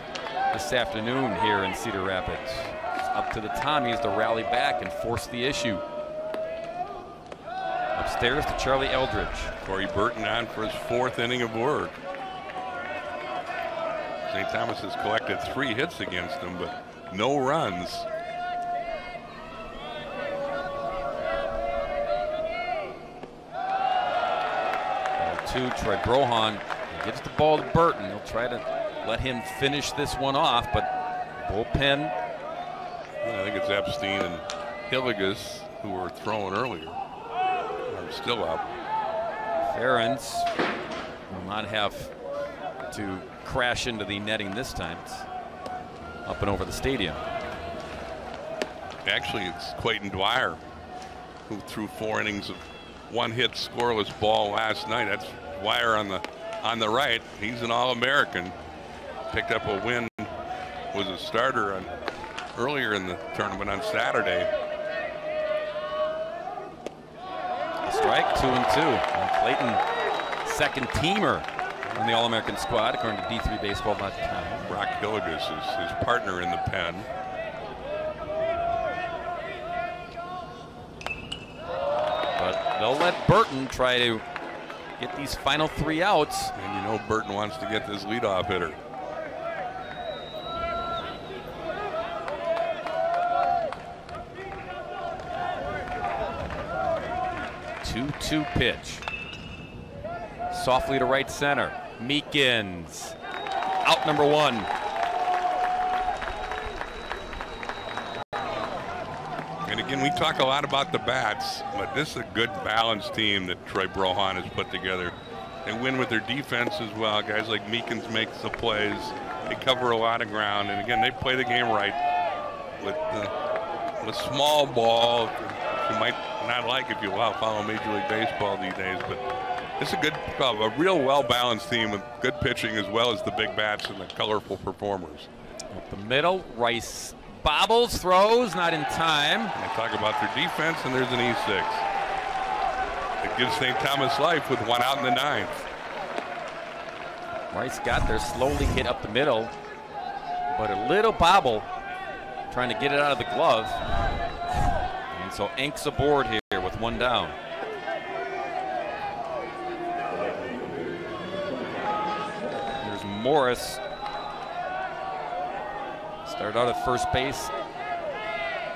this afternoon here in Cedar Rapids? It's up to the Tommies to rally back and force the issue. Upstairs to Charlie Eldridge. Corey Burton on for his 4th inning of work. St. Thomas has collected 3 hits against him, but no runs. Ball 2, Troy Brohon. He gives the ball to Burton. He'll try to let him finish this one off, but bullpen. Yeah, I think it's Epstein and Hilligus who were throwing earlier. Still up. Ferentz will not have to crash into the netting this time. It's up and over the stadium. Actually, it's Clayton Dwyer who threw 4 innings of 1-hit scoreless ball last night. That's Dwyer on the right. He's an All-American. Picked up a win. Was a starter earlier in the tournament on Saturday. Strike, 2-2. And Clayton, 2nd-teamer on the All-American squad, according to D3Baseball.com. Brock Hilligus is his partner in the pen. But they'll let Burton try to get these final 3 outs. And you know Burton wants to get this leadoff hitter. Two pitch. Softly to right center. Meekins. Out number 1. And again, we talk a lot about the bats, but this is a good balanced team that Troy Brohon has put together. They win with their defense as well. Guys like Meekins makes the plays. They cover a lot of ground. And again, they play the game right with small ball. You might not like if you follow Major League Baseball these days, but it's a good, a real well-balanced team with good pitching as well as the big bats and the colorful performers. Up the middle, Rice bobbles, throws, not in time. And they talk about their defense, and there's an E6. It gives St. Thomas life with 1 out in the 9th. Rice got there, slowly hit up the middle. but a little bobble trying to get it out of the glove. And so Enk's aboard here with one down. Here's Morris. Started out at first base.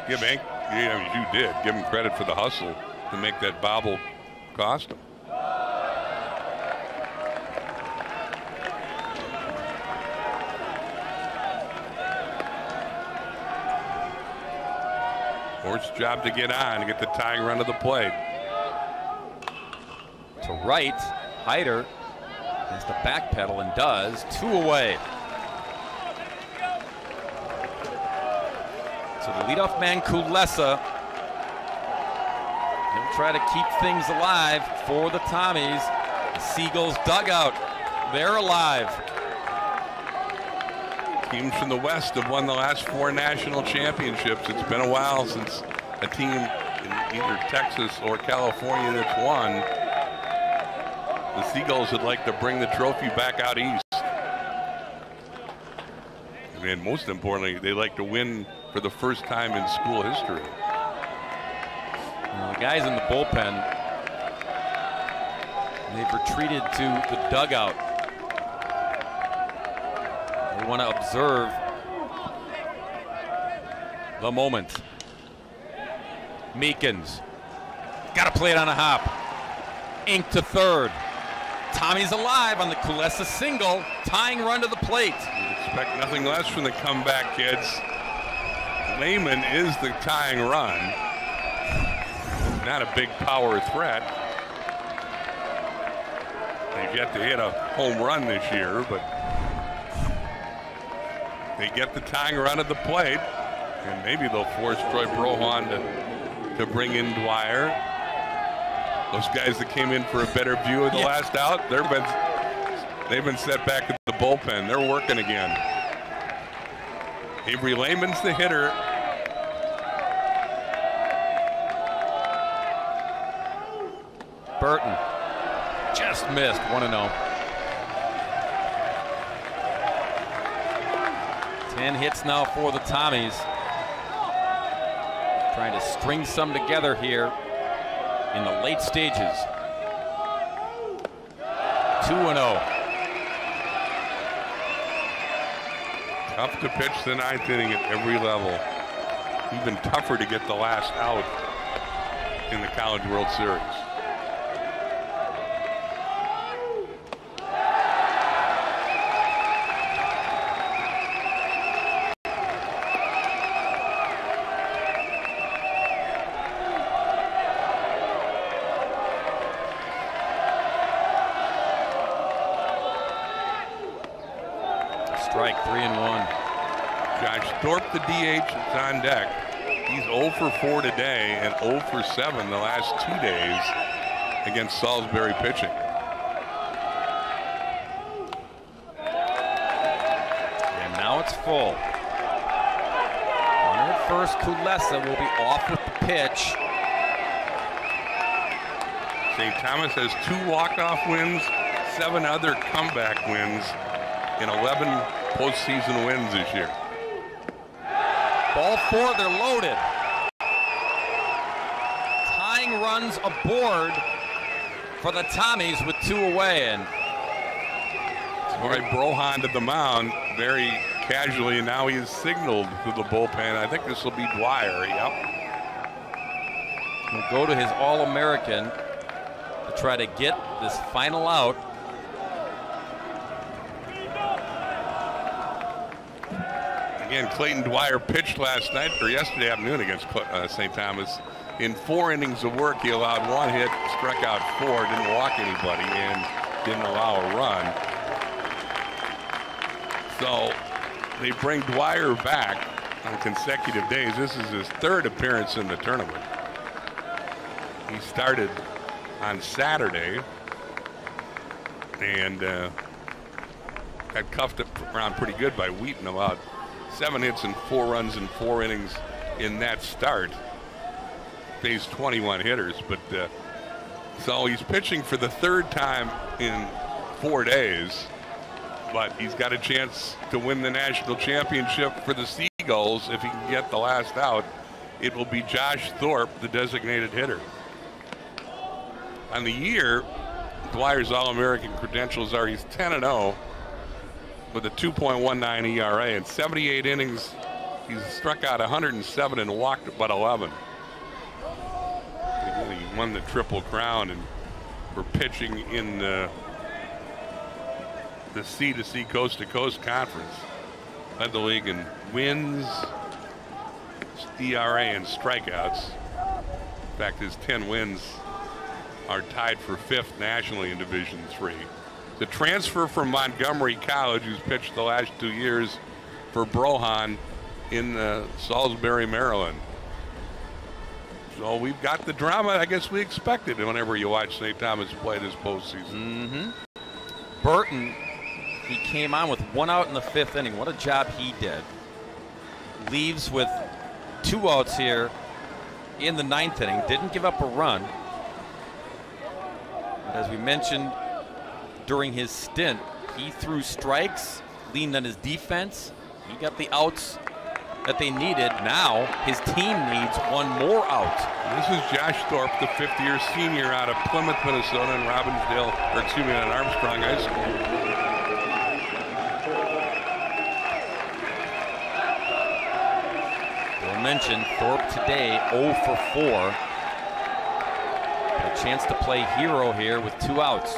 Give Enk, yeah, you did. Give him credit for the hustle to make that bobble cost him. Hort's job to get on and get the tying run to the plate. To right, Heider has to backpedal and does. Two away. So the leadoff man, Kulesa, he'll try to keep things alive for the Tommies. The Seagulls dugout, they're alive. Teams from the West have won the last four national championships. It's been a while since a team in either Texas or California that's won. The Seagulls would like to bring the trophy back out east. And most importantly, they like to win for the first time in school history. Well, the guys in the bullpen, they've retreated to the dugout. They want to observe the moment. Meekins got to play it on a hop. Enk to third. Tommy's alive on the Kulesa single, tying run to the plate. You'd expect nothing less from the comeback kids. Lehman is the tying run. Not a big power threat. They've yet to hit a home run this year, but they get the tying run at the plate, and maybe they'll force Troy Brohon to bring in Dwyer. Those guys that came in for a better view of the last out, they've been set back at the bullpen. They're working again. Avery Lehman's the hitter. Burton just missed, 1-0. 10 hits now for the Tommies. Trying to string some together here in the late stages. 2-0. Tough to pitch the ninth inning at every level. Even tougher to get the last out in the College World Series. The DH is on deck. He's 0 for 4 today and 0 for 7 the last 2 days against Salisbury pitching. And now it's full. Runner at first, Kulesa will be off with the pitch. St. Thomas has 2 walk-off wins, 7 other comeback wins, and 11 postseason wins this year. All 4, they're loaded. Tying runs aboard for the Tommies with 2 away. And Troy Brohon to the mound very casually, and now he is signaled to the bullpen. I think this will be Dwyer, yep. He'll go to his All-American to try to get this final out. Again, Clayton Dwyer pitched last night or yesterday afternoon against St. Thomas. In 4 innings of work, he allowed 1 hit, struck out 4, didn't walk anybody, and didn't allow a run. So they bring Dwyer back on consecutive days. This is his 3rd appearance in the tournament. He started on Saturday and got cuffed around pretty good by Wheaton, allowed 7 hits and 4 runs in 4 innings in that start. Faced 21 hitters, but so he's pitching for the 3rd time in 4 days. but he's got a chance to win the national championship for the Seagulls if he can get the last out. It will be Josh Thorpe, the designated hitter. On the year, Dwyer's All-American credentials are he's 10-0 with a 2.19 ERA. In 78 innings, he's struck out 107 and walked but 11. He won the Triple Crown and for pitching in the C-to-C Coast-to-Coast Conference. Led the league in wins, ERA, and strikeouts. In fact, his 10 wins are tied for 5th nationally in Division III. The transfer from Montgomery College, who's pitched the last 2 years for Brohon in Salisbury, Maryland. So we've got the drama I guess we expected whenever you watch St. Thomas play this postseason. Mm-hmm. Burton, he came on with one out in the 5th inning. What a job he did. Leaves with 2 outs here in the 9th inning. Didn't give up a run. As we mentioned during his stint, he threw strikes, leaned on his defense. He got the outs that they needed. Now his team needs one more out. This is Josh Thorpe, the 5th-year senior out of Plymouth, Minnesota, and Robbinsdale, or excuse me, on Armstrong High School. We'll mention Thorpe today 0 for 4. A chance to play hero here with 2 outs.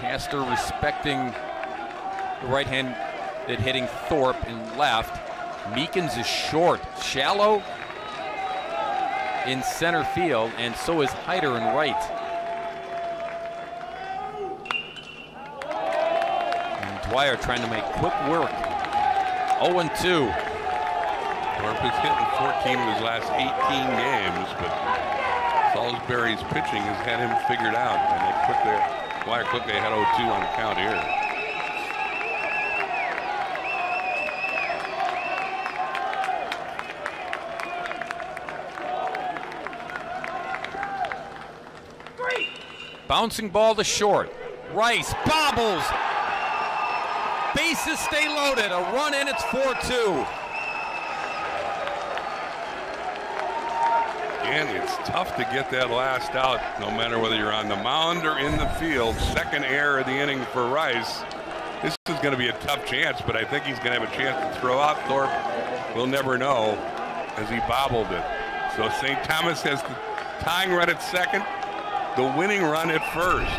Castor respecting the right-handed hitting Thorpe and left. Meekins is short, shallow in center field, and so is Hyder in right. And Dwyer trying to make quick work. 0-2. Thorpe is hitting 14 of his last 18 games, but Salisbury's pitching has had him figured out, and they quickly had 0-2 on the count here. Three. Bouncing ball to short. Rice bobbles. Bases stay loaded, a run in, it's 4-2. And it's tough to get that last out, no matter whether you're on the mound or in the field. Second error of the inning for Rice. This is going to be a tough chance, but I think he's going to have a chance to throw out. Thorpe will never know as he bobbled it. So St. Thomas has the tying run at second, the winning run at first.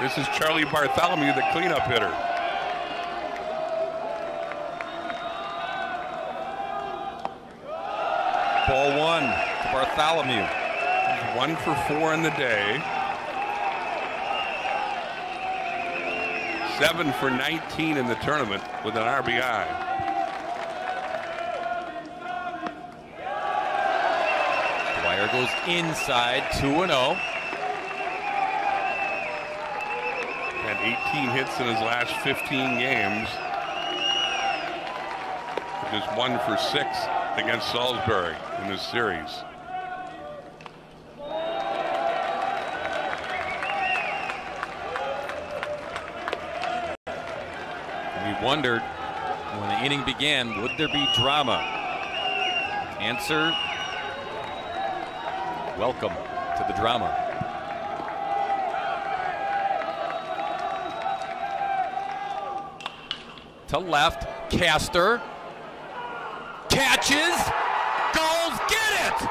This is Charlie Bartholomew, the cleanup hitter. Ball 1 to Bartholomew. He's 1 for 4 in the day. 7 for 19 in the tournament with an RBI. Dwyer goes inside, 2-0. Had 18 hits in his last 15 games. Just 1 for 6 against Salisbury in this series. We wondered when the inning began, would there be drama? Answer, welcome to the drama. To left, Castor catches, goes, get it!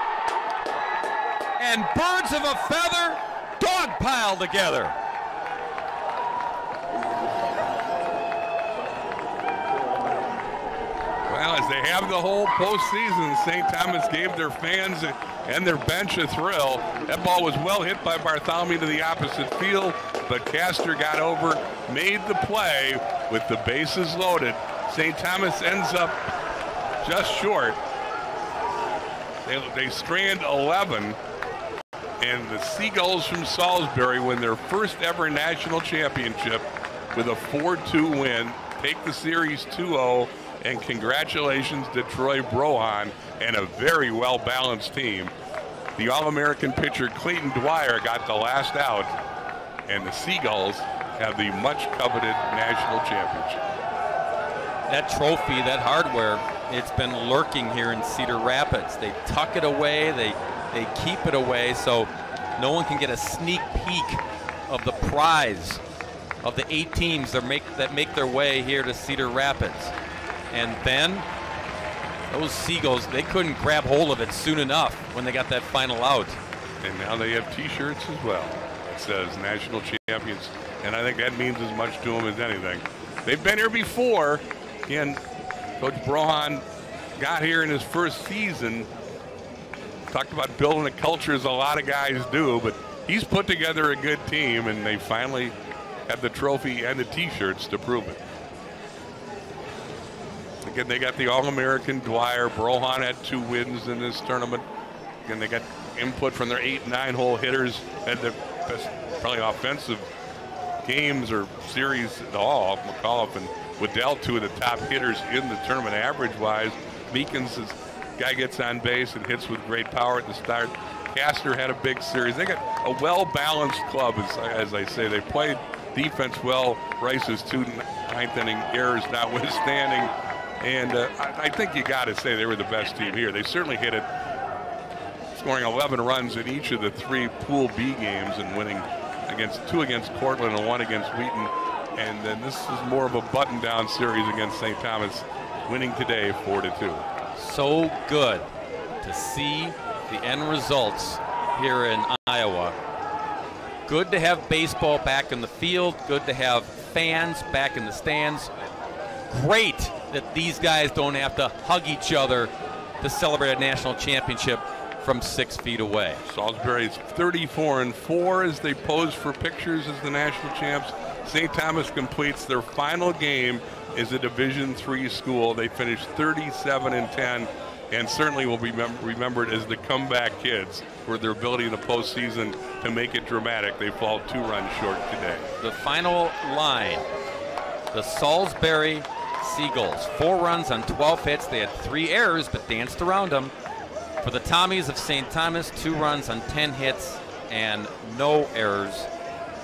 And birds of a feather dog pile together. Well, as they have the whole postseason, St. Thomas gave their fans and their bench a thrill. That ball was well hit by Bartholomew to the opposite field, but Castor got over, made the play with the bases loaded. St. Thomas ends up just short. They strand 11, and the Seagulls from Salisbury win their first ever national championship with a 4-2 win, take the series 2-0, and congratulations to Troy Brohon and a very well-balanced team. The All-American pitcher Clayton Dwyer got the last out, and the Seagulls have the much-coveted national championship. That trophy, that hardware, it's been lurking here in Cedar Rapids. They tuck it away, they keep it away, so no one can get a sneak peek of the prize of the 8 teams that make their way here to Cedar Rapids. And then those Seagulls, they couldn't grab hold of it soon enough when they got that final out. And now they have T-shirts as well. It says national champions, and I think that means as much to them as anything. They've been here before, and Coach Brohon got here in his first season. Talked about building a culture, as a lot of guys do, but he's put together a good team, and they finally have the trophy and the T-shirts to prove it. Again, they got the All-American Dwyer. Brohon had 2 wins in this tournament. Again, they got input from their 8- and 9-hole hitters at the best, probably offensive games or series at all. McAuliffe and Waddell, 2 of the top hitters in the tournament average-wise. Meekins is guy gets on base and hits with great power at the start. Kastner had a big series. They got a well-balanced club, as I say. They played defense well. Rice's 2 ninth-inning errors notwithstanding. And I think you got to say they were the best team here. They certainly hit it, scoring 11 runs in each of the 3 Pool B games and winning against 2 against Cortland and 1 against Wheaton. And then this is more of a button-down series against St. Thomas, winning today 4-2. So good to see the end results here in Iowa. Good to have baseball back in the field. Good to have fans back in the stands. Great that these guys don't have to hug each other to celebrate a national championship from 6 feet away. Salisbury's 34-4 as they pose for pictures as the national champs. St. Thomas completes their final game is a Division III school. They finished 37-10 and certainly will be remembered as the comeback kids for their ability in the postseason to make it dramatic. They fall 2 runs short today. The final line, the Salisbury Seagulls, 4 runs on 12 hits. They had 3 errors but danced around them. For the Tommies of St. Thomas, 2 runs on 10 hits and no errors.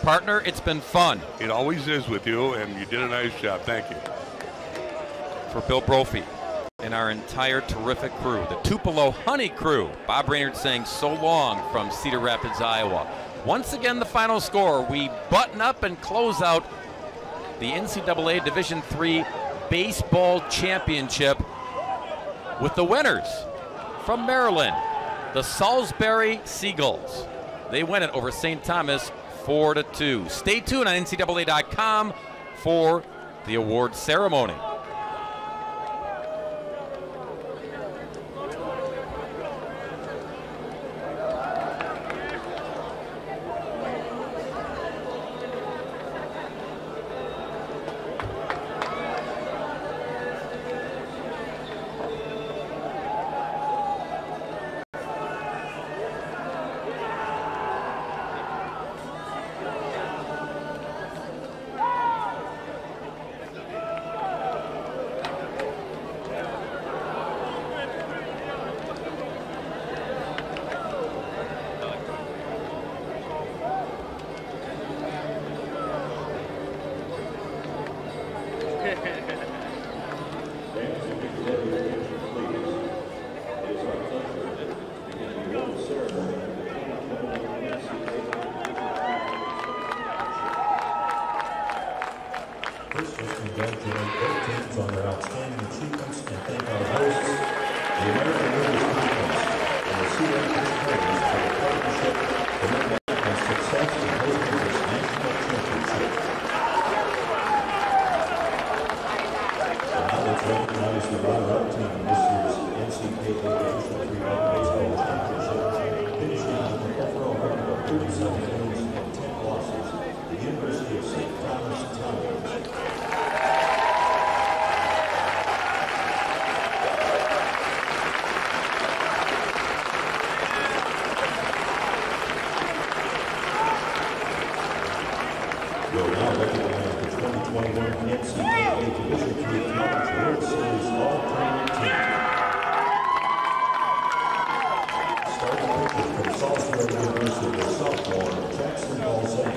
Partner, it's been fun. It always is with you, and you did a nice job. Thank you. For Bill Brophy and our entire terrific crew, the Tupelo Honey crew, Bob Brainerd saying so long from Cedar Rapids, Iowa. Once again, the final score. We button up and close out the NCAA Division III Baseball Championship with the winners from Maryland, the Salisbury Seagulls. They win it over St. Thomas 4-2. Stay tuned on NCAA.com for the award ceremony. Now recognize the 2021 NCAA Division III College World Series All-Tournament team. Starting pitcher from Salisbury University, sophomore Jackson Balzan.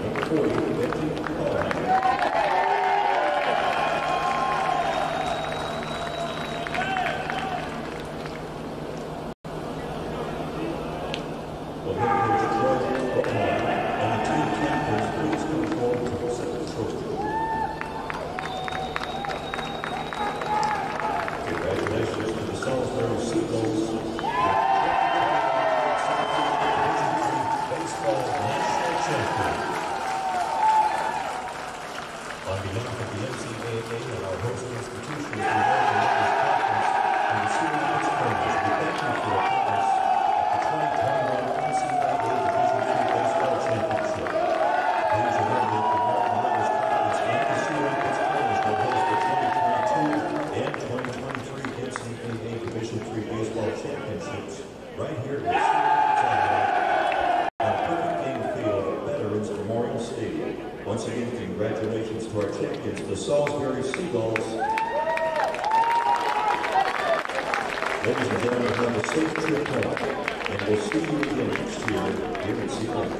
Number Ladies and gentlemen, have a safe trip home, and we'll see you again next year here at Seagulls.